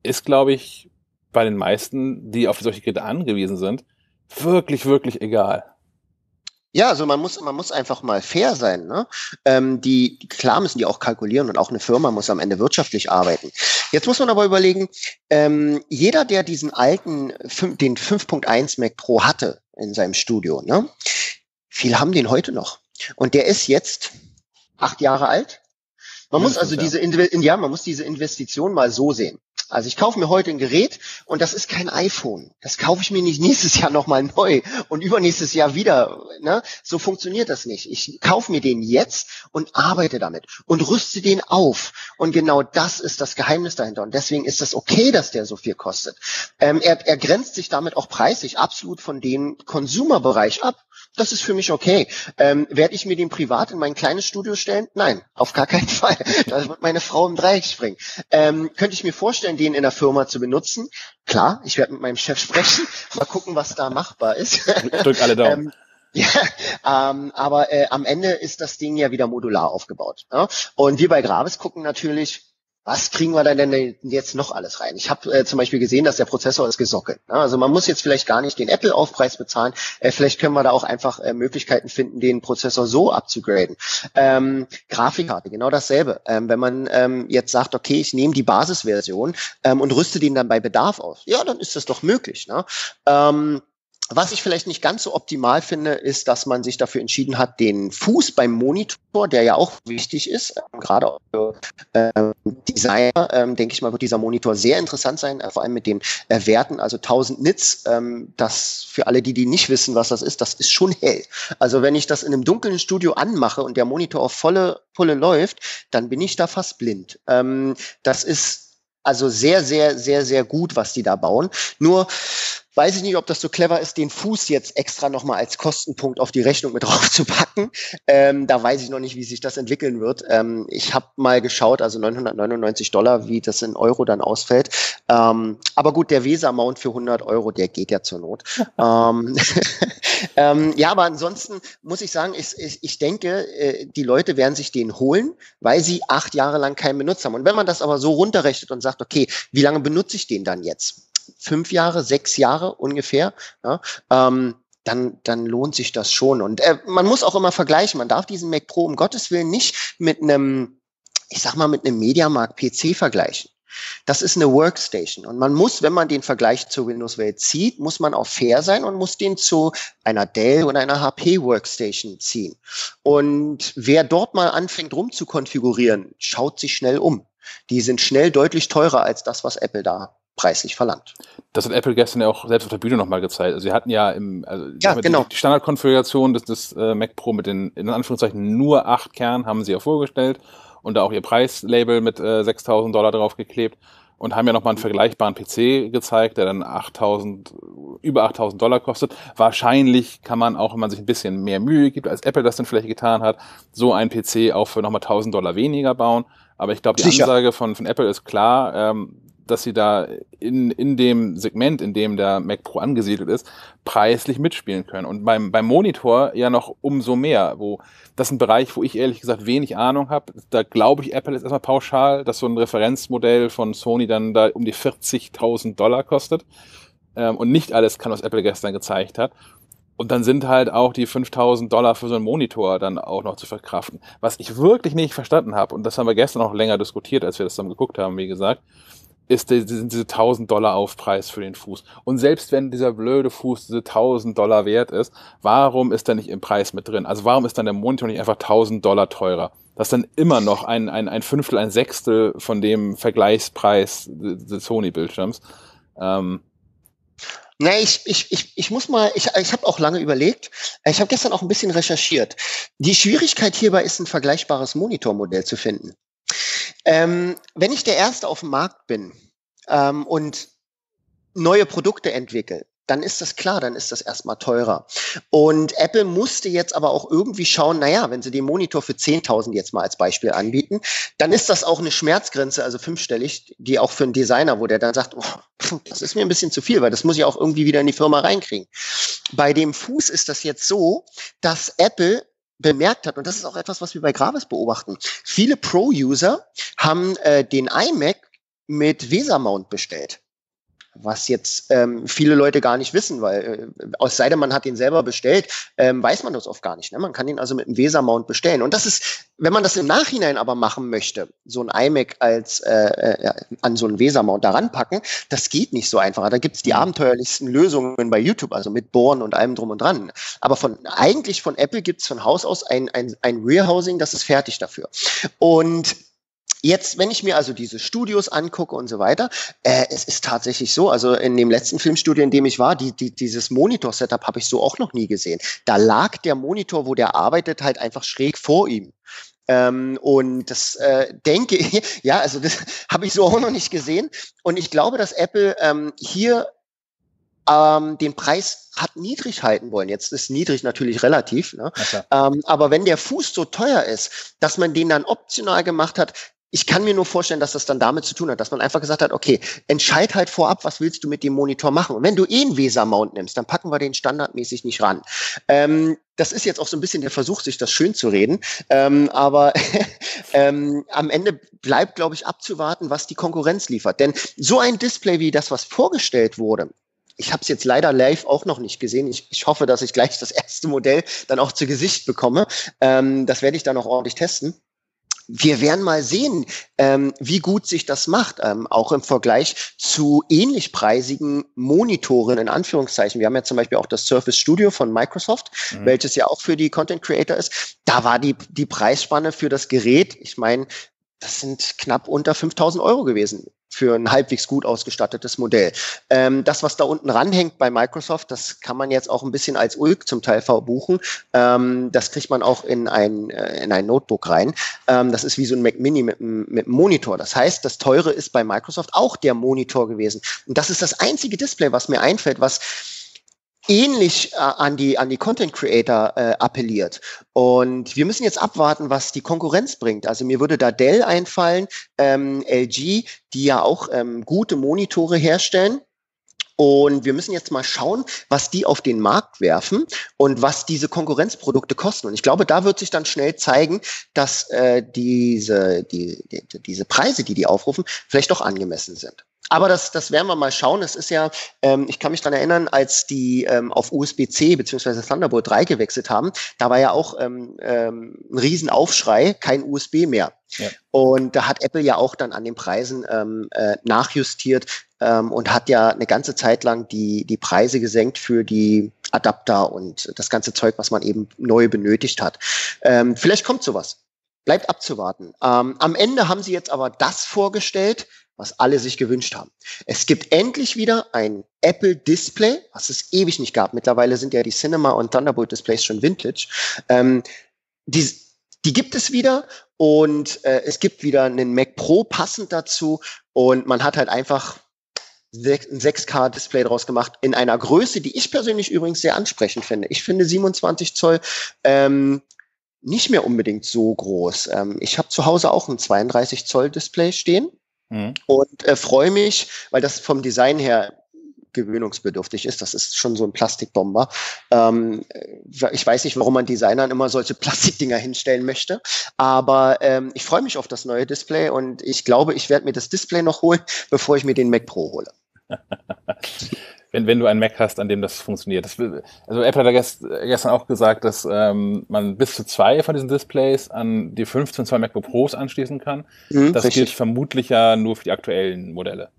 ist, glaube ich, bei den meisten, die auf solche Geräte angewiesen sind, wirklich, wirklich egal. Ja, also man muss einfach mal fair sein, ne? Klar müssen die auch kalkulieren und auch eine Firma muss am Ende wirtschaftlich arbeiten. Jetzt muss man aber überlegen, jeder, der diesen alten, den 5.1 Mac Pro hatte in seinem Studio, ne? Viele haben den heute noch. Und der ist jetzt 8 Jahre alt. Man muss diese Investition mal so sehen. Also ich kaufe mir heute ein Gerät und das ist kein iPhone. Das kaufe ich mir nicht nächstes Jahr nochmal neu und übernächstes Jahr wieder. Ne? So funktioniert das nicht. Ich kaufe mir den jetzt und arbeite damit und rüste den auf. Und genau das ist das Geheimnis dahinter. Und deswegen ist das okay, dass der so viel kostet. Er grenzt sich damit auch preislich absolut von dem Consumer-Bereich ab. Das ist für mich okay. Werde ich mir den privat in mein kleines Studio stellen? Nein, auf gar keinen Fall. Da wird meine Frau im Dreieck springen. Könnte ich mir vorstellen, den in der Firma zu benutzen? Klar, ich werde mit meinem Chef sprechen. Mal gucken, was da machbar ist. Drückt alle Daumen. Am Ende ist das Ding ja wieder modular aufgebaut. Ja? Und wir bei Gravis gucken natürlich, was kriegen wir denn jetzt noch alles rein? Ich habe zum Beispiel gesehen, dass der Prozessor ist gesockelt. Also man muss jetzt vielleicht gar nicht den Apple-Aufpreis bezahlen. Vielleicht können wir da auch einfach Möglichkeiten finden, den Prozessor so abzugraden. Grafikkarte, genau dasselbe. Wenn man jetzt sagt, okay, ich nehme die Basisversion und rüste den dann bei Bedarf aus. Ja, dann ist das doch möglich. Ne? Was ich vielleicht nicht ganz so optimal finde, ist, dass man sich dafür entschieden hat, den Fuß beim Monitor, der ja auch wichtig ist, gerade auch für Designer, denke ich mal, wird dieser Monitor sehr interessant sein, vor allem mit den Werten, also 1000 Nits, das für alle, die nicht wissen, was das ist schon hell. Also wenn ich das in einem dunklen Studio anmache und der Monitor auf volle Pulle läuft, dann bin ich da fast blind. Das ist also sehr, sehr, sehr, sehr gut, was die da bauen. Nur weiß ich nicht, ob das so clever ist, den Fuß jetzt extra nochmal als Kostenpunkt auf die Rechnung mit draufzupacken. Da weiß ich noch nicht, wie sich das entwickeln wird. Ich habe mal geschaut, also $999, wie das in Euro dann ausfällt. Aber gut, der Weser-Mount für €100, der geht ja zur Not. Ja, aber ansonsten muss ich sagen, ich denke, die Leute werden sich den holen, weil sie 8 Jahre lang keinen benutzt haben. Und wenn man das aber so runterrechnet und sagt, okay, wie lange benutze ich den dann jetzt? 5 Jahre, 6 Jahre ungefähr, ja, dann lohnt sich das schon. Und man muss auch immer vergleichen. Man darf diesen Mac Pro um Gottes Willen nicht mit einem, ich sag mal, mit einem Mediamarkt PC vergleichen. Das ist eine Workstation und man muss, wenn man den Vergleich zur Windows-Welt zieht, muss man auch fair sein und muss den zu einer Dell oder einer HP-Workstation ziehen. Und wer dort mal anfängt rumzukonfigurieren, schaut sich schnell um. Die sind schnell deutlich teurer als das, was Apple da preislich verlangt. Das hat Apple gestern ja auch selbst auf der Bühne nochmal gezeigt. Also sie hatten ja die Standardkonfiguration des Mac Pro mit den, in Anführungszeichen, nur 8 Kernen haben sie ja vorgestellt und da auch ihr Preislabel mit $6.000 draufgeklebt und haben ja nochmal einen vergleichbaren PC gezeigt, der dann über $8.000 kostet. Wahrscheinlich kann man auch, wenn man sich ein bisschen mehr Mühe gibt, als Apple das dann vielleicht getan hat, so einen PC auch für nochmal $1.000 weniger bauen. Aber ich glaube, die Ansage von Apple ist klar, dass sie da in dem Segment, in dem der Mac Pro angesiedelt ist, preislich mitspielen können. Und beim Monitor ja noch umso mehr. Das ist ein Bereich, wo ich ehrlich gesagt wenig Ahnung habe. Da glaube ich, Apple ist erstmal pauschal, dass so ein Referenzmodell von Sony dann da um die $40.000 kostet. Und nicht alles kann, was Apple gestern gezeigt hat. Und dann sind halt auch die $5.000 für so einen Monitor dann auch noch zu verkraften. Was ich wirklich nicht verstanden habe, und das haben wir gestern auch länger diskutiert, als wir das dann geguckt haben, wie gesagt, ist diese $1.000 Aufpreis für den Fuß. Und selbst wenn dieser blöde Fuß diese $1.000 wert ist, warum ist der nicht im Preis mit drin? Also warum ist dann der Monitor nicht einfach $1.000 teurer? Das ist dann immer noch ein Fünftel, ein Sechstel von dem Vergleichspreis des Sony-Bildschirms. Na, ich habe auch lange überlegt. Ich habe gestern auch ein bisschen recherchiert. Die Schwierigkeit hierbei ist, ein vergleichbares Monitormodell zu finden. Wenn ich der Erste auf dem Markt bin und neue Produkte entwickle, dann ist das klar, dann ist das erstmal teurer. Und Apple musste jetzt aber auch irgendwie schauen, naja, wenn sie den Monitor für 10.000 jetzt mal als Beispiel anbieten, dann ist das auch eine Schmerzgrenze, also fünfstellig, die auch für einen Designer, wo der dann sagt, oh, das ist mir ein bisschen zu viel, weil das muss ich auch irgendwie wieder in die Firma reinkriegen. Bei dem Fuß ist das jetzt so, dass Apple bemerkt hat, und das ist auch etwas, was wir bei Gravis beobachten, viele Pro-User haben den iMac mit VESA-Mount bestellt. Was jetzt viele Leute gar nicht wissen, weil es sei denn, man hat ihn selber bestellt, weiß man das oft gar nicht. Ne? Man kann ihn also mit einem VESA-Mount bestellen. Und das ist, wenn man das im Nachhinein aber machen möchte, so ein iMac als an so einen VESA-Mount da ranpacken, das geht nicht so einfach. Da gibt's die abenteuerlichsten Lösungen bei YouTube, also mit Bohren und allem drum und dran. Aber eigentlich von Apple gibt's von Haus aus ein Rear-Housing, das ist fertig dafür. Und jetzt, wenn ich mir also diese Studios angucke und so weiter, es ist tatsächlich so, also in dem letzten Filmstudio, in dem ich war, dieses Monitor-Setup habe ich so auch noch nie gesehen. Da lag der Monitor, wo der arbeitet, halt einfach schräg vor ihm. Und das denke ich, ja, also das habe ich so auch noch nicht gesehen. Und ich glaube, dass Apple hier den Preis hat niedrig halten wollen. Jetzt ist niedrig natürlich relativ, ne? Aber wenn der Fuß so teuer ist, dass man den dann optional gemacht hat, ich kann mir nur vorstellen, dass das dann damit zu tun hat, dass man einfach gesagt hat, okay, entscheid halt vorab, was willst du mit dem Monitor machen? Und wenn du eh einen VESA-Mount nimmst, dann packen wir den standardmäßig nicht ran. Das ist jetzt auch so ein bisschen der Versuch, sich das schön zu reden. Aber am Ende bleibt, glaube ich, abzuwarten, was die Konkurrenz liefert. Denn so ein Display wie das, was vorgestellt wurde, ich habe es jetzt leider live auch noch nicht gesehen. Ich hoffe, dass ich gleich das erste Modell dann auch zu Gesicht bekomme. Das werde ich dann auch ordentlich testen. Wir werden mal sehen, wie gut sich das macht, auch im Vergleich zu ähnlich preisigen Monitoren, in Anführungszeichen. Wir haben ja zum Beispiel auch das Surface Studio von Microsoft, welches ja auch für die Content Creator ist. Da war die Preisspanne für das Gerät, ich meine, das sind knapp unter 5.000 € gewesen für ein halbwegs gut ausgestattetes Modell. Das, was da unten ranhängt bei Microsoft, das kann man jetzt auch ein bisschen als Ulk zum Teil verbuchen. Das kriegt man auch in ein Notebook rein. Das ist wie so ein Mac Mini mit einem Monitor. Das heißt, das Teure ist bei Microsoft auch der Monitor gewesen. Und das ist das einzige Display, was mir einfällt, was ähnlich an die Content Creator appelliert. Und wir müssen jetzt abwarten, was die Konkurrenz bringt. Also mir würde da Dell einfallen, LG, die ja auch gute Monitore herstellen. Und wir müssen jetzt mal schauen, was die auf den Markt werfen und was diese Konkurrenzprodukte kosten. Und ich glaube, da wird sich dann schnell zeigen, dass diese Preise, die aufrufen, vielleicht doch angemessen sind. Aber das werden wir mal schauen. Es ist ja, ich kann mich daran erinnern, als die auf USB-C bzw. Thunderbolt 3 gewechselt haben, da war ja auch ein Riesenaufschrei, kein USB mehr. Ja. Und da hat Apple ja auch dann an den Preisen nachjustiert und hat ja eine ganze Zeit lang die Preise gesenkt für die Adapter und das ganze Zeug, was man eben neu benötigt hat. Vielleicht kommt sowas. Bleibt abzuwarten. Am Ende haben sie jetzt aber das vorgestellt, was alle sich gewünscht haben. Es gibt endlich wieder ein Apple-Display, was es ewig nicht gab. Mittlerweile sind ja die Cinema- und Thunderbolt-Displays schon vintage. Die gibt es wieder und es gibt wieder einen Mac Pro passend dazu und man hat halt einfach ein 6K-Display draus gemacht in einer Größe, die ich persönlich übrigens sehr ansprechend finde. Ich finde 27 Zoll nicht mehr unbedingt so groß. Ich habe zu Hause auch ein 32 Zoll Display stehen. Und freue mich, weil das vom Design her gewöhnungsbedürftig ist. Das ist schon so ein Plastikbomber. Ich weiß nicht, warum man Designern immer solche Plastikdinger hinstellen möchte, aber ich freue mich auf das neue Display und ich glaube, ich werde mir das Display noch holen, bevor ich mir den Mac Pro hole. Wenn du einen Mac hast, an dem das funktioniert. Also Apple hat gestern auch gesagt, dass man bis zu 2 von diesen Displays an die 15-Zoll MacBook Pros anschließen kann. Das gilt vermutlich ja nur für die aktuellen Modelle.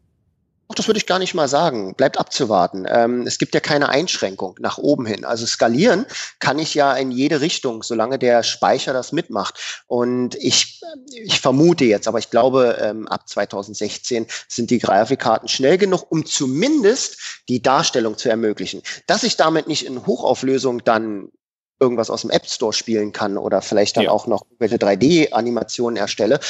Ach, das würde ich gar nicht mal sagen. Bleibt abzuwarten. Es gibt ja keine Einschränkung nach oben hin. Also skalieren kann ich ja in jede Richtung, solange der Speicher das mitmacht. Und ich vermute jetzt, aber ich glaube, ab 2016 sind die Grafikkarten schnell genug, um zumindest die Darstellung zu ermöglichen. Dass ich damit nicht in Hochauflösung dann irgendwas aus dem App Store spielen kann oder vielleicht dann auch noch welche 3D-Animationen erstelle,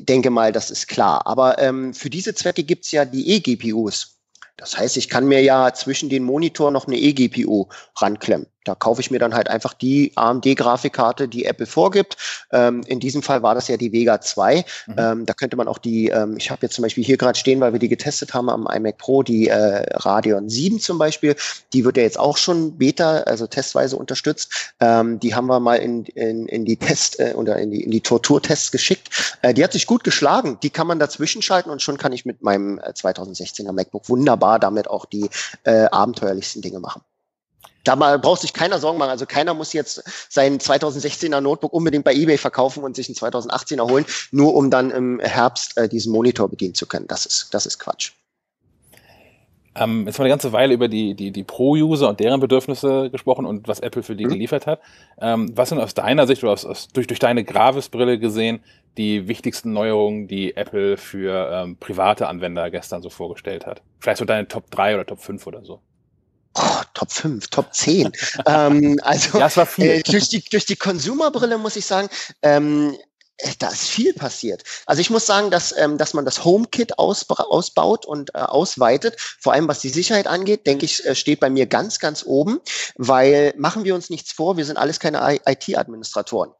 denke mal, das ist klar. Aber für diese Zwecke gibt's ja die eGPUs. Das heißt, ich kann mir ja zwischen den Monitoren noch eine eGPU ranklemmen. Da kaufe ich mir dann halt einfach die AMD-Grafikkarte, die Apple vorgibt. In diesem Fall war das ja die Vega 2. Da könnte man auch die, ich habe jetzt zum Beispiel hier gerade stehen, weil wir die getestet haben am iMac Pro, die Radeon 7 zum Beispiel. Die wird ja jetzt auch schon beta, also testweise unterstützt. Die haben wir mal in die Test- oder in die Torturtests geschickt. Die hat sich gut geschlagen. Die kann man dazwischen schalten und schon kann ich mit meinem 2016er MacBook wunderbar damit auch die abenteuerlichsten Dinge machen. Da braucht sich keiner Sorgen machen. Also keiner muss jetzt sein 2016er Notebook unbedingt bei eBay verkaufen und sich ein 2018er holen, nur um dann im Herbst diesen Monitor bedienen zu können. Das ist Quatsch. Jetzt haben wir eine ganze Weile über die Pro-User und deren Bedürfnisse gesprochen und was Apple für die geliefert hat. Was sind aus deiner Sicht oder durch deine Gravis-Brille gesehen die wichtigsten Neuerungen, die Apple für private Anwender gestern so vorgestellt hat? Vielleicht so deine Top 3 oder Top 5 oder so. Oh, Top 5, Top 10. Also das war viel. Durch die Consumer-Brille muss ich sagen, da ist viel passiert. Also ich muss sagen, dass man das HomeKit ausbaut und ausweitet, vor allem was die Sicherheit angeht, denke ich, steht bei mir ganz, ganz oben, weil machen wir uns nichts vor, wir sind alles keine IT-Administratoren.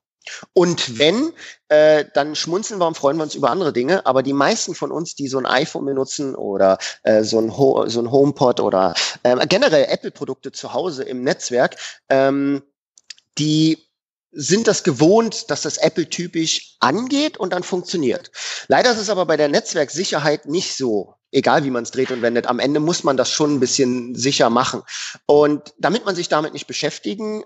Und wenn, dann schmunzeln wir und freuen wir uns über andere Dinge, aber die meisten von uns, die so ein iPhone benutzen oder so ein HomePod oder generell Apple-Produkte zu Hause im Netzwerk, die sind das gewohnt, dass das Apple typisch angeht und dann funktioniert. Leider ist es aber bei der Netzwerksicherheit nicht so. Egal wie man es dreht und wendet, am Ende muss man das schon ein bisschen sicher machen. Und damit man sich damit nicht beschäftigen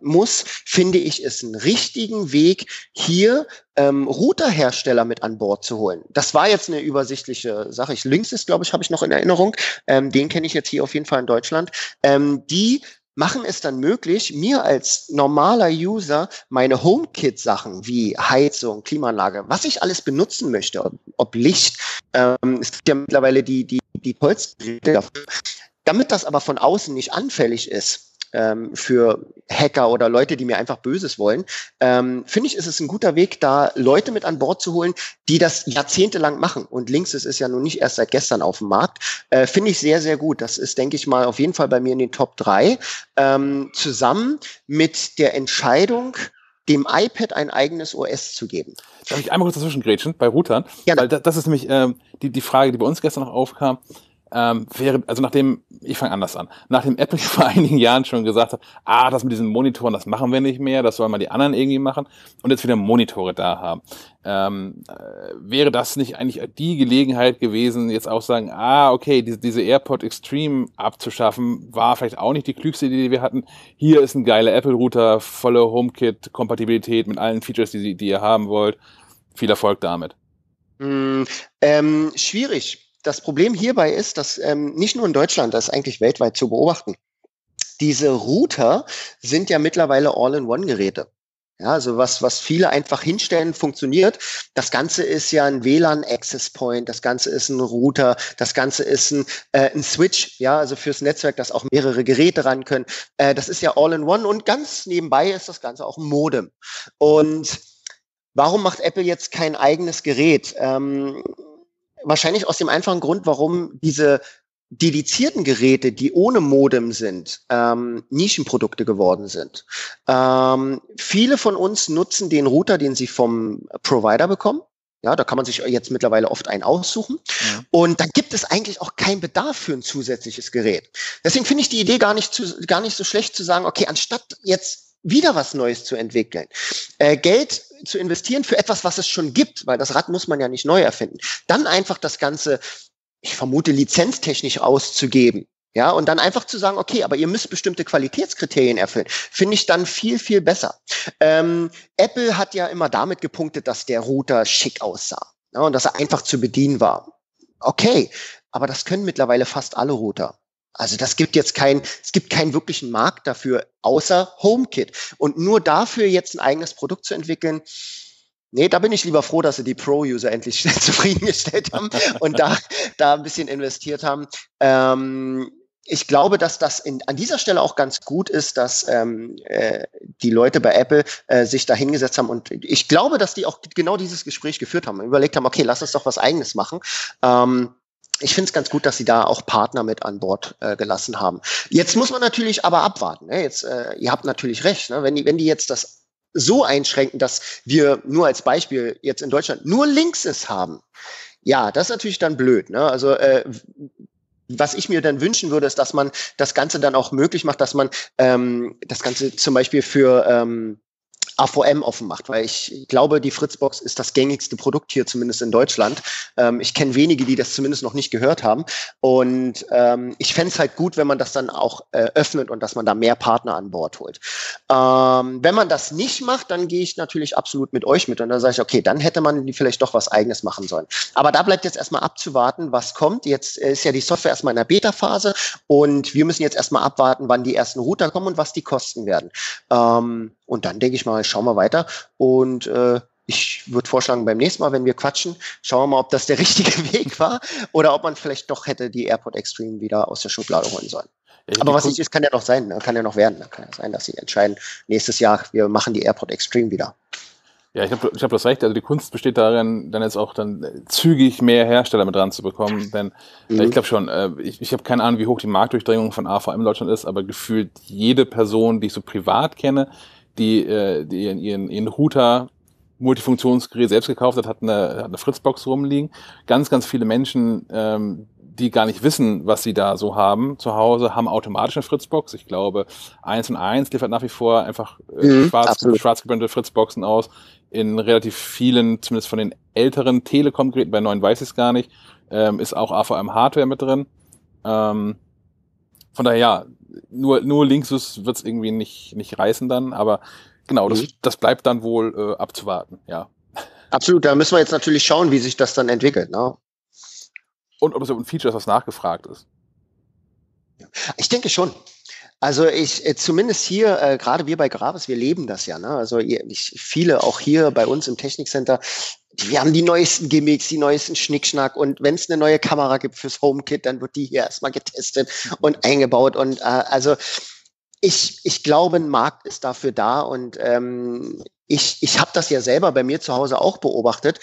muss, finde ich es einen richtigen Weg, hier Routerhersteller mit an Bord zu holen. Das war jetzt eine übersichtliche Sache. Linksys, glaube ich, habe ich noch in Erinnerung. Den kenne ich jetzt hier auf jeden Fall in Deutschland. Die machen es dann möglich, mir als normaler User meine HomeKit-Sachen wie Heizung, Klimaanlage, was ich alles benutzen möchte, ob Licht, es gibt ja mittlerweile die Holzgeräte dafür. Damit das aber von außen nicht anfällig ist für Hacker oder Leute, die mir einfach Böses wollen, finde ich, ist es ein guter Weg, da Leute mit an Bord zu holen, die das jahrzehntelang machen. Und Linksys ist ja nun nicht erst seit gestern auf dem Markt. Finde ich sehr, sehr gut. Das ist, denke ich mal, auf jeden Fall bei mir in den Top 3. Zusammen mit der Entscheidung, dem iPad ein eigenes OS zu geben. Darf ich einmal kurz dazwischengrätschen bei Routern? Gerne. Weil das ist nämlich die Frage, die bei uns gestern noch aufkam. Nachdem Apple vor einigen Jahren schon gesagt hat, das mit diesen Monitoren, das machen wir nicht mehr, das sollen mal die anderen irgendwie machen und jetzt wieder Monitore da haben. Wäre das nicht eigentlich die Gelegenheit gewesen, jetzt auch sagen, okay, diese AirPod Extreme abzuschaffen, war vielleicht auch nicht die klügste Idee, die wir hatten. Hier ist ein geiler Apple-Router, volle HomeKit-Kompatibilität mit allen Features, die ihr haben wollt. Viel Erfolg damit. Schwierig. Das Problem hierbei ist, dass nicht nur in Deutschland, das ist eigentlich weltweit zu beobachten, diese Router sind ja mittlerweile All-in-One-Geräte. Ja, also was viele einfach hinstellen, funktioniert. Das Ganze ist ja ein WLAN-Access-Point, das Ganze ist ein Router, das Ganze ist ein Switch, ja, also fürs Netzwerk, dass auch mehrere Geräte ran können. Das ist ja All-in-One und ganz nebenbei ist das Ganze auch ein Modem. Und warum macht Apple jetzt kein eigenes Gerät? Wahrscheinlich aus dem einfachen Grund, warum diese dedizierten Geräte, die ohne Modem sind, Nischenprodukte geworden sind. Viele von uns nutzen den Router, den sie vom Provider bekommen. Ja, da kann man sich jetzt mittlerweile oft einen aussuchen. Ja. Und da gibt es eigentlich auch keinen Bedarf für ein zusätzliches Gerät. Deswegen finde ich die Idee gar nicht so schlecht zu sagen, okay, anstatt jetzt wieder was Neues zu entwickeln, Geld zu investieren für etwas, was es schon gibt, weil das Rad muss man ja nicht neu erfinden, dann einfach das Ganze, ich vermute, lizenztechnisch auszugeben. Ja, und dann einfach zu sagen, okay, aber ihr müsst bestimmte Qualitätskriterien erfüllen, finde ich dann viel, viel besser. Apple hat ja immer damit gepunktet, dass der Router schick aussah, ja, und dass er einfach zu bedienen war. Okay, aber das können mittlerweile fast alle Router. Also das gibt jetzt es gibt keinen wirklichen Markt dafür, außer HomeKit. Und nur dafür jetzt ein eigenes Produkt zu entwickeln, nee, da bin ich lieber froh, dass sie die Pro-User endlich schnell zufriedengestellt haben und da ein bisschen investiert haben. Ich glaube, dass das an dieser Stelle auch ganz gut ist, dass die Leute bei Apple sich da hingesetzt haben. Und ich glaube, dass die auch genau dieses Gespräch geführt haben und überlegt haben, okay, lass uns doch was Eigenes machen. Ich finde es ganz gut, dass sie da auch Partner mit an Bord gelassen haben. Jetzt muss man natürlich aber abwarten. Ne? Jetzt, ihr habt natürlich recht, ne? Wenn die jetzt das so einschränken, dass wir nur als Beispiel jetzt in Deutschland nur Linksys haben, ja, das ist natürlich dann blöd. Ne? Also was ich mir dann wünschen würde, ist, dass man das Ganze dann auch möglich macht, dass man das Ganze zum Beispiel für AVM offen macht, weil ich glaube, die Fritzbox ist das gängigste Produkt hier, zumindest in Deutschland. Ich kenne wenige, die das zumindest noch nicht gehört haben. Und ich fände es halt gut, wenn man das dann auch öffnet und dass man da mehr Partner an Bord holt. Wenn man das nicht macht, dann gehe ich natürlich absolut mit euch mit. Und dann sage ich, okay, dann hätte man vielleicht doch was Eigenes machen sollen. Aber da bleibt jetzt erstmal abzuwarten, was kommt. Jetzt ist ja die Software erstmal in der Beta-Phase und wir müssen jetzt erstmal abwarten, wann die ersten Router kommen und was die kosten werden. Und dann denke ich mal, schauen wir weiter. Und ich würde vorschlagen, beim nächsten Mal, wenn wir quatschen, schauen wir mal, ob das der richtige Weg war oder ob man vielleicht doch hätte die AirPod Extreme wieder aus der Schublade holen sollen. Aber was nicht ist, kann ja noch sein, ne? Kann ja noch werden. Ne? Kann ja sein, dass sie entscheiden, nächstes Jahr, wir machen die AirPod Extreme wieder. Ja, ich hab das recht. Also die Kunst besteht darin, dann jetzt auch dann zügig mehr Hersteller mit dran zu bekommen. Denn ich glaube schon, ich habe keine Ahnung, wie hoch die Marktdurchdringung von AVM in Deutschland ist, aber gefühlt jede Person, die ich so privat kenne, die ihren Router Multifunktionsgerät selbst gekauft hat, hat eine Fritzbox rumliegen. Ganz, ganz viele Menschen, die gar nicht wissen, was sie da so haben zu Hause, haben automatisch eine Fritzbox. Ich glaube, 1&1 liefert nach wie vor einfach schwarz gebrandete Fritzboxen aus. In relativ vielen, zumindest von den älteren Telekom-Geräten, bei neuen weiß ich es gar nicht, ist auch AVM-Hardware mit drin. Von daher, ja, nur Linksys wird es irgendwie nicht reißen dann, aber genau, das bleibt dann wohl abzuwarten, ja. Absolut, da müssen wir jetzt natürlich schauen, wie sich das dann entwickelt, ne? Und ob es ein Feature ist, was nachgefragt ist. Ich denke schon. Also zumindest hier, gerade wir bei Gravis, wir leben das ja, ne? Also viele auch hier bei uns im Technikcenter, wir haben die neuesten Gimmicks, die neuesten Schnickschnack, und wenn es eine neue Kamera gibt fürs HomeKit, dann wird die hier erstmal getestet und eingebaut, und also ich glaube, ein Markt ist dafür da, und ich habe das ja selber bei mir zu Hause auch beobachtet.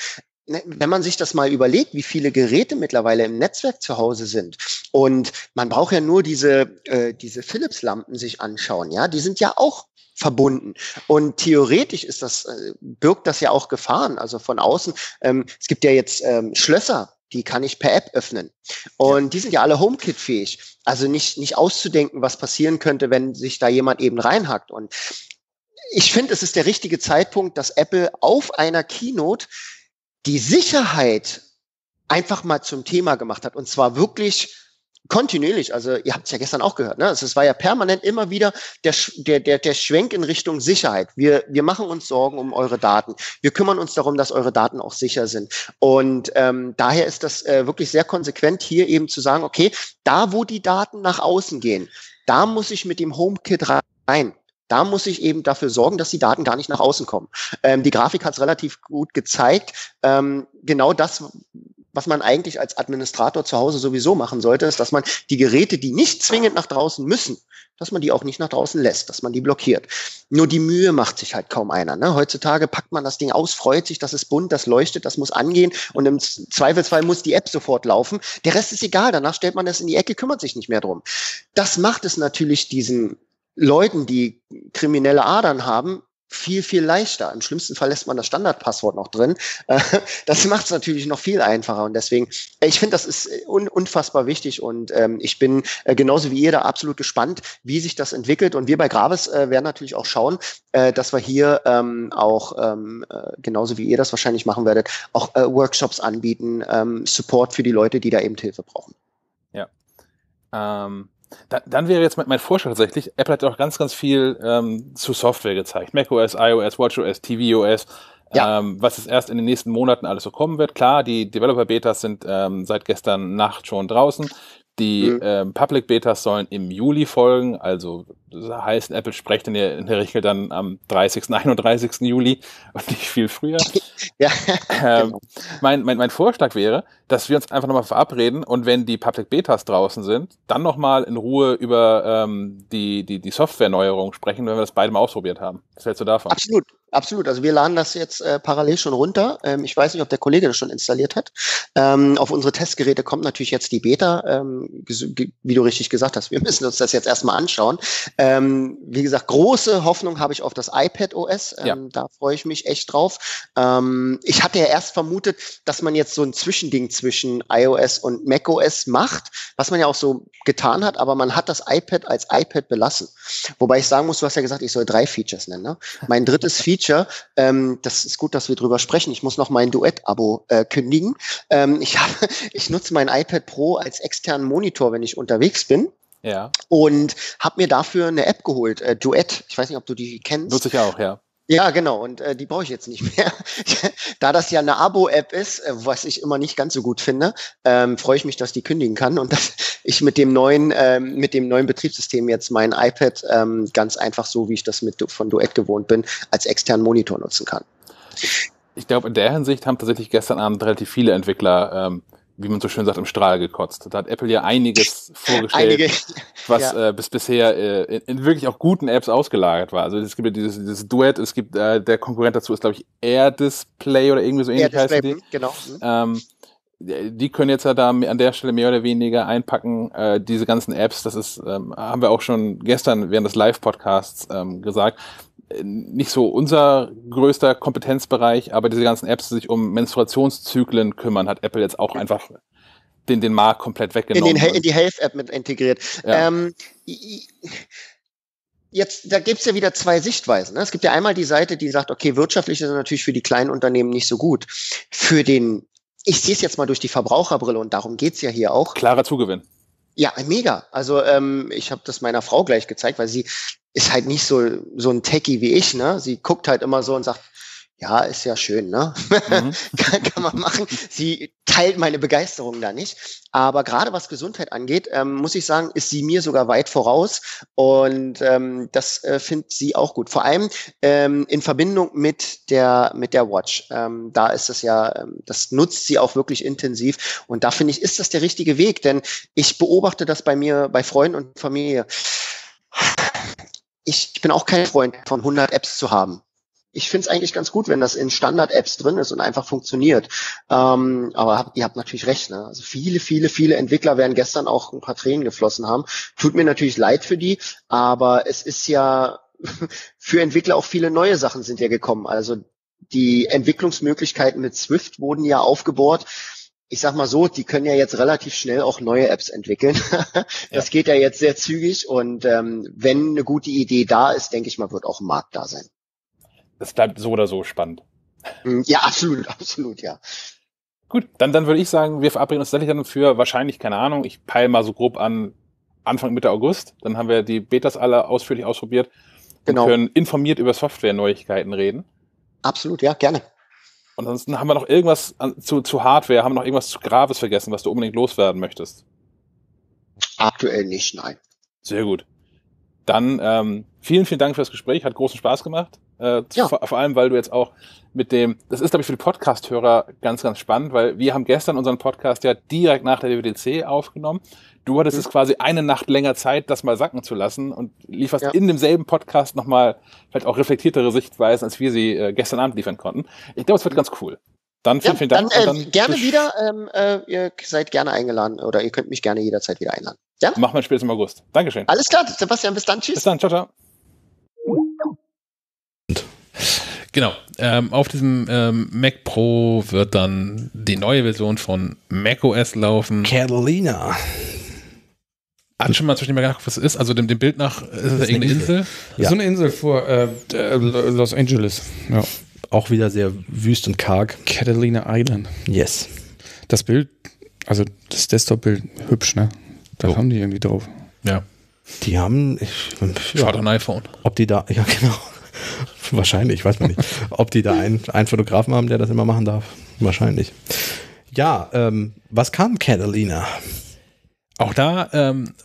Wenn man sich das mal überlegt, wie viele Geräte mittlerweile im Netzwerk zu Hause sind, und man braucht ja nur diese Philips-Lampen sich anschauen, ja, die sind ja auch verbunden, und theoretisch ist das, birgt das ja auch Gefahren, also von außen. Es gibt ja jetzt Schlösser, die kann ich per App öffnen, und die sind ja alle HomeKit-fähig, also nicht auszudenken, was passieren könnte, wenn sich da jemand eben reinhackt. Und ich finde, es ist der richtige Zeitpunkt, dass Apple auf einer Keynote die Sicherheit einfach mal zum Thema gemacht hat, und zwar wirklich kontinuierlich. Also ihr habt es ja gestern auch gehört, ne? Also, es war ja permanent immer wieder der Schwenk in Richtung Sicherheit. Wir machen uns Sorgen um eure Daten. Wir kümmern uns darum, dass eure Daten auch sicher sind. Und daher ist das wirklich sehr konsequent, hier eben zu sagen, okay, da wo die Daten nach außen gehen, da muss ich mit dem HomeKit rein. Da muss ich eben dafür sorgen, dass die Daten gar nicht nach außen kommen. Die Grafik hat es relativ gut gezeigt. Genau das, was man eigentlich als Administrator zu Hause sowieso machen sollte, ist, dass man die Geräte, die nicht zwingend nach draußen müssen, dass man die auch nicht nach draußen lässt, dass man die blockiert. Nur die Mühe macht sich halt kaum einer, ne? Heutzutage packt man das Ding aus, freut sich, das ist bunt, das leuchtet, das muss angehen, und im Zweifelsfall muss die App sofort laufen. Der Rest ist egal, danach stellt man das in die Ecke, kümmert sich nicht mehr drum. Das macht es natürlich diesen Leuten, die kriminelle Adern haben, viel, viel leichter. Im schlimmsten Fall lässt man das Standardpasswort noch drin. Das macht es natürlich noch viel einfacher. Und deswegen, ich finde, das ist unfassbar wichtig. Und ich bin genauso wie ihr da absolut gespannt, wie sich das entwickelt. Und wir bei Gravis werden natürlich auch schauen, dass wir hier auch, genauso wie ihr das wahrscheinlich machen werdet, auch Workshops anbieten, Support für die Leute, die da eben Hilfe brauchen. Ja. Dann wäre jetzt mein Vorschlag tatsächlich, Apple hat auch ganz, ganz viel zu Software gezeigt. macOS, iOS, watchOS, tvOS, ja. Was es erst in den nächsten Monaten alles so kommen wird. Klar, die Developer-Betas sind seit gestern Nacht schon draußen. Die Public-Betas sollen im Juli folgen. Also das heißt, Apple spricht in der Regel dann am 30., 31. Juli und nicht viel früher. Ja. Genau. Mein Vorschlag wäre, dass wir uns einfach nochmal verabreden und wenn die Public-Betas draußen sind, dann nochmal in Ruhe über die Software-Neuerung sprechen, wenn wir das beide mal ausprobiert haben. Was hältst du davon? Absolut. Absolut, also wir laden das jetzt parallel schon runter. Ich weiß nicht, ob der Kollege das schon installiert hat. Auf unsere Testgeräte kommt natürlich jetzt die Beta, wie du richtig gesagt hast. Wir müssen uns das jetzt erstmal anschauen. Wie gesagt, große Hoffnung habe ich auf das iPad OS. Ja. Da freue ich mich echt drauf. Ich hatte ja erst vermutet, dass man jetzt so ein Zwischending zwischen iOS und macOS macht, was man ja auch so getan hat, aber man hat das iPad als iPad belassen. Wobei ich sagen muss, du hast ja gesagt, ich soll 3 Features nennen. Ne? Mein drittes Feature, das ist gut, dass wir drüber sprechen. Ich muss noch mein Duett-Abo kündigen. Ich nutze mein iPad Pro als externen Monitor, wenn ich unterwegs bin. Ja. Und habe mir dafür eine App geholt, Duett. Ich weiß nicht, ob du die kennst. Nutze ich auch, ja. Ja, genau. Und die brauche ich jetzt nicht mehr. Da das ja eine Abo-App ist, was ich immer nicht ganz so gut finde, freue ich mich, dass die kündigen kann und dass ich mit dem neuen Betriebssystem jetzt mein iPad ganz einfach so, wie ich das von Duett gewohnt bin, als externen Monitor nutzen kann. Ich glaube, in der Hinsicht haben tatsächlich gestern Abend relativ viele Entwickler wie man so schön sagt, im Strahl gekotzt. Da hat Apple ja einiges vorgestellt, was ja. Bisher in wirklich auch guten Apps ausgelagert war. Also es gibt ja dieses Duett, es gibt der Konkurrent dazu ist, glaube ich, AirDisplay oder irgendwie so ähnlich heißt die. Genau. Die können jetzt ja da an der Stelle mehr oder weniger einpacken. Diese ganzen Apps, das ist, haben wir auch schon gestern während des Live-Podcasts gesagt, nicht so unser größter Kompetenzbereich, aber diese ganzen Apps, die sich um Menstruationszyklen kümmern, hat Apple jetzt auch einfach den Markt komplett weggenommen. In die Health-App mit integriert. Ja. Jetzt, da gibt's ja wieder 2 Sichtweisen. Ne? Es gibt ja einmal die Seite, die sagt, okay, wirtschaftlich ist es natürlich für die kleinen Unternehmen nicht so gut. Ich sehe es jetzt mal durch die Verbraucherbrille und darum geht's ja hier auch. Klarer Zugewinn. Ja, mega. Also ich habe das meiner Frau gleich gezeigt, weil sie ist halt nicht so ein Techie wie ich, ne? Sie guckt halt immer so und sagt, ja, ist ja schön, ne? Mhm. kann man machen. Sie teilt meine Begeisterung da nicht. Aber gerade was Gesundheit angeht, muss ich sagen, ist sie mir sogar weit voraus. Und das findet sie auch gut. Vor allem in Verbindung mit der Watch. Da ist das ja, das nutzt sie auch wirklich intensiv. Und da finde ich, ist das der richtige Weg. Denn ich beobachte das bei mir, bei Freunden und Familie. Ich bin auch kein Freund von 100 Apps zu haben. Ich finde es eigentlich ganz gut, wenn das in Standard-Apps drin ist und einfach funktioniert. Aber ihr habt natürlich recht. Ne? Also viele, viele, viele Entwickler werden gestern auch ein paar Tränen geflossen haben. Tut mir natürlich leid für die, aber es ist ja für Entwickler auch viele neue Sachen sind ja gekommen. Also die Entwicklungsmöglichkeiten mit Swift wurden ja aufgebohrt. Ich sag mal so, die können ja jetzt relativ schnell auch neue Apps entwickeln. Das geht ja jetzt sehr zügig und wenn eine gute Idee da ist, denke ich mal, wird auch ein Markt da sein. Das bleibt so oder so spannend. Ja, absolut, absolut, ja. Gut, dann würde ich sagen, wir verabreden uns tatsächlich dann für wahrscheinlich, keine Ahnung, ich peile mal so grob an Anfang, Mitte August, dann haben wir die Betas alle ausführlich ausprobiert und können informiert über Software-Neuigkeiten reden. Absolut, ja, gerne. Und ansonsten haben wir noch irgendwas zu Hardware, haben wir noch irgendwas zu Gravis vergessen, was du unbedingt loswerden möchtest? Aktuell nicht, nein. Sehr gut. Dann vielen, vielen Dank für das Gespräch, hat großen Spaß gemacht. Ja. Vor allem, weil du jetzt auch das ist, glaube ich, für die Podcast-Hörer ganz, ganz spannend, weil wir haben gestern unseren Podcast ja direkt nach der WWDC aufgenommen. Du hattest jetzt quasi eine Nacht länger Zeit, das mal sacken zu lassen und lieferst in demselben Podcast nochmal vielleicht auch reflektiertere Sichtweisen, als wir sie gestern Abend liefern konnten. Ich glaube, es wird ganz cool. Dann vielen Dank. Dann gerne wieder. Ihr seid gerne eingeladen oder ihr könnt mich gerne jederzeit wieder einladen. Ja? Machen wir spätestens im August. Dankeschön. Alles klar, Sebastian, bis dann. Tschüss. Bis dann, ciao, ciao. Genau, auf diesem Mac Pro wird dann die neue Version von macOS laufen. Catalina. Hat schon mal zwischendurch mal gedacht, was es ist? Also dem Bild nach, ist es irgendeine Insel? Ja. So eine Insel vor Los Angeles. Ja. Auch wieder sehr wüst und karg. Catalina Island. Yes. Das Bild, also das Desktop-Bild, hübsch, ne? Da haben die irgendwie drauf. Ja. Die haben... Schaut an iPhone. Ob die da... Ja, genau. Wahrscheinlich, weiß man nicht. Ob die da einen Fotografen haben, der das immer machen darf? Wahrscheinlich. Ja, was kam Catalina? Auch da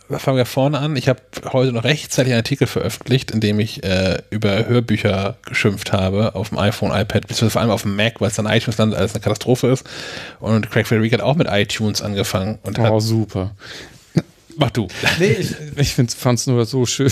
fangen wir vorne an. Ich habe heute noch rechtzeitig einen Artikel veröffentlicht, in dem ich über Hörbücher geschimpft habe auf dem iPhone, iPad, beziehungsweise vor allem auf dem Mac, weil es dann iTunes landet, alles eine Katastrophe ist. Und Craig Federighi hat auch mit iTunes angefangen. Und oh, super. Mach du. Nee, ich fand es nur so schön.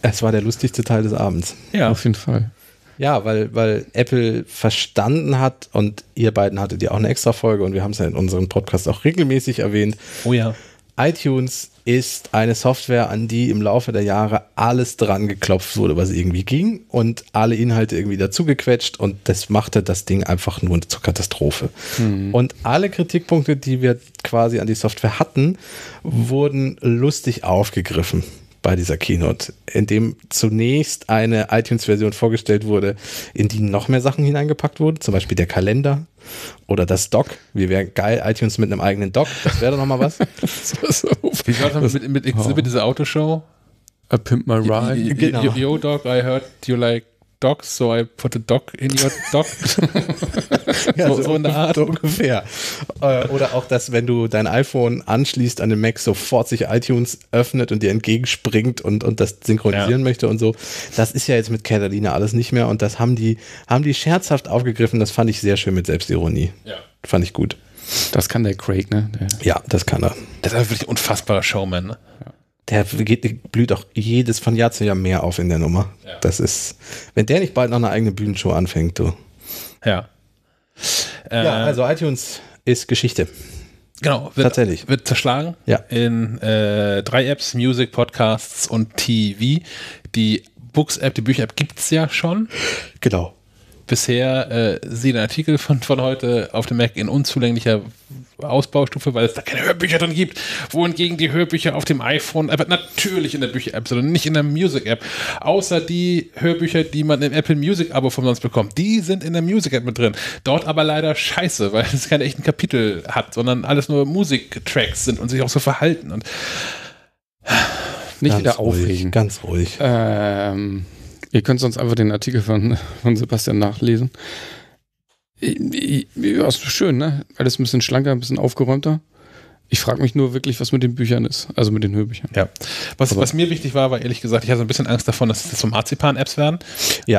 Es war der lustigste Teil des Abends. Ja, auf jeden Fall. Ja, weil Apple verstanden hat, und ihr beiden hattet ja auch eine Extra-Folge und wir haben es ja in unserem Podcast auch regelmäßig erwähnt. Oh ja. iTunes ist eine Software, an die im Laufe der Jahre alles dran geklopft wurde, was irgendwie ging, und alle Inhalte irgendwie dazu gequetscht, und das machte das Ding einfach nur zur Katastrophe. Mhm. Und alle Kritikpunkte, die wir quasi an die Software hatten, wurden lustig aufgegriffen bei dieser Keynote, in dem zunächst eine iTunes-Version vorgestellt wurde, in die noch mehr Sachen hineingepackt wurden, zum Beispiel der Kalender oder das Dock. Wir wären geil, iTunes mit einem eigenen Dock, das wäre doch nochmal was. Wie war das mit Exhibit, dieser Autoshow? I pimp my ride. Genau. Yo, Doc, I heard you like Docs, so I put a Doc in your Doc. Ja, so eine Art ungefähr. Oder auch, dass wenn du dein iPhone anschließt an den Mac, sofort sich iTunes öffnet und dir entgegenspringt und das synchronisieren möchte und so. Das ist ja jetzt mit Catalina alles nicht mehr, und das haben die scherzhaft aufgegriffen. Das fand ich sehr schön mit Selbstironie. Ja. Fand ich gut. Das kann der Craig, ne? Ja, das kann er. Das ist wirklich ein unfassbarer Showman, ne? Ja. Der blüht auch jedes von Jahr zu Jahr mehr auf in der Nummer. Ja. Das ist, wenn der nicht bald noch eine eigene Bühnenshow anfängt, du. Ja. Ja, also iTunes ist Geschichte. Genau. Tatsächlich. Wird zerschlagen in 3 Apps, Music, Podcasts und TV. Die Books-App, die Bücher-App gibt es ja schon. Genau. Bisher sieht ein Artikel von heute auf dem Mac in unzulänglicher Ausbaustufe, weil es da keine Hörbücher drin gibt, wohingegen die Hörbücher auf dem iPhone, aber natürlich in der Bücher-App, sondern nicht in der Music-App, außer die Hörbücher, die man im Apple Music-Abo von sonst bekommt, die sind in der Music-App mit drin, dort aber leider scheiße, weil es keine echten Kapitel hat, sondern alles nur Musik-Tracks sind und sich auch so verhalten und nicht ganz wieder aufregen. Ruhig, ganz ruhig. Ihr könnt sonst einfach den Artikel von Sebastian nachlesen. Ja, ist schön, ne? Alles ein bisschen schlanker, ein bisschen aufgeräumter. Ich frage mich nur wirklich, was mit den Büchern ist, also mit den Hörbüchern. Ja. Was mir wichtig war ehrlich gesagt, ich hatte so ein bisschen Angst davon, dass das so Marzipan-Apps werden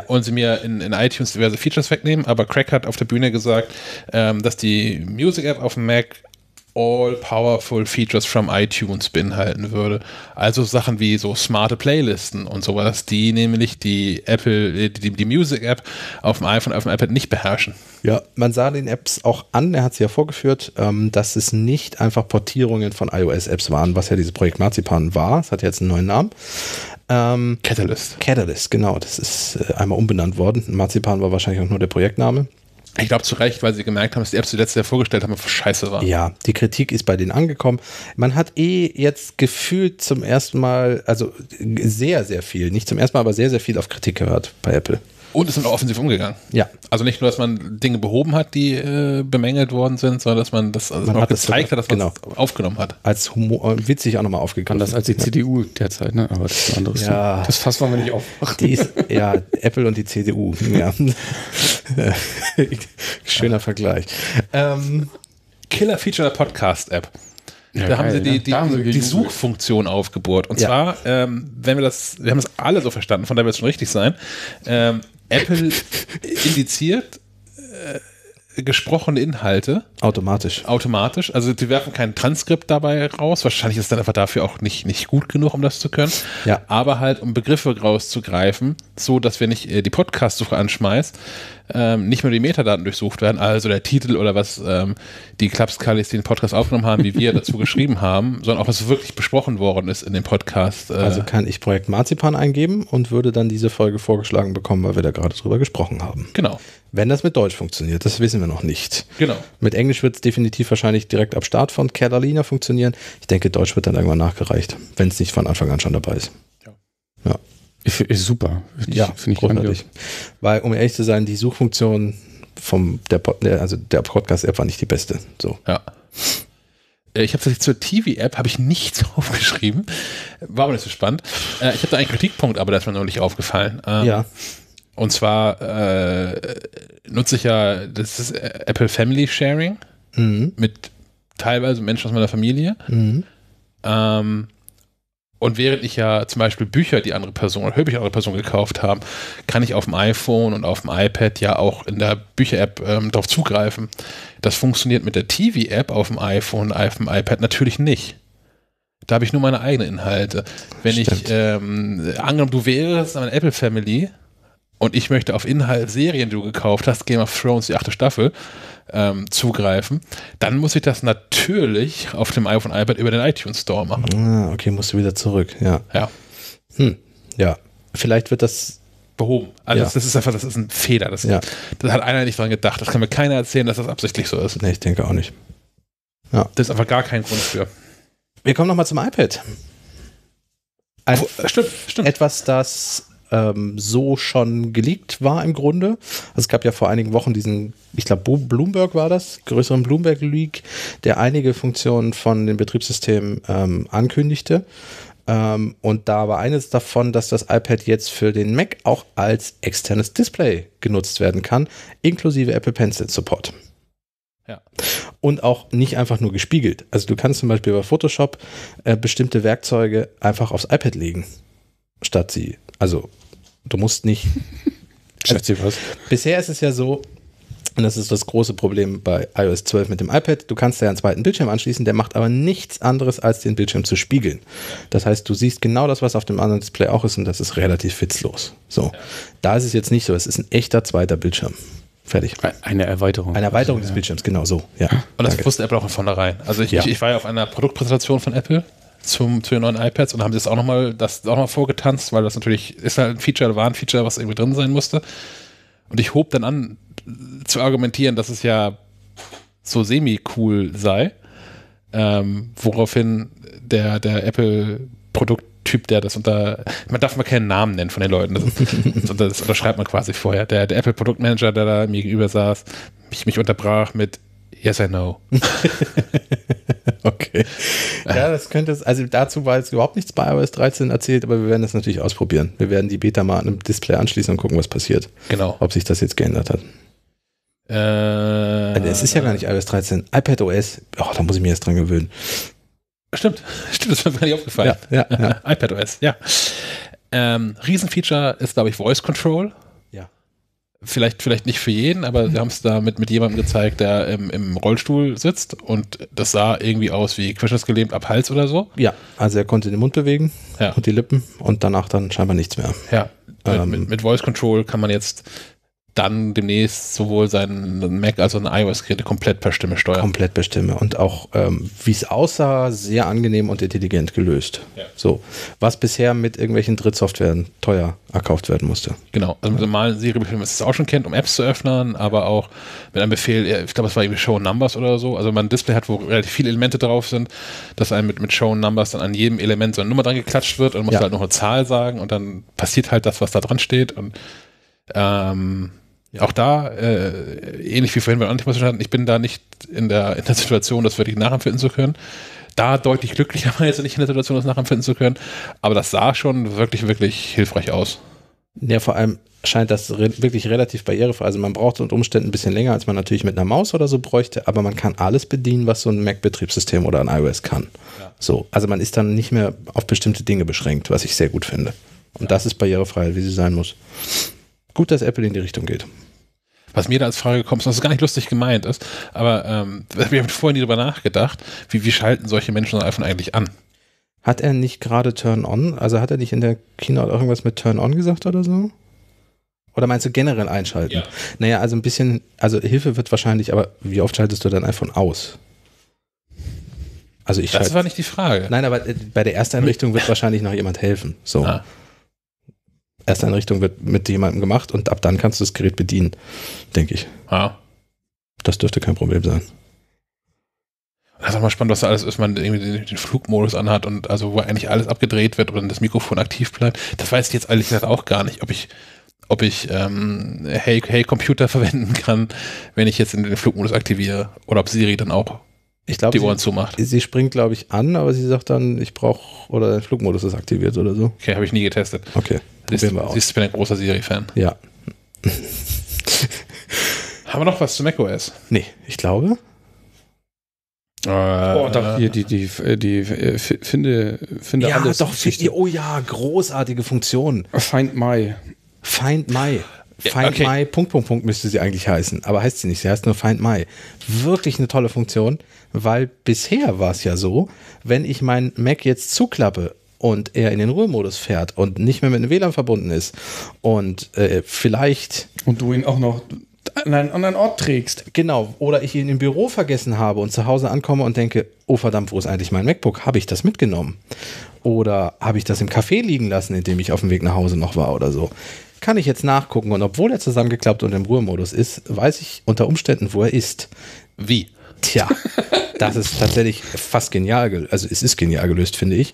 und sie mir in iTunes diverse Features wegnehmen. Aber Craig hat auf der Bühne gesagt, dass die Music-App auf dem Mac all powerful features from iTunes beinhalten würde. Also Sachen wie so smarte Playlisten und sowas, die nämlich die Music-App auf dem iPhone, auf dem iPad nicht beherrschen. Ja, man sah den Apps auch an, er hat sie ja vorgeführt, dass es nicht einfach Portierungen von iOS-Apps waren, was ja dieses Projekt Marzipan war. Es hat jetzt einen neuen Namen. Catalyst, genau. Das ist einmal umbenannt worden. Marzipan war wahrscheinlich auch nur der Projektname. Ich glaube zu Recht, weil sie gemerkt haben, dass die Apps, die letzte vorgestellt haben, scheiße waren. Ja, die Kritik ist bei denen angekommen. Man hat jetzt gefühlt zum ersten Mal, also sehr, sehr viel, nicht zum ersten Mal, aber sehr, sehr viel auf Kritik gehört bei Apple. Und es sind auch offensiv umgegangen. Ja. Also nicht nur, dass man Dinge behoben hat, die bemängelt worden sind, sondern dass man das man auch hat gezeigt das, hat, dass man es aufgenommen hat. Als Humor, witzig auch nochmal aufgegriffen. Anders als die CDU derzeit, ne? Aber das ist ein anderes. Ja. Das Fass wollen wir nicht aufmachen. Ja, Apple und die CDU. Ja. Schöner Vergleich. Killer-Feature der Podcast-App. Ja, da haben sie die Suchfunktion aufgebohrt. Und zwar, wir haben es alle so verstanden, von daher wird es schon richtig sein, Apple indiziert gesprochene Inhalte Automatisch. Also die werfen kein Transkript dabei raus. Wahrscheinlich ist es dann einfach dafür auch nicht gut genug, um das zu können. Ja. Aber halt, um Begriffe rauszugreifen, so dass wir nicht die Podcast-Suche anschmeißt, nicht mehr die Metadaten durchsucht werden, also der Titel oder was die Klapskallis, die den Podcast aufgenommen haben, wie wir dazu geschrieben haben, sondern auch was wirklich besprochen worden ist in dem Podcast. Also kann ich Projekt Marzipan eingeben und würde dann diese Folge vorgeschlagen bekommen, weil wir da gerade drüber gesprochen haben. Genau. Wenn das mit Deutsch funktioniert, das wissen wir noch nicht. Genau. Mit Englisch wird es definitiv wahrscheinlich direkt ab Start von Catalina funktionieren. Ich denke, Deutsch wird dann irgendwann nachgereicht, wenn es nicht von Anfang an schon dabei ist. Ja. Ist super. Finde ich großartig. Weil, um ehrlich zu sein, die Suchfunktion der Podcast-App war nicht die beste. So. Ja. Ich habe zur TV-App habe ich nichts aufgeschrieben. War aber nicht so spannend. Ich habe da einen Kritikpunkt, aber das ist mir neulich aufgefallen. Ja. Und zwar nutze ich ja das Apple Family Sharing mit teilweise Menschen aus meiner Familie. Und während ich ja zum Beispiel Bücher, die andere Person oder Hörbücher andere Person gekauft haben, kann ich auf dem iPhone und auf dem iPad ja auch in der Bücher-App drauf zugreifen. Das funktioniert mit der TV-App auf dem iPhone und auf dem iPad natürlich nicht. Da habe ich nur meine eigenen Inhalte. Wenn Stimmt. ich, angenommen, du wärst eine Apple Family und ich möchte auf Serien, die du gekauft hast, Game of Thrones, die 8. Staffel, zugreifen, dann muss ich das natürlich auf dem iPhone und iPad über den iTunes Store machen. Ah, okay, musst du wieder zurück, ja. Ja. Ja, vielleicht wird das behoben. Also das ist einfach, das ist ein Fehler. Das hat einer nicht dran gedacht. Das kann mir keiner erzählen, dass das absichtlich so ist. Nee, ich denke auch nicht. Ja. Das ist einfach gar kein Grund für. Wir kommen nochmal zum iPad. Stimmt. Etwas, das so schon geleakt war im Grunde. Also es gab ja vor einigen Wochen diesen, ich glaube Bloomberg war das, größeren Bloomberg-Leak, der einige Funktionen von den Betriebssystemen ankündigte. Und da war eines davon, dass das iPad jetzt für den Mac auch als externes Display genutzt werden kann, inklusive Apple Pencil Support. Ja. Und auch nicht einfach nur gespiegelt. Also du kannst zum Beispiel bei Photoshop bestimmte Werkzeuge einfach aufs iPad legen, statt sie. Also du musst nicht. Bisher ist es ja so, und das ist das große Problem bei iOS 12 mit dem iPad, du kannst ja einen zweiten Bildschirm anschließen, der macht aber nichts anderes, als den Bildschirm zu spiegeln. Das heißt, du siehst genau das, was auf dem anderen Display auch ist, und das ist relativ witzlos. So, da ist es jetzt nicht so, es ist ein echter zweiter Bildschirm. Fertig. Eine Erweiterung. Eine Erweiterung des Bildschirms, genau so. Ja. Und das wusste Apple auch von vornherein. Also ich war ja auf einer Produktpräsentation von Apple zu den neuen iPads und haben das auch nochmal vorgetanzt, weil das natürlich ist halt war ein Feature, was irgendwie drin sein musste. Und ich hob dann an zu argumentieren, dass es ja so semi-cool sei, woraufhin der Apple-Produkttyp, der das man darf mal keinen Namen nennen von den Leuten, das unterschreibt man quasi vorher, der Apple-Produktmanager, der da mir gegenüber saß, mich unterbrach mit Yes, I know. Okay. Ja, dazu war jetzt überhaupt nichts bei iOS 13 erzählt, aber wir werden das natürlich ausprobieren. Wir werden die Beta mal an einem Display anschließen und gucken, was passiert. Genau. Ob sich das jetzt geändert hat. Es ist ja gar nicht iOS 13, iPadOS. Da muss ich mir erst dran gewöhnen. Stimmt, das war mir nicht aufgefallen. Ja. iPadOS, ja. Riesenfeature ist, glaube ich, Voice Control. Vielleicht nicht für jeden, aber wir haben es da mit jemandem gezeigt, der im Rollstuhl sitzt, und das sah irgendwie aus wie querschnittsgelähmt ab Hals oder so. Ja, also er konnte den Mund bewegen und die Lippen und danach dann scheinbar nichts mehr. Ja, mit Voice Control kann man jetzt dann demnächst sowohl seinen Mac als auch ein iOS-Gerät komplett per Stimme steuern. Komplett per Stimme und auch, wie es aussah, sehr angenehm und intelligent gelöst. Ja. So, was bisher mit irgendwelchen Drittsoftwaren teuer erkauft werden musste. Genau, also mit normalen Siri-Befehlen, was es auch schon kennt, um Apps zu öffnen, aber auch mit einem Befehl, ich glaube, es war irgendwie Show Numbers oder so, also wenn man ein Display hat, wo relativ viele Elemente drauf sind, dass einem mit Show Numbers dann an jedem Element so eine Nummer dran geklatscht wird und man muss halt noch eine Zahl sagen und dann passiert halt das, was da dran steht, und auch da, ähnlich wie vorhin bei Antimassen hatten, ich bin da nicht in der Situation, das wirklich nachempfinden zu können. Da deutlich glücklicherweise nicht in der Situation, das nachempfinden zu können. Aber das sah schon wirklich, wirklich hilfreich aus. Ja, vor allem scheint das wirklich relativ barrierefrei. Also man braucht unter Umständen ein bisschen länger, als man natürlich mit einer Maus oder so bräuchte, aber man kann alles bedienen, was so ein Mac-Betriebssystem oder ein iOS kann. Ja. So, also man ist dann nicht mehr auf bestimmte Dinge beschränkt, was ich sehr gut finde. Und das ist barrierefrei, wie sie sein muss. Gut, dass Apple in die Richtung geht. was mir da als Frage kommt, was gar nicht lustig gemeint ist, aber wir haben vorher nie darüber nachgedacht, wie schalten solche Menschen so iPhone eigentlich an? Hat er nicht gerade Turn-On? Also hat er nicht in der Keynote auch irgendwas mit Turn-On gesagt oder so? Oder meinst du generell einschalten? Ja. Naja, also ein bisschen, also Hilfe wird wahrscheinlich, aber wie oft schaltest du dein iPhone aus? Also das war nicht die Frage. Nein, aber bei der Ersteinrichtung wird wahrscheinlich noch jemand helfen. So. Ah. Ersteinrichtung wird mit jemandem gemacht und ab dann kannst du das Gerät bedienen, denke ich. Ah. Das dürfte kein Problem sein. Das ist auch mal spannend, was da alles ist, man irgendwie den Flugmodus anhat und also wo eigentlich alles abgedreht wird oder das Mikrofon aktiv bleibt. Das weiß ich jetzt ehrlich gesagt auch gar nicht, ob ich Hey Computer verwenden kann, wenn ich jetzt den Flugmodus aktiviere oder ob Siri dann auch die Ohren zumacht. Sie springt, glaube ich, an, aber sie sagt dann, ich brauche, oder der Flugmodus ist aktiviert oder so. Okay, habe ich nie getestet. Okay, siehst du, ich bin ein großer Siri-Fan. Ja. Haben wir noch was zu macOS? Nee, ich glaube. Doch, hier die finde ja, alles. Ja, doch, Geschichte. Oh ja, großartige Funktion. Find My. Find My, .. müsste sie eigentlich heißen, aber heißt sie nicht, sie heißt nur Find My. Wirklich eine tolle Funktion, weil bisher war es ja so, wenn ich meinen Mac jetzt zuklappe und er in den Ruhemodus fährt und nicht mehr mit einem WLAN verbunden ist und vielleicht... Und du ihn auch noch an einen anderen Ort trägst. Genau, oder ich ihn im Büro vergessen habe und zu Hause ankomme und denke, oh verdammt, wo ist eigentlich mein MacBook? Habe ich das mitgenommen? Oder habe ich das im Café liegen lassen, in dem ich auf dem Weg nach Hause noch war oder so? Kann ich jetzt nachgucken und obwohl er zusammengeklappt und im Ruhemodus ist, weiß ich unter Umständen, wo er ist. Wie? Tja, das ist tatsächlich fast genial gelöst. Also es ist genial gelöst, finde ich.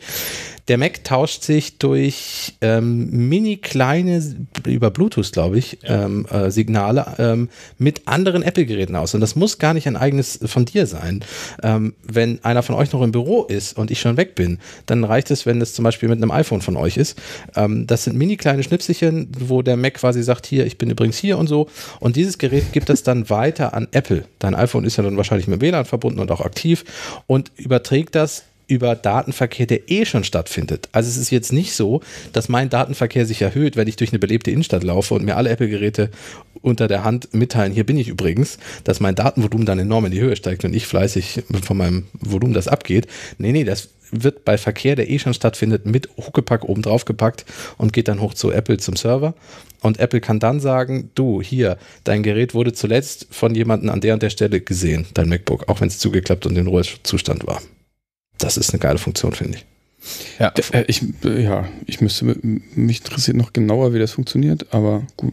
Der Mac tauscht sich durch mini-kleine, über Bluetooth, glaube ich, ja. Signale mit anderen Apple-Geräten aus. Und das muss gar nicht ein eigenes von dir sein. Wenn einer von euch noch im Büro ist und ich schon weg bin, dann reicht es, wenn das zum Beispiel mit einem iPhone von euch ist. Das sind mini-kleine Schnipselchen, wo der Mac quasi sagt, hier, ich bin übrigens hier und so. Und dieses Gerät gibt es dann weiter an Apple. Dein iPhone ist ja dann wahrscheinlich mit WLAN verbunden und auch aktiv und überträgt das über Datenverkehr, der eh schon stattfindet. Also es ist jetzt nicht so, dass mein Datenverkehr sich erhöht, wenn ich durch eine belebte Innenstadt laufe und mir alle Apple-Geräte unter der Hand mitteilen, hier bin ich übrigens, dass mein Datenvolumen dann enorm in die Höhe steigt und ich fleißig von meinem Volumen das abgeht. Nee, das wird bei Verkehr, der eh schon stattfindet, mit Huckepack oben drauf gepackt und geht dann hoch zu Apple zum Server. Und Apple kann dann sagen, du, hier, dein Gerät wurde zuletzt von jemandem an der und der Stelle gesehen, dein MacBook, auch wenn es zugeklappt und in Ruhezustand war. Das ist eine geile Funktion, finde ich. Ja, ich müsste, mich interessiert noch genauer, wie das funktioniert, aber gut.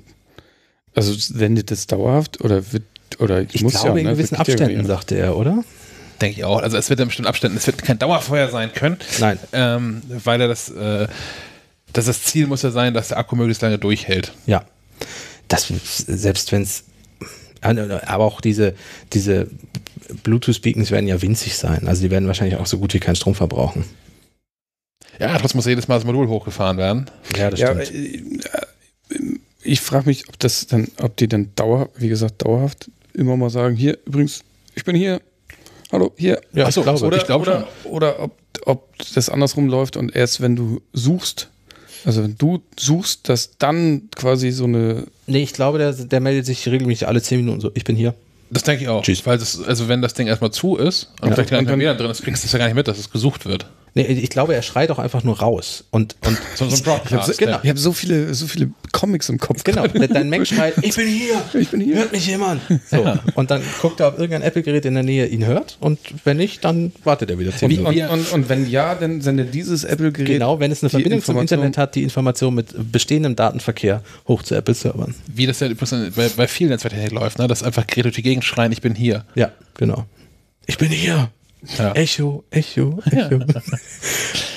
Also sendet das dauerhaft oder ich muss glaube, ja, in gewissen Abständen, sagte er, oder? Denke ich auch. Also es wird in bestimmten Abständen, es wird kein Dauerfeuer sein können. Nein. Weil er das Ziel muss ja sein, dass der Akku möglichst lange durchhält. Ja. Das, selbst wenn es, aber auch diese Bluetooth-Beacons werden ja winzig sein. Also die werden wahrscheinlich auch so gut wie keinen Strom verbrauchen. Ja, trotzdem muss jedes Mal das Modul hochgefahren werden. Ja, das stimmt. Ich frage mich, ob die dann dauerhaft immer mal sagen, hier, übrigens, ich bin hier, hallo, hier. Ja, achso, oder ob das andersrum läuft und erst wenn du suchst, dass dann quasi so eine... Nee, ich glaube, der meldet sich regelmäßig alle 10 Minuten so, ich bin hier. Das denke ich auch. Tschüss. Weil wenn das Ding erstmal zu ist und ja, vielleicht gar nicht mehr WLAN drin ist, kriegst du das ja gar nicht mit, dass es gesucht wird. Nee, ich glaube, er schreit auch einfach nur raus. Und so ein Broadcast. Ich habe so viele Comics im Kopf. Genau, dein Mac schreit, ich bin hier, hört mich jemand. So. Ja. Und dann guckt er, ob irgendein Apple-Gerät in der Nähe ihn hört und wenn nicht, dann wartet er wieder 10 Minuten. Und wenn ja, dann sendet dieses Apple-Gerät genau, wenn es eine Verbindung zum Internet hat, die Information mit bestehendem Datenverkehr hoch zu Apple-Servern. Wie das ja bei vielen Netzwerktechnik läuft, ne? Dass einfach Gerät durch die Gegend schreien, ich bin hier. Ja, genau. Ich bin hier. Ja. Echo. Ja.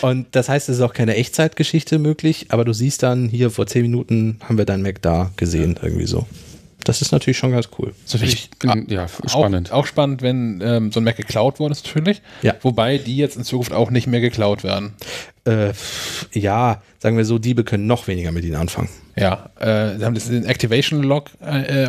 Und das heißt, es ist auch keine Echtzeitgeschichte möglich, aber du siehst dann hier, vor 10 Minuten haben wir deinen Mac da gesehen, irgendwie so. Das ist natürlich schon ganz cool. Das ist spannend. Auch spannend, wenn so ein Mac geklaut worden ist, natürlich. Ja. Wobei die jetzt in Zukunft auch nicht mehr geklaut werden. Ja, sagen wir so, Diebe können noch weniger mit ihnen anfangen. Ja, sie haben den Activation-Log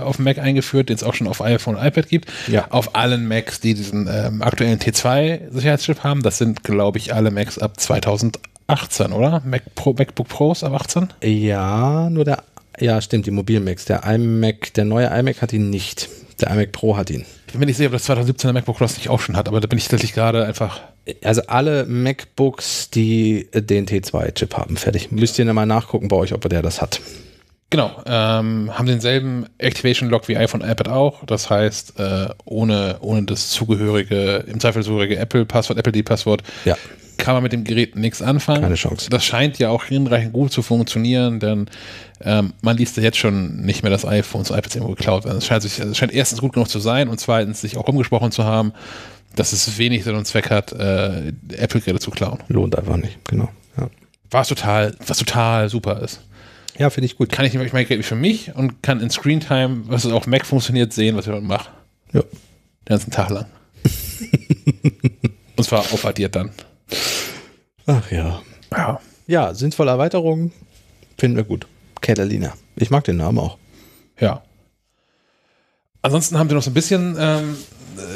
auf dem Mac eingeführt, den es auch schon auf iPhone und iPad gibt. Ja. Auf allen Macs, die diesen aktuellen T2-Sicherheitschip haben, das sind, glaube ich, alle Macs ab 2018, oder? MacBook Pros ab 18? Ja, nur der Ja, stimmt, die Mobilmacs. Der iMac, der neue iMac hat ihn nicht. Der iMac Pro hat ihn. Ich bin mir nicht sicher, ob das 2017er MacBook Pro nicht auch schon hat, aber da bin ich tatsächlich gerade einfach... Also alle MacBooks, die den T2-Chip haben, fertig. Müsst ihr mal nachgucken bei euch, ob der das hat. Genau. Haben denselben Activation-Log wie iPhone, iPad auch. Das heißt, ohne das zugehörige, im Zweifel zugehörige Apple-Passwort, Apple-ID-Passwort, ja, kann man mit dem Gerät nichts anfangen. Keine Chance. Das scheint ja auch hinreichend gut zu funktionieren, denn man liest ja jetzt schon nicht mehr, dass iPhones und iPads irgendwo geklaut werden. Es scheint erstens gut genug zu sein und zweitens sich auch rumgesprochen zu haben, dass es wenig Sinn und Zweck hat, Apple-Geräte zu klauen. Lohnt einfach nicht, genau. Ja. Was total super ist. Ja, finde ich gut. Kann ich nämlich mein Gerät für mich und kann in Screentime, was es auf Mac funktioniert, sehen, was ich damit mache. Ja. Den ganzen Tag lang. Und zwar aufaddiert dann. Ach ja. Ja. Ja, sinnvolle Erweiterungen finden wir gut. Catalina. Ich mag den Namen auch. Ja. Ansonsten haben wir noch so ein bisschen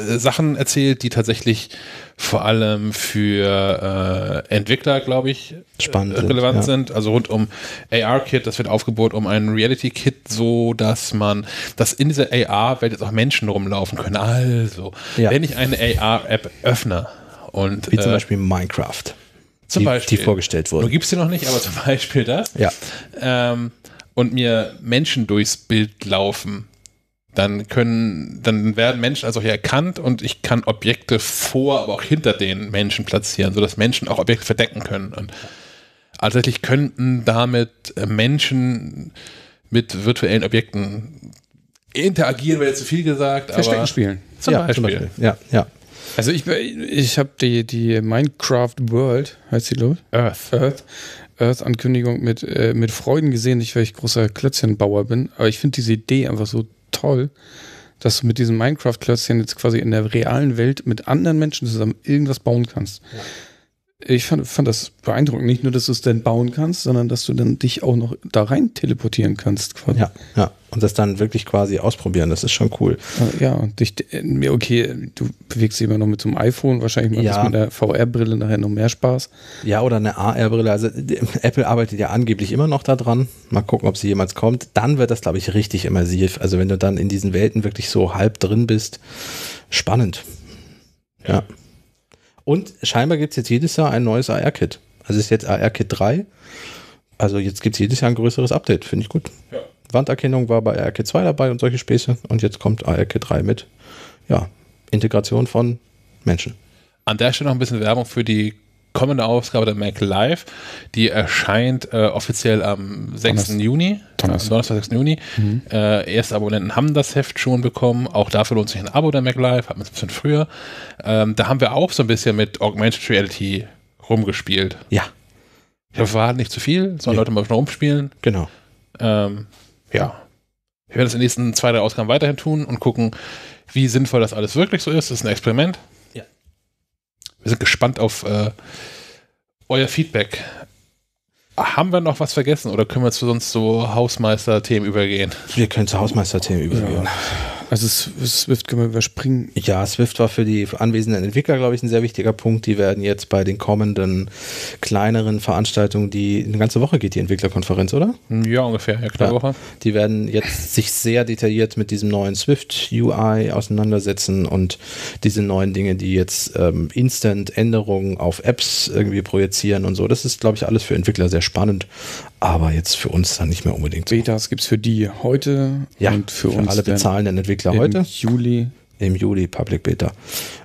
Sachen erzählt, die tatsächlich vor allem für Entwickler, glaube ich, relevant sind. Also rund um AR-Kit, das wird aufgebohrt um ein Reality-Kit, so dass man, dass in dieser AR-Welt jetzt auch Menschen rumlaufen können. Also, wenn ich eine AR-App öffne und wie zum Beispiel Minecraft, die vorgestellt wurde. Du gibst sie noch nicht, aber zum Beispiel das. Ja. Und mir Menschen durchs Bild laufen. Dann werden Menschen also hier erkannt und ich kann Objekte vor, aber auch hinter den Menschen platzieren, sodass Menschen auch Objekte verdecken können. Und tatsächlich könnten damit Menschen mit virtuellen Objekten interagieren, wäre jetzt zu viel gesagt. Verstecken spielen. Zum Beispiel. Ja. Also ich habe die Minecraft World, heißt sie, glaube ich? Earth-Ankündigung mit Freuden gesehen, nicht weil ich großer Klötzchenbauer bin, aber ich finde diese Idee einfach so toll, dass du mit diesen Minecraft-Klötzchen jetzt quasi in der realen Welt mit anderen Menschen zusammen irgendwas bauen kannst. Ja. Ich fand das beeindruckend. Nicht nur, dass du es dann bauen kannst, sondern dass du dann dich auch noch da rein teleportieren kannst. Quasi. Ja. Und das dann wirklich quasi ausprobieren. Das ist schon cool. Ja, und du bewegst dich immer noch mit so einem iPhone. Wahrscheinlich macht das mit der VR-Brille nachher noch mehr Spaß. Ja, oder eine AR-Brille. Also Apple arbeitet ja angeblich immer noch daran. Mal gucken, ob sie jemals kommt. Dann wird das, glaube ich, richtig immersiv. Also wenn du dann in diesen Welten wirklich so halb drin bist. Spannend. Ja. Und scheinbar gibt es jetzt jedes Jahr ein neues AR-Kit. Also ist jetzt AR-Kit 3. Also jetzt gibt es jedes Jahr ein größeres Update. Finde ich gut. Ja. Wanderkennung war bei AR-Kit 2 dabei und solche Späße. Und jetzt kommt AR-Kit 3 mit. Ja, Integration von Menschen. An der Stelle noch ein bisschen Werbung für die kommende Ausgabe der Mac Live. Die erscheint offiziell am 6. Juni. Donnerstag, 6. Juni. Mhm. Erste Abonnenten haben das Heft schon bekommen. Auch dafür lohnt sich ein Abo der Mac Live. Hatten wir es ein bisschen früher. Da haben wir auch so ein bisschen mit Augmented Reality rumgespielt. Ja. Ich hoffe, war nicht zu viel, sondern Leute mal schon rumspielen. Genau. Wir werden das in den nächsten 2-3 Ausgaben weiterhin tun und gucken, wie sinnvoll das alles wirklich so ist. Das ist ein Experiment. Wir sind gespannt auf euer Feedback. Haben wir noch was vergessen oder können wir zu sonst so Hausmeister-Themen übergehen? Wir können zu Hausmeister-Themen übergehen. Ja. Also Swift können wir überspringen. Ja, Swift war für die anwesenden Entwickler, glaube ich, ein sehr wichtiger Punkt. Die werden jetzt bei den kommenden kleineren Veranstaltungen, die eine ganze Woche geht, die Entwicklerkonferenz, oder? Ja, ungefähr. Ja, klar. Woche. Die werden jetzt sich sehr detailliert mit diesem neuen Swift-UI auseinandersetzen und diese neuen Dinge, die jetzt Instant-Änderungen auf Apps irgendwie projizieren und so. Das ist, glaube ich, alles für Entwickler sehr spannend, aber jetzt für uns dann nicht mehr unbedingt so. Betas gibt es für die heute und für uns alle bezahlenden Entwickler heute. Im Juli Public Beta.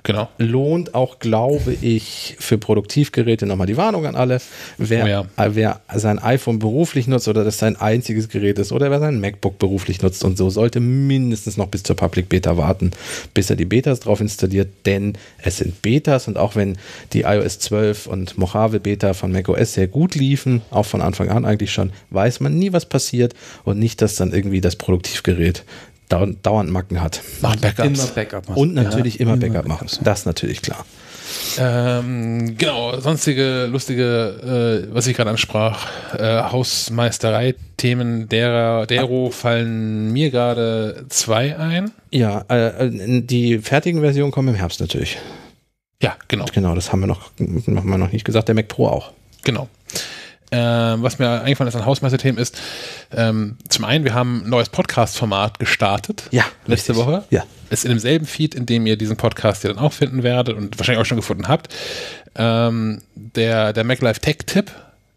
Genau. Lohnt auch, glaube ich, für Produktivgeräte nochmal die Warnung an alle. Wer sein iPhone beruflich nutzt oder das sein einziges Gerät ist oder wer sein MacBook beruflich nutzt und so, sollte mindestens noch bis zur Public Beta warten, bis er die Betas drauf installiert, denn es sind Betas und auch wenn die iOS 12 und Mojave Beta von macOS sehr gut liefen, auch von Anfang an eigentlich schon, weiß man nie, was passiert und nicht, dass dann irgendwie das Produktivgerät dauernd Macken hat. Macht Backups. Immer Backup machen. Und natürlich immer Backup machen. Das ist natürlich klar. Genau, sonstige lustige, was ich gerade ansprach, Hausmeisterei-Themen, dero fallen mir gerade 2 ein. Ja, die fertigen Versionen kommen im Herbst natürlich. Ja, genau. Genau, das haben wir noch nicht gesagt, der Mac Pro auch. Genau. Was mir eingefallen ist an Hausmeister-Themen ist, zum einen, wir haben ein neues Podcast-Format gestartet. Ja, letzte richtig. Woche. Ja. Ist in demselben Feed, in dem ihr diesen Podcast hier dann auch finden werdet und wahrscheinlich auch schon gefunden habt. Der MacLife Tech-Tipp.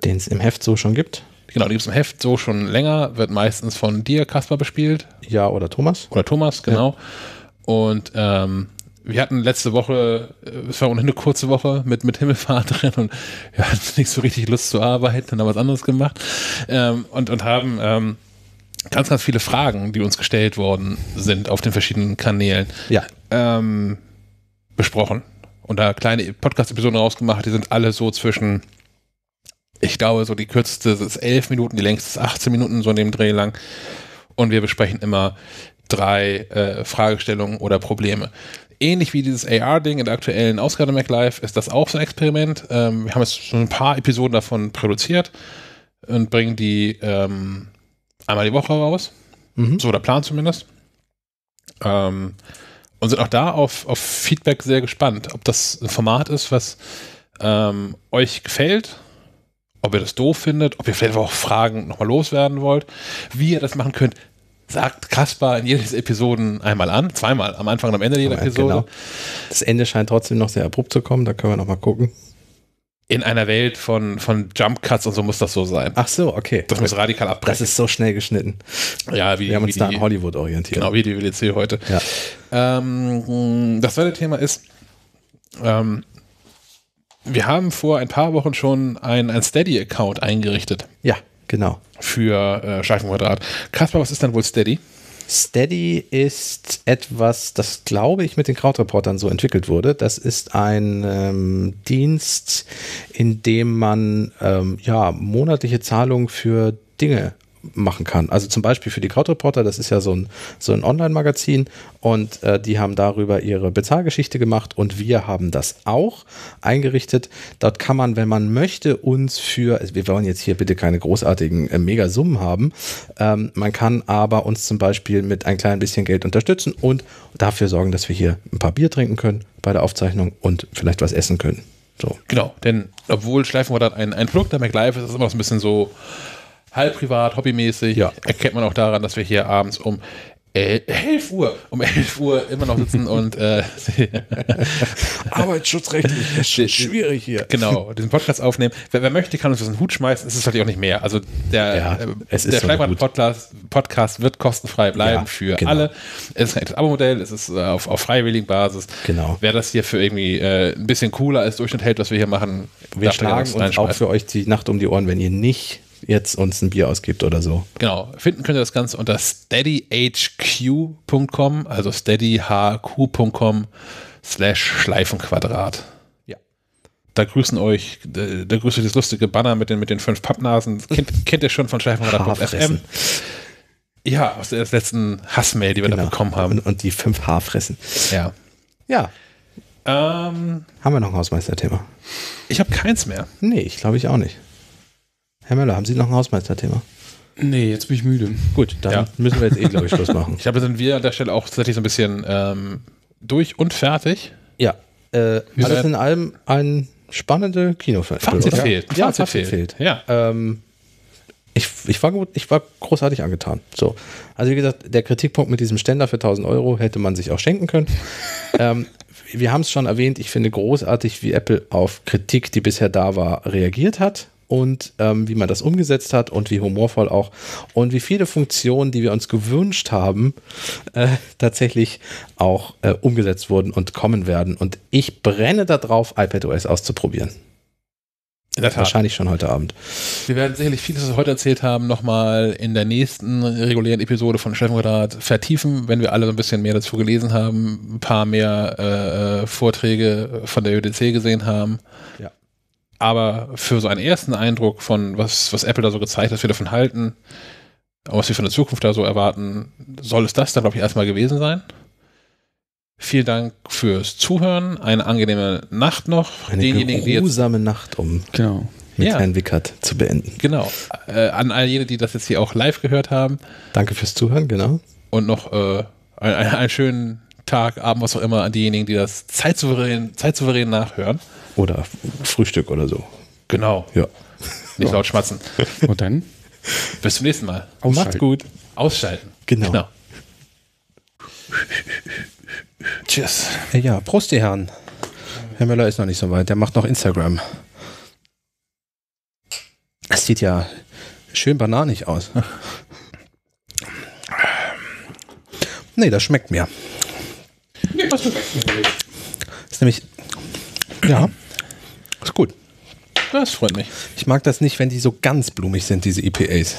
Den es im Heft so schon gibt. Genau, den gibt es im Heft so schon länger. Wird meistens von dir, Kaspar, bespielt. Ja, oder Thomas. Oder Thomas, genau. Ja. Und wir hatten letzte Woche, es war ohnehin eine kurze Woche mit Himmelfahrt drin und wir hatten nicht so richtig Lust zu arbeiten und haben was anderes gemacht und haben ganz, ganz viele Fragen, die uns gestellt worden sind auf den verschiedenen Kanälen, ja. Besprochen und da kleine Podcast-Episoden rausgemacht, die sind alle so zwischen, ich glaube so die kürzeste ist 11 Minuten, die längste ist 18 Minuten, so in dem Dreh lang und wir besprechen immer 3 Fragestellungen oder Probleme. Ähnlich wie dieses AR-Ding in der aktuellen Ausgabe MacLife ist das auch so ein Experiment. Wir haben jetzt schon ein paar Episoden davon produziert und bringen die einmal die Woche raus. Mhm. So der Plan zumindest. Und sind auch da auf Feedback sehr gespannt, ob das ein Format ist, was euch gefällt, ob ihr das doof findet, ob ihr vielleicht auch Fragen nochmal loswerden wollt, wie ihr das machen könnt. Sagt Kaspar in jedes Episoden einmal an, zweimal, am Anfang und am Ende jeder Episode. Genau. Das Ende scheint trotzdem noch sehr abrupt zu kommen, da können wir nochmal gucken. In einer Welt von Jump Cuts und so muss das so sein. Ach so, okay. Das muss radikal abbrechen. Das ist so schnell geschnitten. Ja, wir haben uns da an Hollywood orientiert. Genau, wie die WDC heute. Ja. Das zweite Thema ist, wir haben vor ein paar Wochen schon ein Steady-Account eingerichtet. Ja. Genau. Für Scheifenquadrat. Kaspar, was ist denn wohl Steady? Steady ist etwas, das glaube ich mit den Crowdreportern so entwickelt wurde. Das ist ein Dienst, in dem man monatliche Zahlungen für Dinge machen kann. Also zum Beispiel für die Crowdreporter, das ist ja so ein Online-Magazin und die haben darüber ihre Bezahlgeschichte gemacht und wir haben das auch eingerichtet. Dort kann man, wenn man möchte, wir wollen jetzt hier bitte keine großartigen Megasummen haben, man kann aber uns zum Beispiel mit ein klein bisschen Geld unterstützen und dafür sorgen, dass wir hier ein paar Bier trinken können bei der Aufzeichnung und vielleicht was essen können. So. Genau, denn obwohl Schleifenquadrat ein Produkt der MacLife ist, ist es immer noch so ein bisschen so halb privat, hobbymäßig, ja. Erkennt man auch daran, dass wir hier abends um 11 Uhr immer noch sitzen und arbeitsschutzrechtlich schwierig hier. Genau, diesen Podcast aufnehmen. Wer möchte, kann uns einen Hut schmeißen, es ist natürlich auch nicht mehr. Also der Schleifenquadrat-Podcast wird kostenfrei bleiben, ja, für alle. Es ist ein Abo-Modell, es ist auf freiwilligen Basis. Genau. Wer das hier für irgendwie ein bisschen cooler als Durchschnitt hält, was wir hier machen, wir schlagen uns auch für euch die Nacht um die Ohren, wenn ihr nicht jetzt uns ein Bier ausgibt oder so. Genau, finden könnt ihr das Ganze unter steadyhq.com, also steadyhq.com/Schleifenquadrat. Ja. Da grüßt euch das lustige Banner mit den 5 Pappnasen. Kennt ihr schon von Schleifenquadrat.fm? Ja, aus der letzten Hassmail, die wir da bekommen haben. Und die 5 Haarfressen. Ja. Ja. Haben wir noch ein Hausmeister-Thema? Ich habe keins mehr. Nee, ich glaube ich auch nicht. Herr Möller, haben Sie noch ein Hausmeisterthema? Nee, jetzt bin ich müde. Gut, dann müssen wir jetzt glaube ich, Schluss machen. Ich glaube, sind wir an der Stelle auch tatsächlich so ein bisschen durch und fertig. Ja, alles in allem ein spannender Kinofilm. Fazit fehlt. Ja. Ich war großartig angetan. So. Also wie gesagt, der Kritikpunkt mit diesem Ständer für 1.000 Euro hätte man sich auch schenken können. Wir haben es schon erwähnt, ich finde großartig, wie Apple auf Kritik, die bisher da war, reagiert hat. Und wie man das umgesetzt hat und wie humorvoll auch und wie viele Funktionen, die wir uns gewünscht haben, tatsächlich auch umgesetzt wurden und kommen werden. Und ich brenne darauf, iPadOS auszuprobieren. In der Tat. Wahrscheinlich schon heute Abend. Wir werden sicherlich vieles, was wir heute erzählt haben, nochmal in der nächsten regulären Episode von Schleifenquadrat vertiefen, wenn wir alle so ein bisschen mehr dazu gelesen haben, ein paar mehr Vorträge von der WDC gesehen haben. Ja. Aber für so einen ersten Eindruck von, was Apple da so gezeigt hat, was wir davon halten, was wir von der Zukunft da so erwarten, soll es das dann, glaube ich, erstmal gewesen sein. Vielen Dank fürs Zuhören. Eine angenehme Nacht noch. Eine geruhsame Nacht, mit Herrn Wickert zu beenden. Genau. An all jene, die das jetzt hier auch live gehört haben. Danke fürs Zuhören, genau. Und noch einen schönen Tag, Abend, was auch immer, an diejenigen, die das zeitsouverän nachhören. Oder Frühstück oder so. Genau. Ja. Nicht laut schmatzen. Und dann? Bis zum nächsten Mal. Macht's gut. Ausschalten. Genau. Tschüss. Ja, Prost, ihr Herren. Herr Möller ist noch nicht so weit. Der macht noch Instagram. Das sieht ja schön bananig aus. Nee, das schmeckt mir. Nee, das schmeckt mir nicht. Ist nämlich... Ja, ist gut. Das freut mich. Ich mag das nicht, wenn die so ganz blumig sind, diese IPAs.